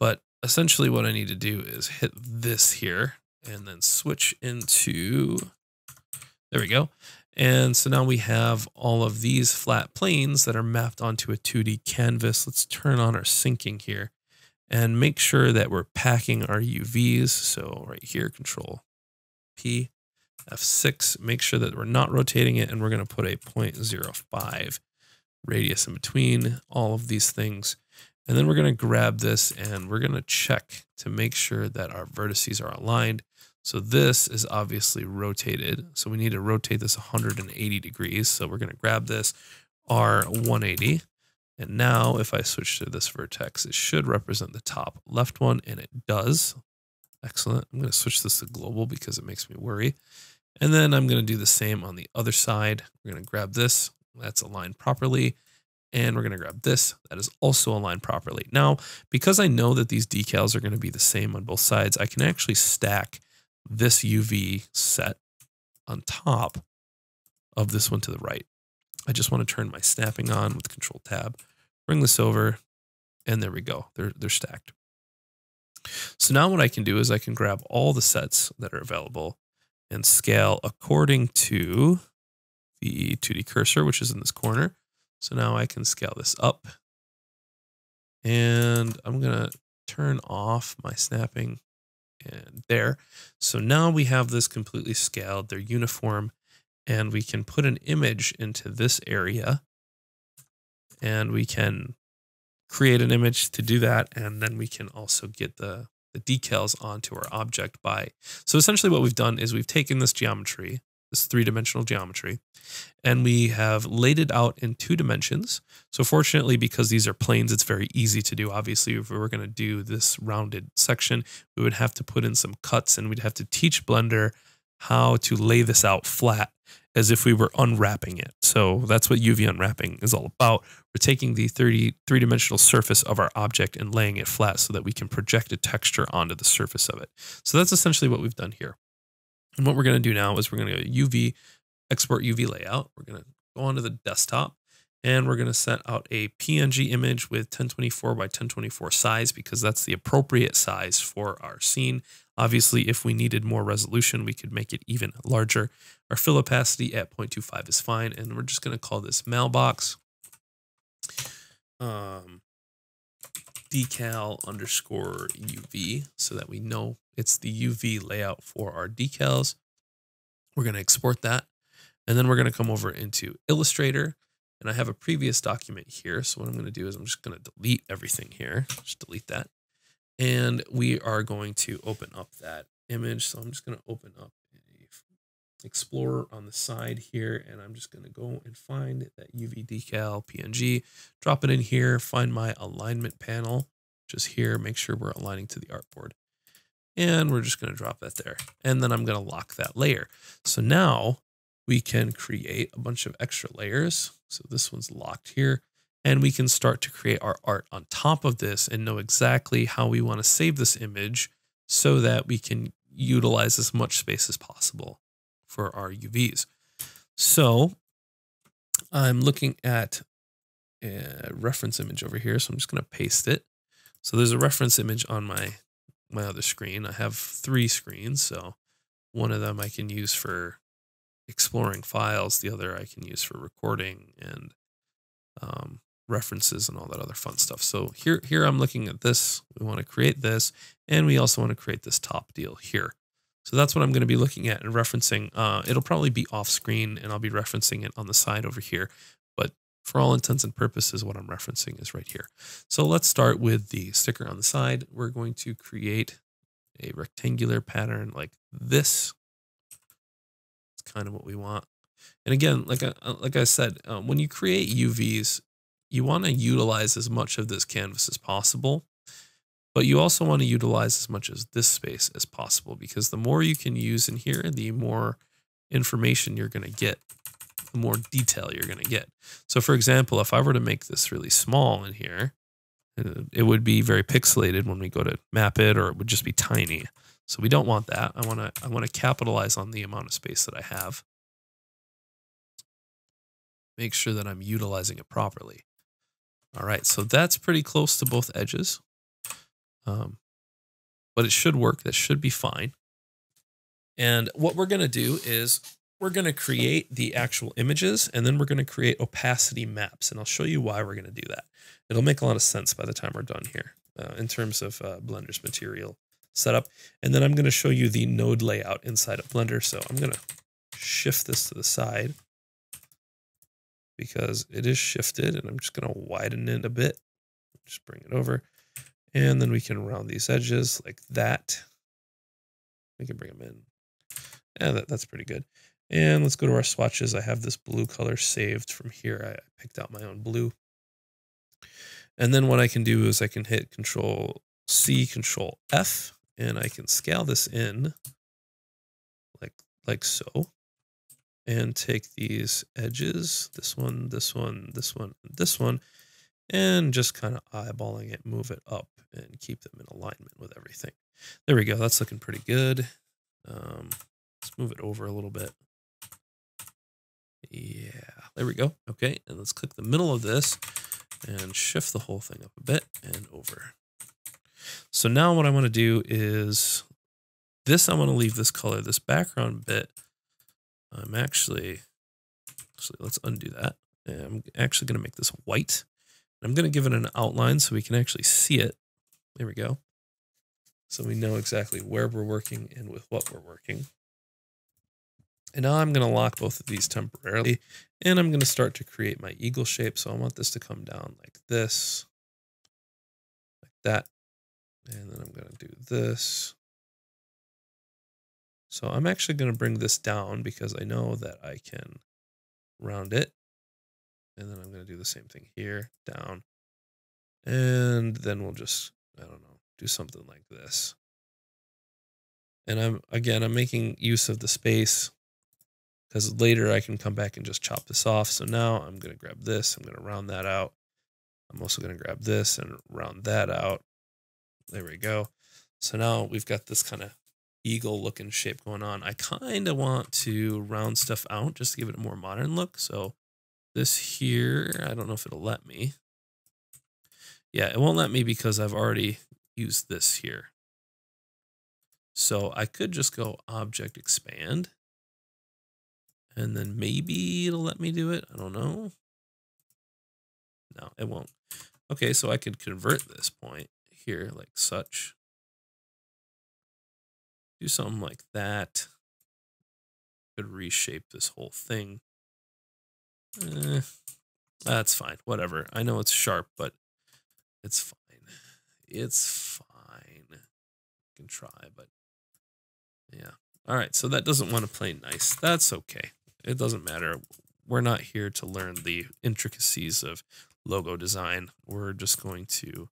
But essentially what I need to do is hit this here and then switch into, there we go. And so now we have all of these flat planes that are mapped onto a two D canvas. Let's turn on our syncing here. And make sure that we're packing our U Vs. So right here, control P, F six, make sure that we're not rotating it. And we're going to put a zero point zero five radius in between all of these things. And then we're going to grab this and we're going to check to make sure that our vertices are aligned. So this is obviously rotated. So we need to rotate this one hundred eighty degrees. So we're going to grab this R one eighty. And now if I switch to this vertex, it should represent the top left one, and it does. Excellent. I'm going to switch this to global because it makes me worry. And then I'm going to do the same on the other side. We're going to grab this. That's aligned properly. And we're going to grab this. That is also aligned properly. Now, because I know that these decals are going to be the same on both sides, I can actually stack this U V set on top of this one to the right. I just want to turn my snapping on with Control Tab, bring this over, and there we go. They're, they're stacked. So now what I can do is I can grab all the sets that are available and scale according to the two D cursor, which is in this corner. So now I can scale this up. And I'm going to turn off my snapping and there. So now we have this completely scaled. They're uniform. And we can put an image into this area and we can create an image to do that. And then we can also get the, the decals onto our object by. So essentially what we've done is we've taken this geometry, this three-dimensional geometry, and we have laid it out in two dimensions. So fortunately, because these are planes, it's very easy to do. Obviously, if we were going to do this rounded section, we would have to put in some cuts and we'd have to teach Blender how to lay this out flat as if we were unwrapping it. So that's what U V unwrapping is all about. We're taking the three-dimensional surface of our object and laying it flat so that we can project a texture onto the surface of it. So that's essentially what we've done here. And what we're going to do now is we're going to go to U V, export U V layout. We're going to go onto the desktop and we're going to set out a P N G image with ten twenty-four by ten twenty-four size because that's the appropriate size for our scene. Obviously, if we needed more resolution, we could make it even larger. Our fill opacity at zero point two five is fine. And we're just going to call this mailbox. Um, decal underscore U V so that we know it's the U V layout for our decals. We're going to export that. And then we're going to come over into Illustrator. And I have a previous document here. So what I'm going to do is I'm just going to delete everything here. Just delete that. And we are going to open up that image. So I'm just going to open up Explorer on the side here, and I'm just going to go and find that U V decal P N G, drop it in here, find my alignment panel, which is here, make sure we're aligning to the artboard. And we're just going to drop that there. And then I'm going to lock that layer. So now we can create a bunch of extra layers. So this one's locked here, and we can start to create our art on top of this and know exactly how we want to save this image so that we can utilize as much space as possible for our U Vs. So I'm looking at a reference image over here. So I'm just going to paste it. So there's a reference image on my, my other screen. I have three screens. So one of them I can use for exploring files. The other I can use for recording and um, references and all that other fun stuff. So here, here I'm looking at this. We want to create this. And we also want to create this top deal here. So that's what I'm going to be looking at and referencing. Uh, it'll probably be off screen and I'll be referencing it on the side over here. But for all intents and purposes, what I'm referencing is right here. So let's start with the sticker on the side. We're going to create a rectangular pattern like this. It's kind of what we want. And again, like I, like I said, um, when you create U Vs, you want to utilize as much of this canvas as possible. But you also want to utilize as much as this space as possible, because the more you can use in here, the more information you're going to get, the more detail you're going to get. So for example, if I were to make this really small in here, it would be very pixelated when we go to map it, or it would just be tiny. So we don't want that. I want to, I want to capitalize on the amount of space that I have. Make sure that I'm utilizing it properly. All right, so that's pretty close to both edges. Um, but it should work. That should be fine. And what we're going to do is we're going to create the actual images, and then we're going to create opacity maps. And I'll show you why we're going to do that. It'll make a lot of sense by the time we're done here uh, in terms of uh, Blender's material setup. And then I'm going to show you the node layout inside of Blender. So I'm going to shift this to the side because it is shifted, and I'm just going to widen it a bit. Just bring it over. And then we can round these edges like that. We can bring them in. Yeah, that, that's pretty good. And let's go to our swatches. I have this blue color saved from here. I picked out my own blue. And then what I can do is I can hit Control C, Control F, and I can scale this in like, like so. And take these edges, this one, this one, this one, and this one, and just kind of eyeballing it, move it up, and keep them in alignment with everything. There we go. That's looking pretty good. Um, let's move it over a little bit. Yeah, there we go. Okay, and let's click the middle of this and shift the whole thing up a bit and over. So now what I want to do is this. I want to leave this color, this background bit. I'm actually, actually let's undo that. And I'm actually going to make this white. I'm going to give it an outline so we can actually see it. There we go. So we know exactly where we're working and with what we're working. And now I'm going to lock both of these temporarily, and I'm going to start to create my eagle shape. So I want this to come down like this, like that. And then I'm going to do this. So I'm actually going to bring this down because I know that I can round it. And then I'm going to do the same thing here, down. And then we'll just, I don't know, do something like this. And I'm, again, I'm making use of the space because later I can come back and just chop this off. So now I'm going to grab this. I'm going to round that out. I'm also going to grab this and round that out. There we go. So now we've got this kind of eagle looking shape going on. I kind of want to round stuff out just to give it a more modern look. So this here, I don't know if it'll let me. Yeah, it won't let me because I've already used this here. So I could just go Object Expand. And then maybe it'll let me do it. I don't know. No, it won't. Okay, so I could convert this point here like such. Do something like that. Could reshape this whole thing. Eh, that's fine. Whatever. I know it's sharp, but it's fine. It's fine. I can try, but yeah. All right. So that doesn't want to play nice. That's okay. It doesn't matter. We're not here to learn the intricacies of logo design. We're just going to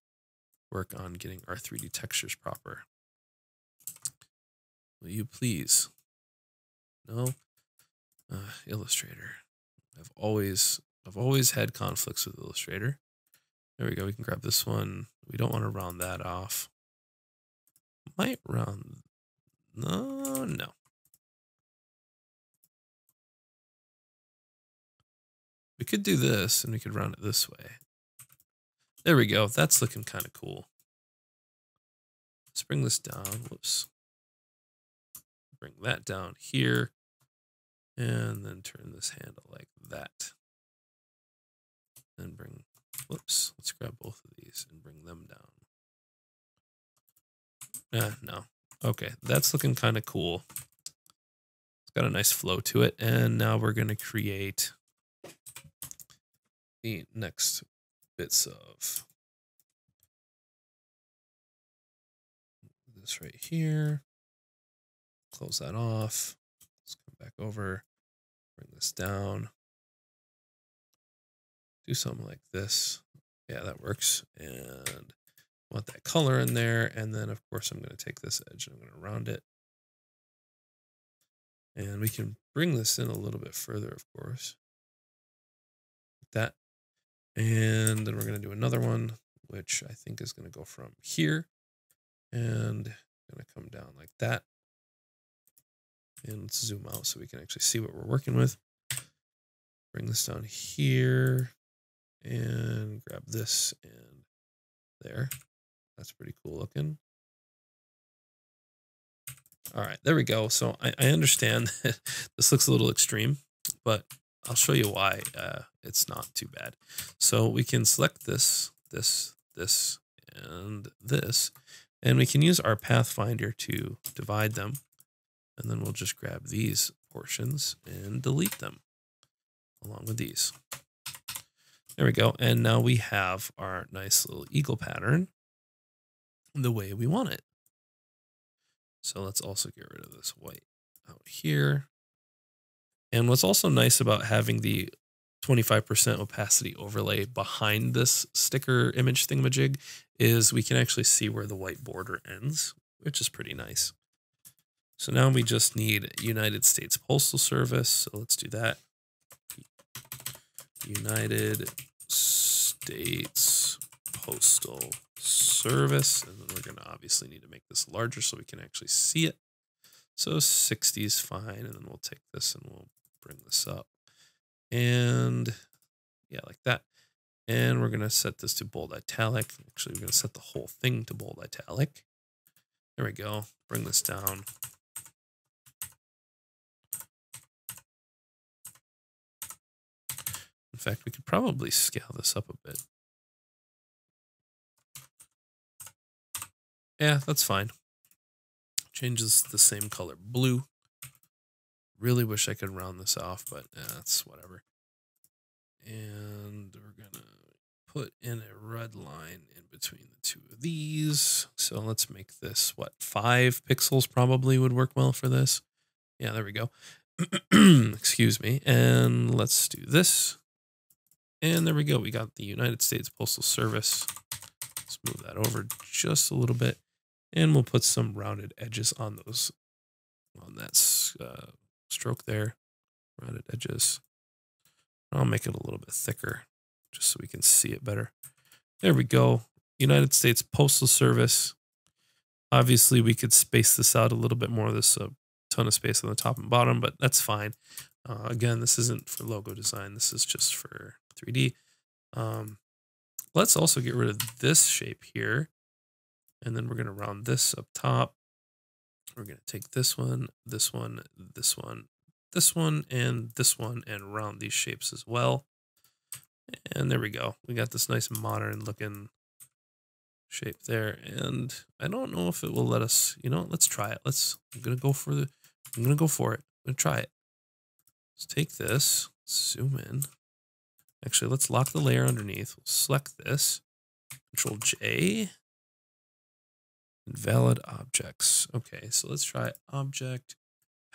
work on getting our three D textures proper. Will you please? No? Uh, Illustrator. I've always I've always had conflicts with Illustrator. There we go. We can grab this one. We don't want to round that off. Might round. No, no. We could do this and we could round it this way. There we go. That's looking kind of cool. Let's bring this down. Whoops. Bring that down here. And then turn this handle like that. Then bring, whoops, let's grab both of these and bring them down. Ah, no. Okay, that's looking kind of cool. It's got a nice flow to it. And now we're going to create the next bits of this right here. Close that off. Let's come back over, bring this down, do something like this. Yeah, that works. And I want that color in there. And then of course I'm going to take this edge and I'm going to round it. And we can bring this in a little bit further, of course. Like that. And then we're going to do another one, which I think is going to go from here and going to come down like that. And let's zoom out so we can actually see what we're working with. Bring this down here and grab this and there. That's pretty cool looking. All right, there we go. So I, I understand that this looks a little extreme, but I'll show you why uh, it's not too bad. So we can select this, this, this, and this, and we can use our Pathfinder to divide them. And then we'll just grab these portions and delete them along with these. There we go. And now we have our nice little eagle pattern the way we want it. So let's also get rid of this white out here. And what's also nice about having the twenty-five percent opacity overlay behind this sticker image thingamajig is we can actually see where the white border ends, which is pretty nice. So now we just need United States Postal Service. So let's do that. United States Postal Service. And then we're going to obviously need to make this larger so we can actually see it. So sixty is fine. And then we'll take this and we'll bring this up. And yeah, like that. And we're going to set this to bold italic. Actually, we're going to set the whole thing to bold italic. There we go. Bring this down. In fact, we could probably scale this up a bit. Yeah, that's fine. Changes the same color blue. Really wish I could round this off, but that's whatever. And we're going to put in a red line in between the two of these. So let's make this, what, five pixels probably would work well for this. Yeah, there we go. Excuse me. And let's do this. And there we go. We got the United States Postal Service. Let's move that over just a little bit. And we'll put some rounded edges on those, on that uh, stroke there. Rounded edges. I'll make it a little bit thicker just so we can see it better. There we go. United States Postal Service. Obviously, we could space this out a little bit more. There's a ton of space on the top and bottom, but that's fine. Uh, again, this isn't for logo design. This is just for three D. Um, let's also get rid of this shape here. And then we're going to round this up top. We're going to take this one, this one, this one, this one, and this one, and round these shapes as well. And there we go. We got this nice modern looking shape there. And I don't know if it will let us, you know, let's try it. Let's, I'm going to go for the, I'm going to go for it. I'm going to try it. Let's take this, zoom in. Actually, let's lock the layer underneath. We'll select this, Control J. Valid objects. Okay, so let's try object,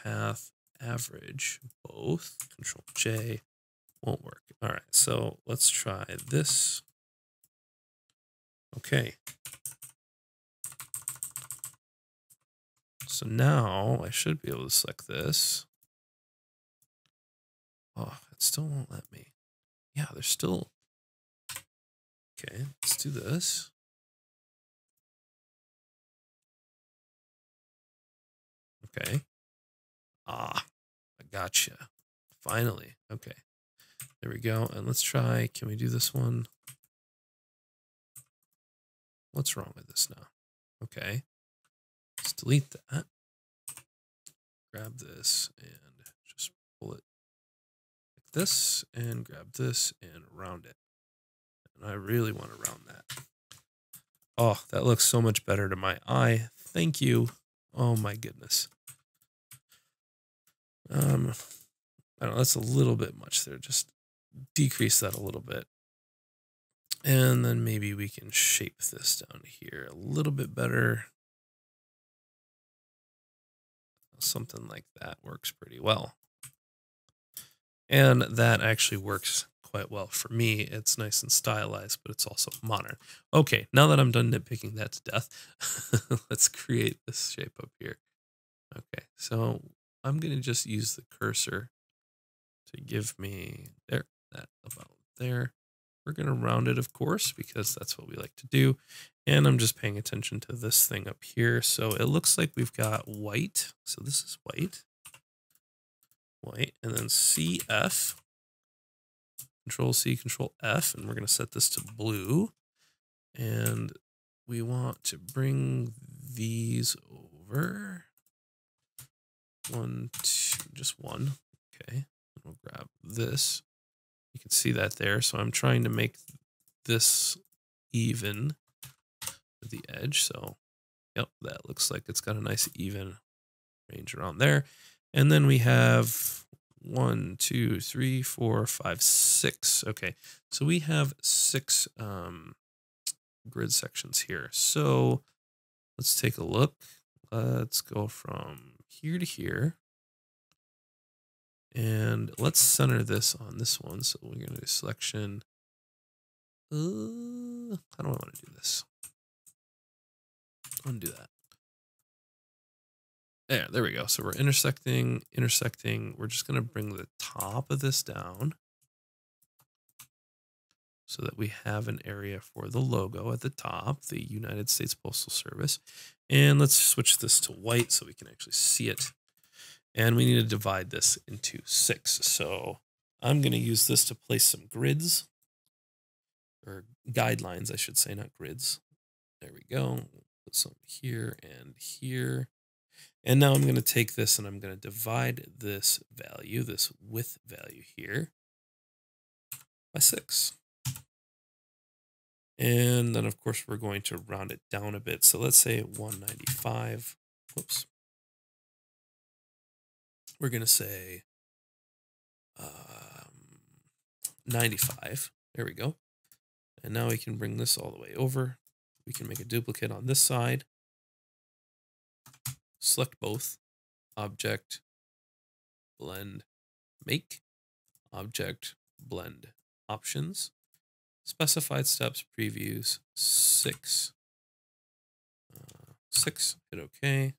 path, average, both. Control J, won't work. All right, so let's try this. Okay. So now I should be able to select this. Oh, it still won't let me. Yeah, there's still. Okay, let's do this. Okay. Ah, I gotcha. Finally. Okay. There we go. And let's try. Can we do this one? What's wrong with this now? Okay. Let's delete that. Grab this and just pull it like this and grab this and round it. And I really want to round that. Oh, that looks so much better to my eye. Thank you. Oh my goodness. Um, I don't know, that's a little bit much there. Just decrease that a little bit. And then maybe we can shape this down here a little bit better. Something like that works pretty well. And that actually works quite well for me. It's nice and stylized, but it's also modern. Okay, now that I'm done nitpicking that to death, let's create this shape up here. Okay, so I'm going to just use the cursor to give me there, that about there. We're going to round it, of course, because that's what we like to do. And I'm just paying attention to this thing up here. So it looks like we've got white. So this is white, white, and then C F. Control C, Control F, and we're going to set this to blue. And we want to bring these over. One, two, just one. Okay. And we'll grab this. You can see that there. So I'm trying to make this even with the edge. So, yep, that looks like it's got a nice even range around there. And then we have one, two, three, four, five, six. Okay, so we have six um, grid sections here. So let's take a look. Let's go from here to here. And let's center this on this one. So we're going to do selection. Uh, how do I want to do this? Undo that. There, there we go. So we're intersecting, intersecting. We're just going to bring the top of this down so that we have an area for the logo at the top, the United States Postal Service. And let's switch this to white so we can actually see it. And we need to divide this into six. So I'm going to use this to place some grids or guidelines, I should say, not grids. There we go. Put some here and here. And now I'm going to take this and I'm going to divide this value, this width value here, by six. And then, of course, we're going to round it down a bit. So let's say one ninety-five. Whoops. We're going to say um, ninety-five. There we go. And now we can bring this all the way over. We can make a duplicate on this side. Select both, object, blend, make, object, blend, options, specified steps, previews, six, uh, six, hit okay.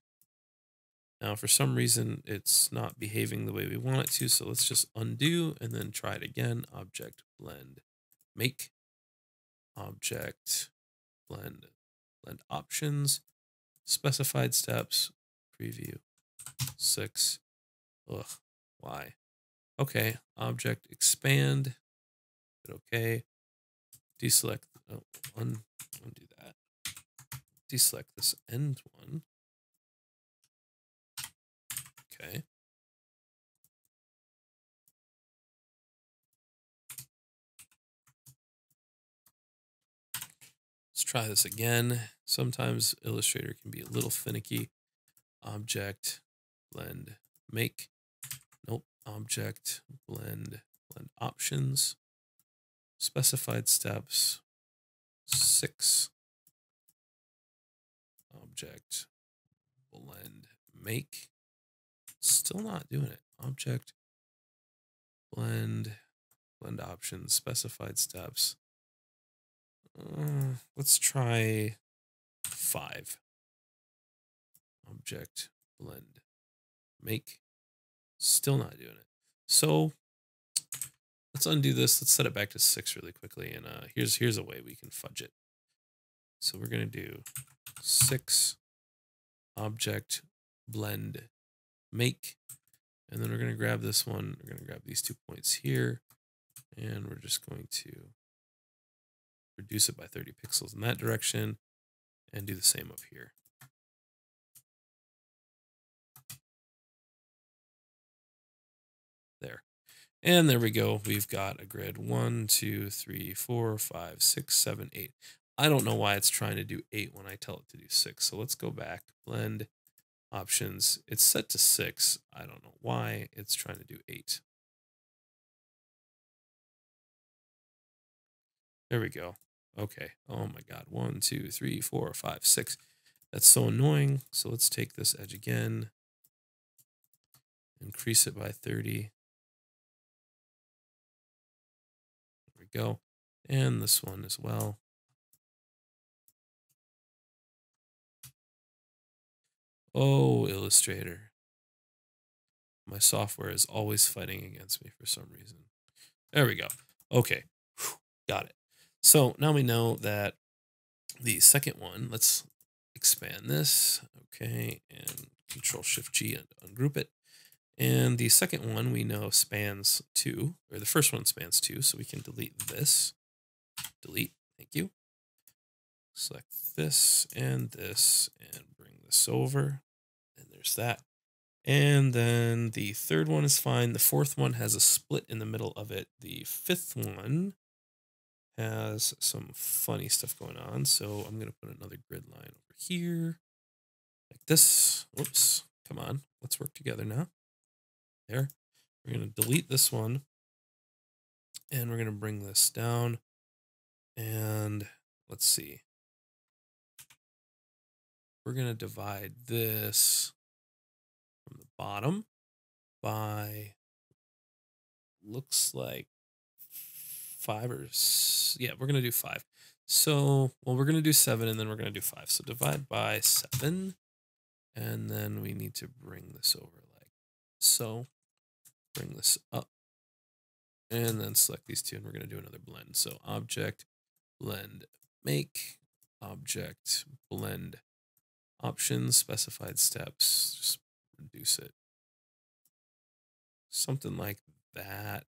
Now, for some reason, it's not behaving the way we want it to, so let's just undo and then try it again, object, blend, make, object, blend, blend, options, specified steps, preview, six. Ugh, why? Okay, object expand. Hit okay. Deselect. Oh, un, undo that. Deselect this end one. Okay. Let's try this again. Sometimes Illustrator can be a little finicky. Object, blend, make. Nope. Object, blend, blend options. Specified steps, six. Object, blend, make. Still not doing it. Object, blend, blend options, specified steps. Uh, let's try five. Object, blend, make. Still not doing it. So let's undo this. Let's set it back to six really quickly. And uh, here's here's a way we can fudge it. So we're gonna do six, object, blend, make, and then we're gonna grab this one. We're gonna grab these two points here, and we're just going to reduce it by thirty pixels in that direction, and do the same up here. There. And there we go. We've got a grid. One, two, three, four, five, six, seven, eight. I don't know why it's trying to do eight when I tell it to do six. So let's go back, blend, options. It's set to six. I don't know why it's trying to do eight. There we go. Okay. Oh my God. One, two, three, four, five, six. That's so annoying. So let's take this edge again. Increase it by thirty. There we go. And this one as well. Oh, Illustrator. My software is always fighting against me for some reason. There we go. Okay. Whew. Got it. So now we know that the second one, let's expand this, okay, and Control Shift G and ungroup it. And the second one we know spans two, or the first one spans two, so we can delete this. Delete, thank you. Select this and this and bring this over. And there's that. And then the third one is fine. The fourth one has a split in the middle of it. The fifth one has some funny stuff going on. So I'm going to put another grid line over here like this. Whoops. Come on. Let's work together now. There. We're going to delete this one and we're going to bring this down and let's see. We're going to divide this from the bottom by looks like five or yeah, we're going to do five. So, well, we're going to do seven and then we're going to do five. So divide by seven. And then we need to bring this over like so. Bring this up and then select these two and we're going to do another blend. So object, blend, make, object, blend, options, specified steps, just reduce it. Something like that.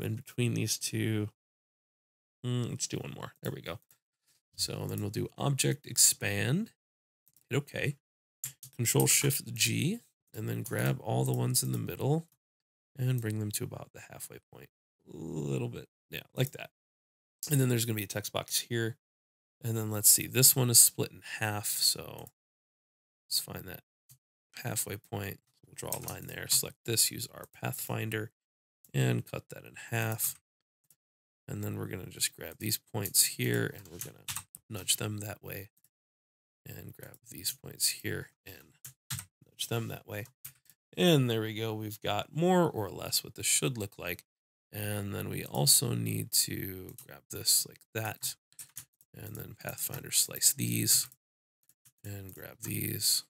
In between these two, mm, let's do one more. There we go. So then we'll do object expand. Hit OK. Control Shift G, and then grab all the ones in the middle, and bring them to about the halfway point. A little bit, yeah, like that. And then there's going to be a text box here, and then let's see. This one is split in half, so let's find that halfway point. We'll draw a line there. Select this. Use our Pathfinder. And cut that in half. And then we're going to just grab these points here and we're going to nudge them that way. And grab these points here and nudge them that way. And there we go. We've got more or less what this should look like. And then we also need to grab this like that. And then Pathfinder slice these. And grab these.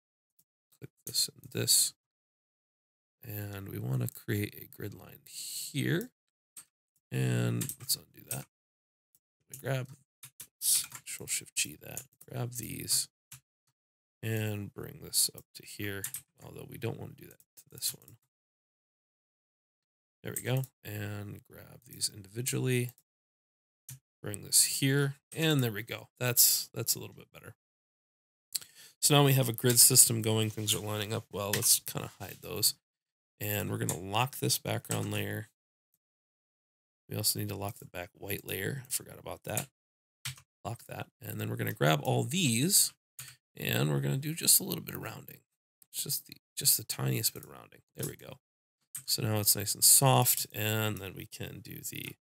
Click this and this. And we want to create a grid line here. And let's undo that. We grab, let's Control Shift G that, grab these, and bring this up to here. Although we don't want to do that to this one. There we go. And grab these individually. Bring this here. And there we go. That's that's a little bit better. So now we have a grid system going. Things are lining up well. Let's kind of hide those. And we're going to lock this background layer. We also need to lock the back white layer. I forgot about that. Lock that. And then we're going to grab all these and we're going to do just a little bit of rounding. It's just the, just the tiniest bit of rounding. There we go. So now it's nice and soft. And then we can do the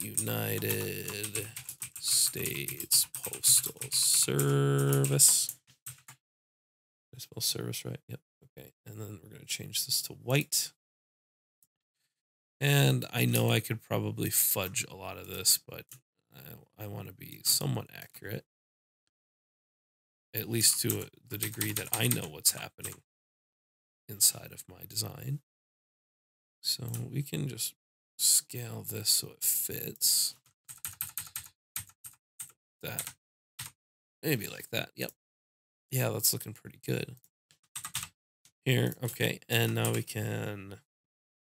United States Postal Service. Did I spell service right? Yep. Okay. And then we're going to change this to white. And I know I could probably fudge a lot of this, but I, I want to be somewhat accurate, at least to the degree that I know what's happening inside of my design. So we can just scale this so it fits. That. Maybe like that. Yep. Yeah, that's looking pretty good. Here. Okay. And now we can...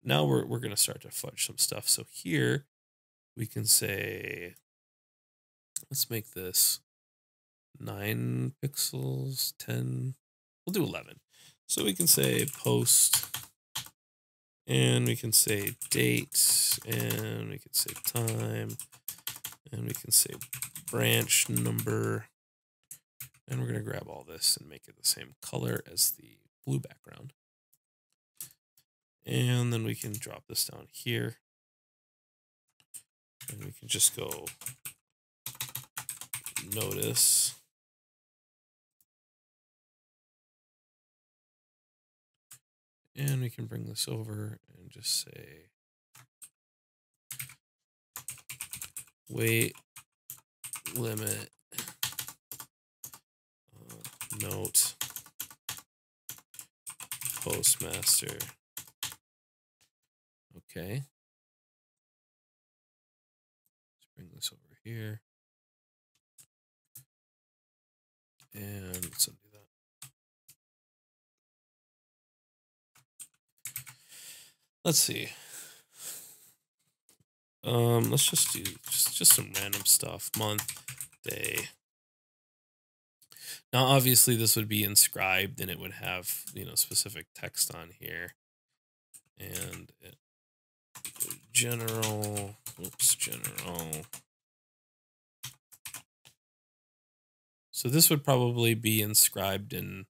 Now we're, we're going to start to fudge some stuff. So here we can say, let's make this nine pixels, ten, we'll do eleven. So we can say post and we can say date and we can say time and we can say branch number. And we're going to grab all this and make it the same color as the blue background. And then we can drop this down here. And we can just go notice. And we can bring this over and just say, weight limit uh, note postmaster. Okay. Let's bring this over here. And let's undo that. Let's see. Um, let's just do just, just some random stuff. Month, day. Now, obviously, this would be inscribed and it would have, you know, specific text on here. And it General, oops, general. So this would probably be inscribed in,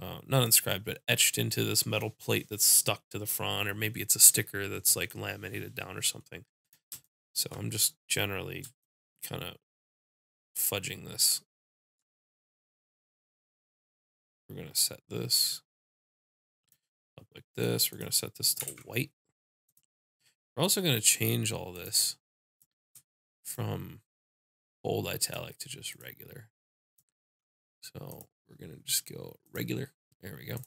uh, not inscribed, but etched into this metal plate that's stuck to the front, or maybe it's a sticker that's like laminated down or something. So I'm just generally kind of fudging this. We're going to set this up like this. We're going to set this to white. We're also going to change all this from bold italic to just regular. So we're going to just go regular. There we go.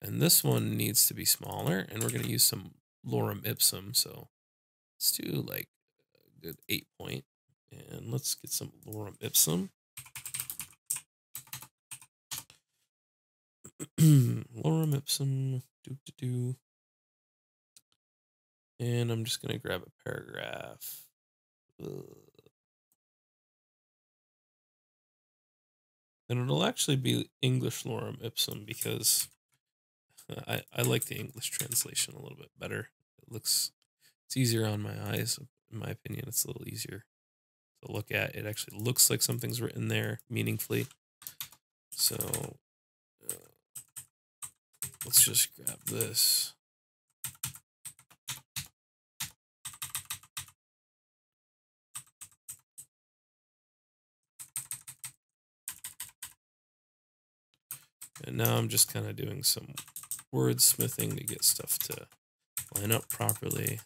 And this one needs to be smaller, and we're going to use some lorem ipsum. So let's do like a good eight point, and let's get some lorem ipsum. Lorem ipsum. Do do do. And I'm just going to grab a paragraph. Ugh. And it'll actually be English lorem ipsum because I, I like the English translation a little bit better. It looks, it's easier on my eyes. In my opinion, it's a little easier to look at. It actually looks like something's written there meaningfully. So uh, let's just grab this. And now I'm just kind of doing some wordsmithing to get stuff to line up properly.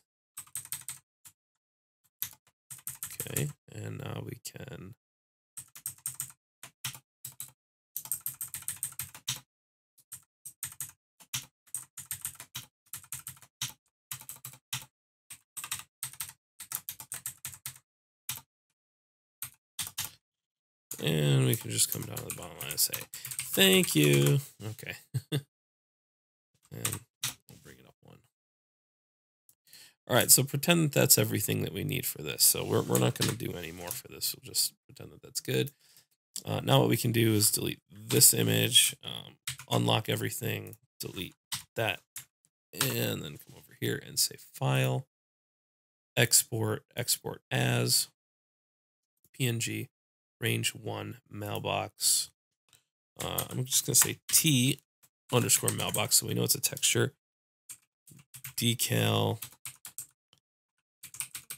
Okay, and now we can and we can just come down to the bottom line and say, thank you. Okay. And we'll bring it up one. All right. So pretend that that's everything that we need for this. So we're, we're not going to do any more for this. We'll just pretend that that's good. Uh, now what we can do is delete this image, um, unlock everything, delete that, and then come over here and say file, export, export as. P N G, range one, mailbox. Uh, I'm just going to say T underscore mailbox, so we know it's a texture. Decal,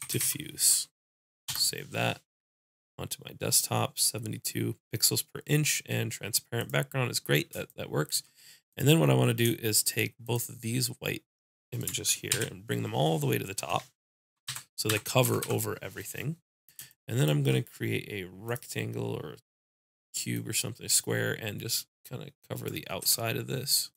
diffuse. Save that onto my desktop, seventy-two pixels per inch, and transparent background is great. That, that works. And then what I want to do is take both of these white images here and bring them all the way to the top, so they cover over everything. And then I'm going to create a rectangle or a cube or something, a square, and just kind of cover the outside of this.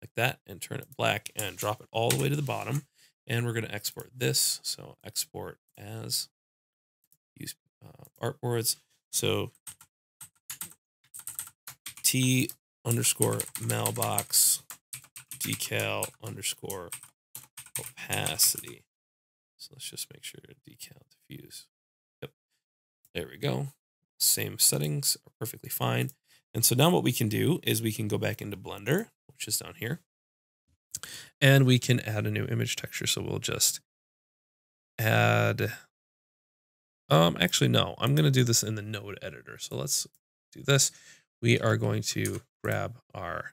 Like that, and turn it black and drop it all the way to the bottom. And we're going to export this. So export as, use uh, artboards. So T underscore mailbox decal underscore opacity. So let's just make sure decal diffuse. Yep. There we go. Same settings are perfectly fine. And so now what we can do is we can go back into Blender, which is down here, and we can add a new image texture. So we'll just add, um, actually, no, I'm going to do this in the node editor. So let's do this. We are going to grab our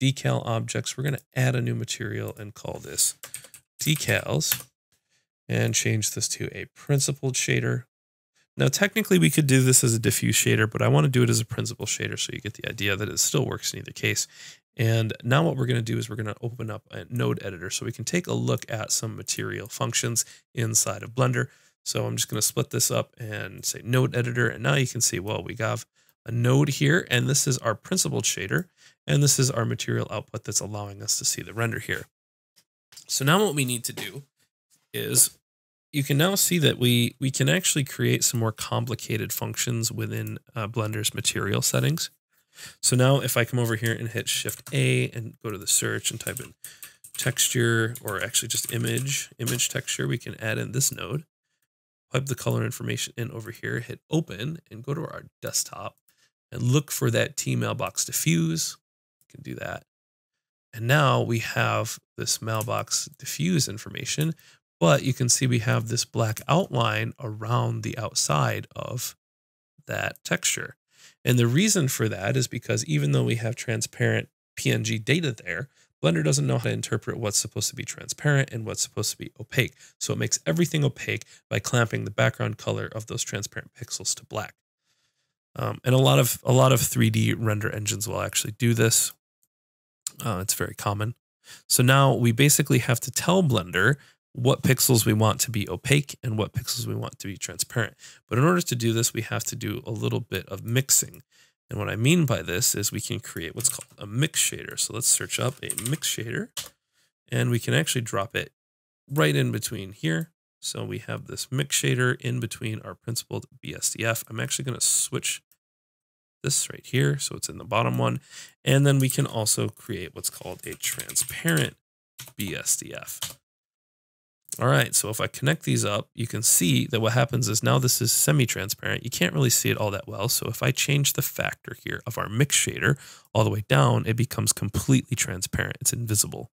decal objects. We're going to add a new material and call this decals and change this to a principled shader. Now, technically we could do this as a diffuse shader, but I want to do it as a principal shader. So you get the idea that it still works in either case. And now what we're going to do is we're going to open up a node editor so we can take a look at some material functions inside of Blender. So I'm just going to split this up and say node editor. And now you can see, well, we have a node here, and this is our principled shader. And this is our material output that's allowing us to see the render here. So now what we need to do is, you can now see that we, we can actually create some more complicated functions within uh, Blender's material settings. So now if I come over here and hit Shift A and go to the search and type in texture, or actually just image, image texture, we can add in this node, pipe the color information in over here, hit open and go to our desktop and look for that T mailbox diffuse. You can do that. And now we have this mailbox diffuse information, but you can see we have this black outline around the outside of that texture. And the reason for that is because even though we have transparent P N G data there, Blender doesn't know how to interpret what's supposed to be transparent and what's supposed to be opaque. So it makes everything opaque by clamping the background color of those transparent pixels to black. Um, and a lot of a lot of three D render engines will actually do this. Uh, it's very common. So now we basically have to tell Blender what pixels we want to be opaque and what pixels we want to be transparent. But in order to do this, we have to do a little bit of mixing. And what I mean by this is we can create what's called a mix shader. So let's search up a mix shader, and we can actually drop it right in between here. So we have this mix shader in between our principled B S D F. I'm actually going to switch this right here, so it's in the bottom one. And then we can also create what's called a transparent B S D F. All right, so if I connect these up, you can see that what happens is now this is semi-transparent. You can't really see it all that well. So if I change the factor here of our mix shader all the way down, it becomes completely transparent. It's invisible.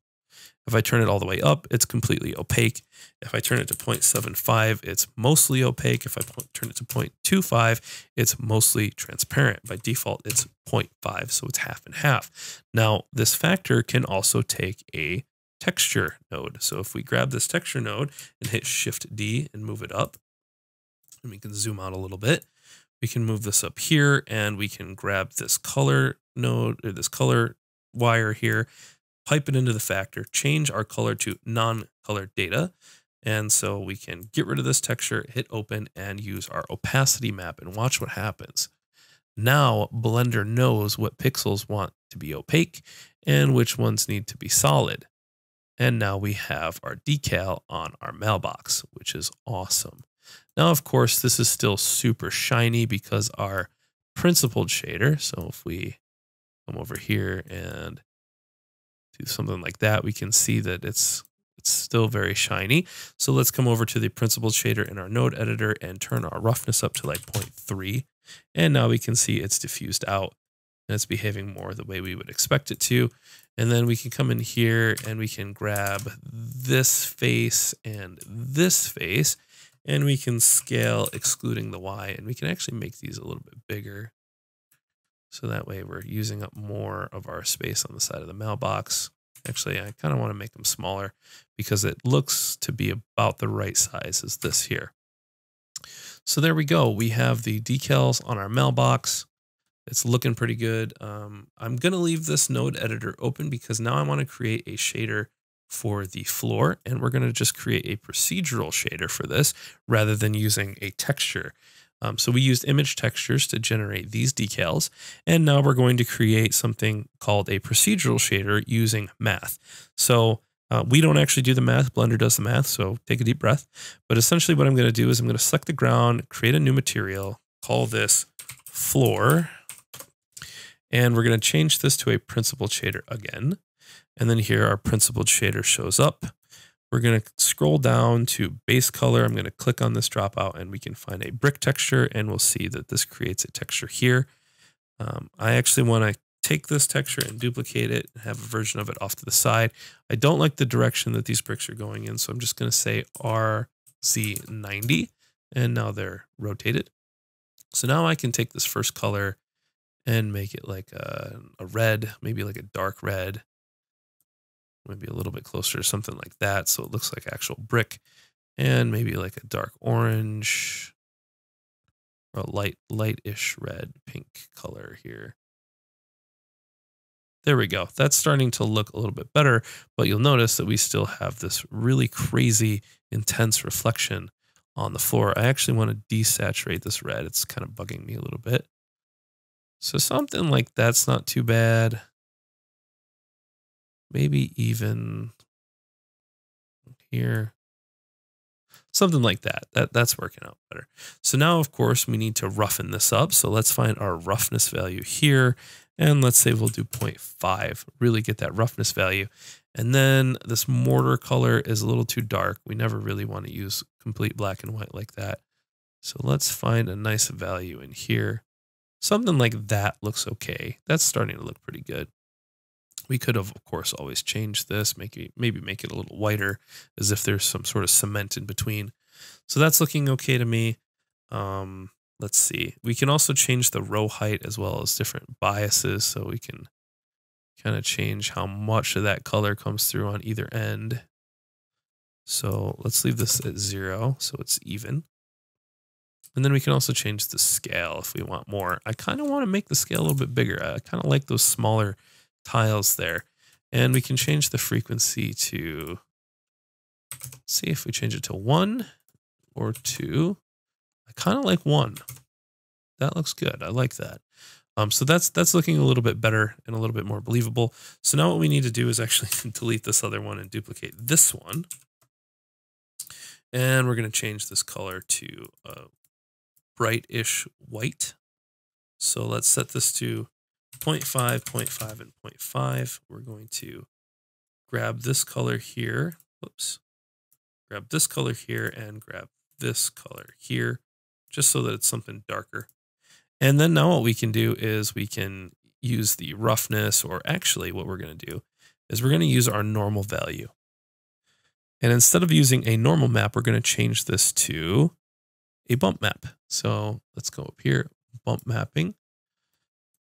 If I turn it all the way up, it's completely opaque. If I turn it to zero point seven five, it's mostly opaque. If I turn it to zero point two five, it's mostly transparent. By default, it's zero point five, so it's half and half. Now, this factor can also take a texture node. So if we grab this texture node and hit Shift D and move it up, and we can zoom out a little bit, we can move this up here, and we can grab this color node or this color wire here, pipe it into the factor, change our color to non-color data. And so we can get rid of this texture, hit open, and use our opacity map and watch what happens. Now Blender knows what pixels want to be opaque and which ones need to be solid. And now we have our decal on our mailbox, which is awesome. Now, of course, this is still super shiny because our principled shader. So if we come over here and do something like that, we can see that it's, it's still very shiny. So let's come over to the principled shader in our node editor and turn our roughness up to like zero point three. And now we can see it's diffused out. and it's behaving more the way we would expect it to. And then we can come in here and we can grab this face and this face, and we can scale excluding the Y, and we can actually make these a little bit bigger. So that way we're using up more of our space on the side of the mailbox. Actually, I kind of want to make them smaller because it looks to be about the right size as this here. So there we go. We have the decals on our mailbox. It's looking pretty good. Um, I'm going to leave this node editor open because now I want to create a shader for the floor, and we're going to just create a procedural shader for this rather than using a texture. Um, so we used image textures to generate these decals, and now we're going to create something called a procedural shader using math. So uh, we don't actually do the math, Blender does the math, so take a deep breath. But essentially what I'm going to do is I'm going to select the ground, create a new material, call this floor, and we're going to change this to a principled shader again. And then here our principled shader shows up. We're going to scroll down to base color. I'm going to click on this dropout, and we can find a brick texture, and we'll see that this creates a texture here. Um, I actually want to take this texture and duplicate it and have a version of it off to the side. I don't like the direction that these bricks are going in, so I'm just going to say R Z ninety, and now they're rotated. So now I can take this first color and make it like a, a red, maybe like a dark red. Maybe a little bit closer, something like that. So it looks like actual brick, and maybe like a dark orange or a light, lightish red pink color here. There we go. That's starting to look a little bit better, but you'll notice that we still have this really crazy, intense reflection on the floor. I actually want to desaturate this red. It's kind of bugging me a little bit. So something like that's not too bad. Maybe even here, something like that. That that's working out better. So now, of course, we need to roughen this up. So let's find our roughness value here. And let's say we'll do zero point five, really get that roughness value. And then this mortar color is a little too dark. We never really want to use complete black and white like that. So let's find a nice value in here. Something like that looks okay. That's starting to look pretty good. We could have, of course, always changed this, make it, maybe make it a little whiter as if there's some sort of cement in between. So that's looking okay to me. Um, let's see. We can also change the row height as well as different biases. So we can kind of change how much of that color comes through on either end. So let's leave this at zero so it's even. And then we can also change the scale if we want more. I kind of want to make the scale a little bit bigger. I kind of like those smaller tiles there, and we can change the frequency to, see if we change it to one or two. I kind of like one. That looks good. I like that. Um, so that's that's looking a little bit better and a little bit more believable. So now what we need to do is actually delete this other one and duplicate this one, and we're going to change this color to a brightish white. So let's set this to zero point five, zero point five, and zero point five. We're going to grab this color here. Whoops. Grab this color here and grab this color here, just so that it's something darker. And then now what we can do is we can use the roughness, or actually what we're going to do is we're going to use our normal value. And instead of using a normal map, we're going to change this to a bump map. So let's go up here, bump mapping.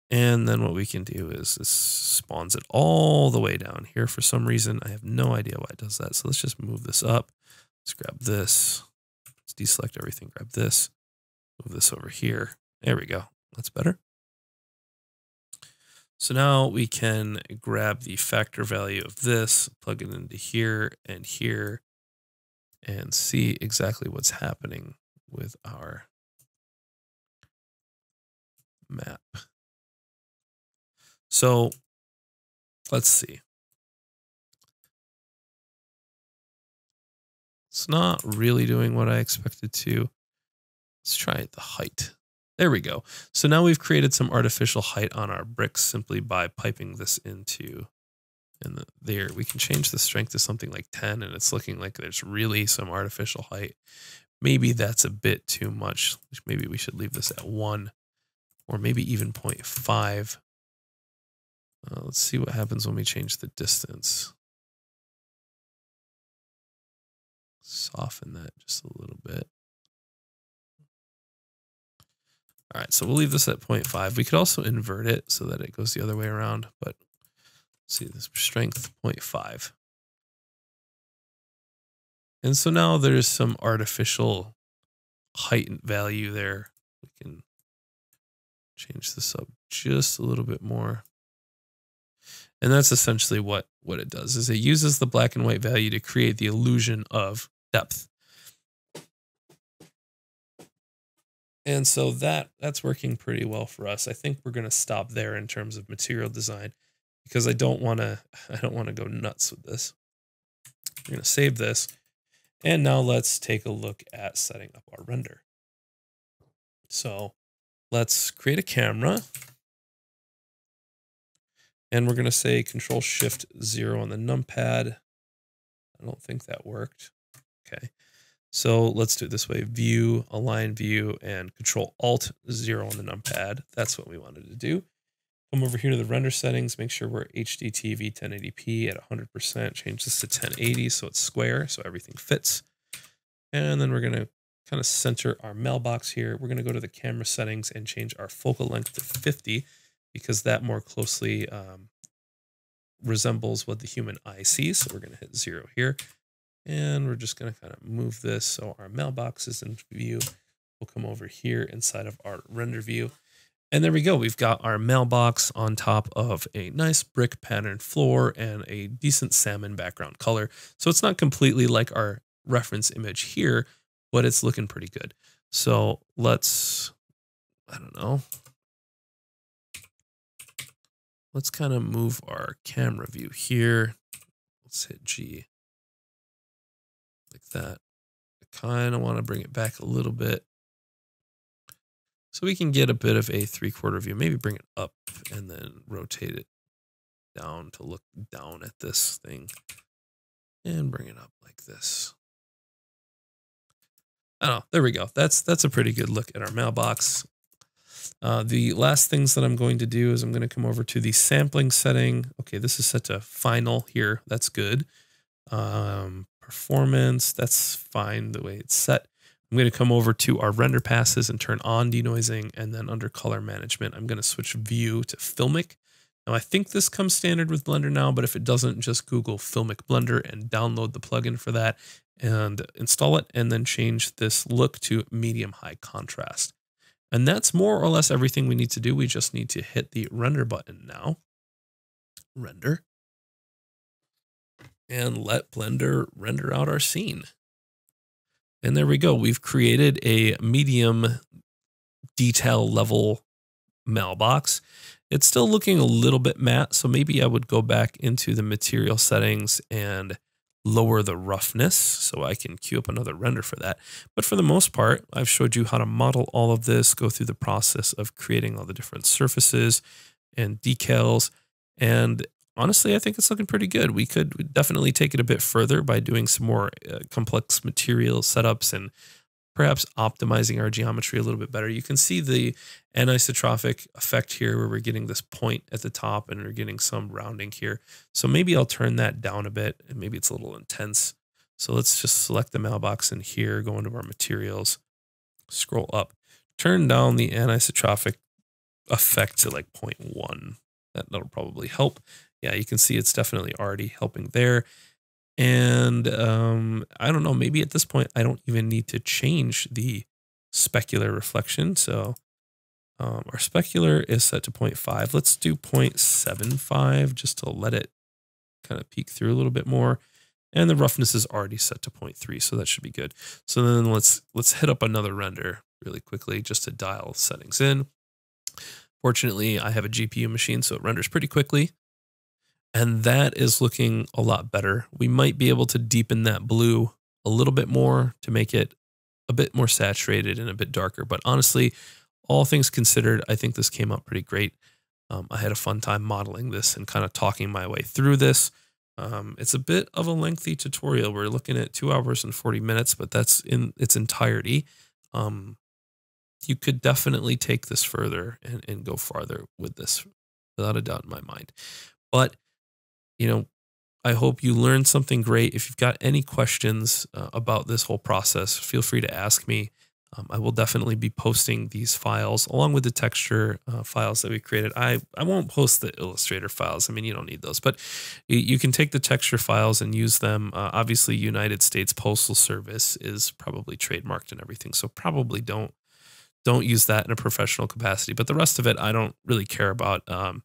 And then what we can do is this spawns it all the way down here for some reason. I have no idea why it does that. So let's just move this up. Let's grab this. Let's deselect everything. Grab this. Move this over here. There we go. That's better. So now we can grab the factor value of this, plug it into here and here, and see exactly what's happening with our map. So let's see. It's not really doing what I expected to. Let's try it, the height. There we go. So now we've created some artificial height on our bricks simply by piping this into, and there we can change the strength to something like ten, and it's looking like there's really some artificial height. Maybe that's a bit too much. Maybe we should leave this at one, or maybe even zero point five. Uh, let's see what happens when we change the distance. Soften that just a little bit. All right, so we'll leave this at zero point five. We could also invert it so that it goes the other way around, but let's see, this strength zero point five. And so now there's some artificial height and value there. We can change this up just a little bit more. And that's essentially what, what it does, is it uses the black and white value to create the illusion of depth. And so that, that's working pretty well for us. I think we're going to stop there in terms of material design, because I don't want to, I don't want to go nuts with this. We're going to save this. And now let's take a look at setting up our render. So let's create a camera. And we're going to say Control Shift zero on the numpad. I don't think that worked. Okay. So let's do it this way. View, align view, and Control Alt zero on the numpad. That's what we wanted to do. Come over here to the render settings. Make sure we're H D T V ten eighty p at one hundred percent. Change this to ten eighty so it's square, so everything fits. And then we're going to kind of center our mailbox here. We're going to go to the camera settings and change our focal length to fifty. Because that more closely um, resembles what the human eye sees. So we're going to hit zero here. And we're just going to kind of move this so our mailbox is in view. We'll come over here inside of our render view. And there we go. We've got our mailbox on top of a nice brick pattern floor and a decent salmon background color. So it's not completely like our reference image here, but it's looking pretty good. So let's, I don't know. Let's kind of move our camera view here. Let's hit G like that. I kind of want to bring it back a little bit so we can get a bit of a three-quarter view. Maybe bring it up and then rotate it down to look down at this thing and bring it up like this. I don't know. There we go. That's, that's a pretty good look at our mailbox. Uh, the last things that I'm going to do is I'm going to come over to the sampling setting. Okay, this is set to final here. That's good. Um, performance, that's fine the way it's set. I'm going to come over to our render passes and turn on denoising. And then under color management, I'm going to switch view to Filmic. Now, I think this comes standard with Blender now, but if it doesn't, just Google Filmic Blender and download the plugin for that and install it, and then change this look to medium-high contrast. And that's more or less everything we need to do. We just need to hit the render button now. Render. And let Blender render out our scene. And there we go. We've created a medium detail level mailbox. It's still looking a little bit matte, so maybe I would go back into the material settings and lower the roughness so I can queue up another render for that. But for the most part, I've showed you how to model all of this, go through the process of creating all the different surfaces and decals. And honestly, I think it's looking pretty good. We could definitely take it a bit further by doing some more uh, complex material setups and perhaps optimizing our geometry a little bit better. You can see the anisotropic effect here where we're getting this point at the top and we're getting some rounding here. So maybe I'll turn that down a bit and maybe it's a little intense. So let's just select the mailbox in here, go into our materials, scroll up, turn down the anisotropic effect to like zero point one. That, that'll probably help. Yeah, you can see it's definitely already helping there. And um, I don't know, maybe at this point, I don't even need to change the specular reflection. So um, our specular is set to zero point five. Let's do zero point seven five just to let it kind of peek through a little bit more. And the roughness is already set to zero point three, so that should be good. So then let's, let's hit up another render really quickly just to dial settings in. Fortunately, I have a G P U machine, so it renders pretty quickly. And that is looking a lot better. We might be able to deepen that blue a little bit more to make it a bit more saturated and a bit darker. But honestly, all things considered, I think this came out pretty great. Um, I had a fun time modeling this and kind of talking my way through this. Um, it's a bit of a lengthy tutorial. We're looking at two hours and forty minutes, but that's in its entirety. Um, you could definitely take this further and, and go farther with this without a doubt in my mind. But, you know, I hope you learned something great. If you've got any questions uh, about this whole process, feel free to ask me. Um, I will definitely be posting these files along with the texture uh, files that we created. I, I won't post the Illustrator files. I mean, you don't need those, but you, you can take the texture files and use them. Uh, obviously, United States Postal Service is probably trademarked and everything, so probably don't don't use that in a professional capacity. But the rest of it, I don't really care about. Um,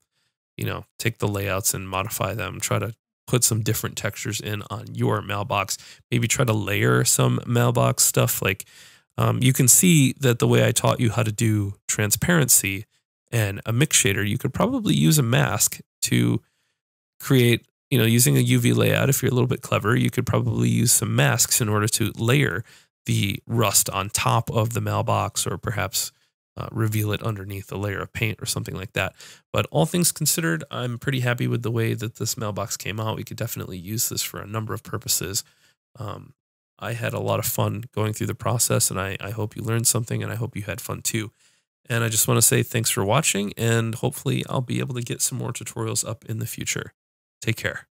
you know, take the layouts and modify them. Try to put some different textures in on your mailbox. Maybe try to layer some mailbox stuff like. Um, you can see that the way I taught you how to do transparency and a mix shader, you could probably use a mask to create, you know, using a U V layout. If you're a little bit clever, you could probably use some masks in order to layer the rust on top of the mailbox, or perhaps uh, reveal it underneath a layer of paint or something like that. But all things considered, I'm pretty happy with the way that this mailbox came out. We could definitely use this for a number of purposes. Um, I had a lot of fun going through the process, and I, I hope you learned something, and I hope you had fun too. And I just want to say thanks for watching, and hopefully I'll be able to get some more tutorials up in the future. Take care.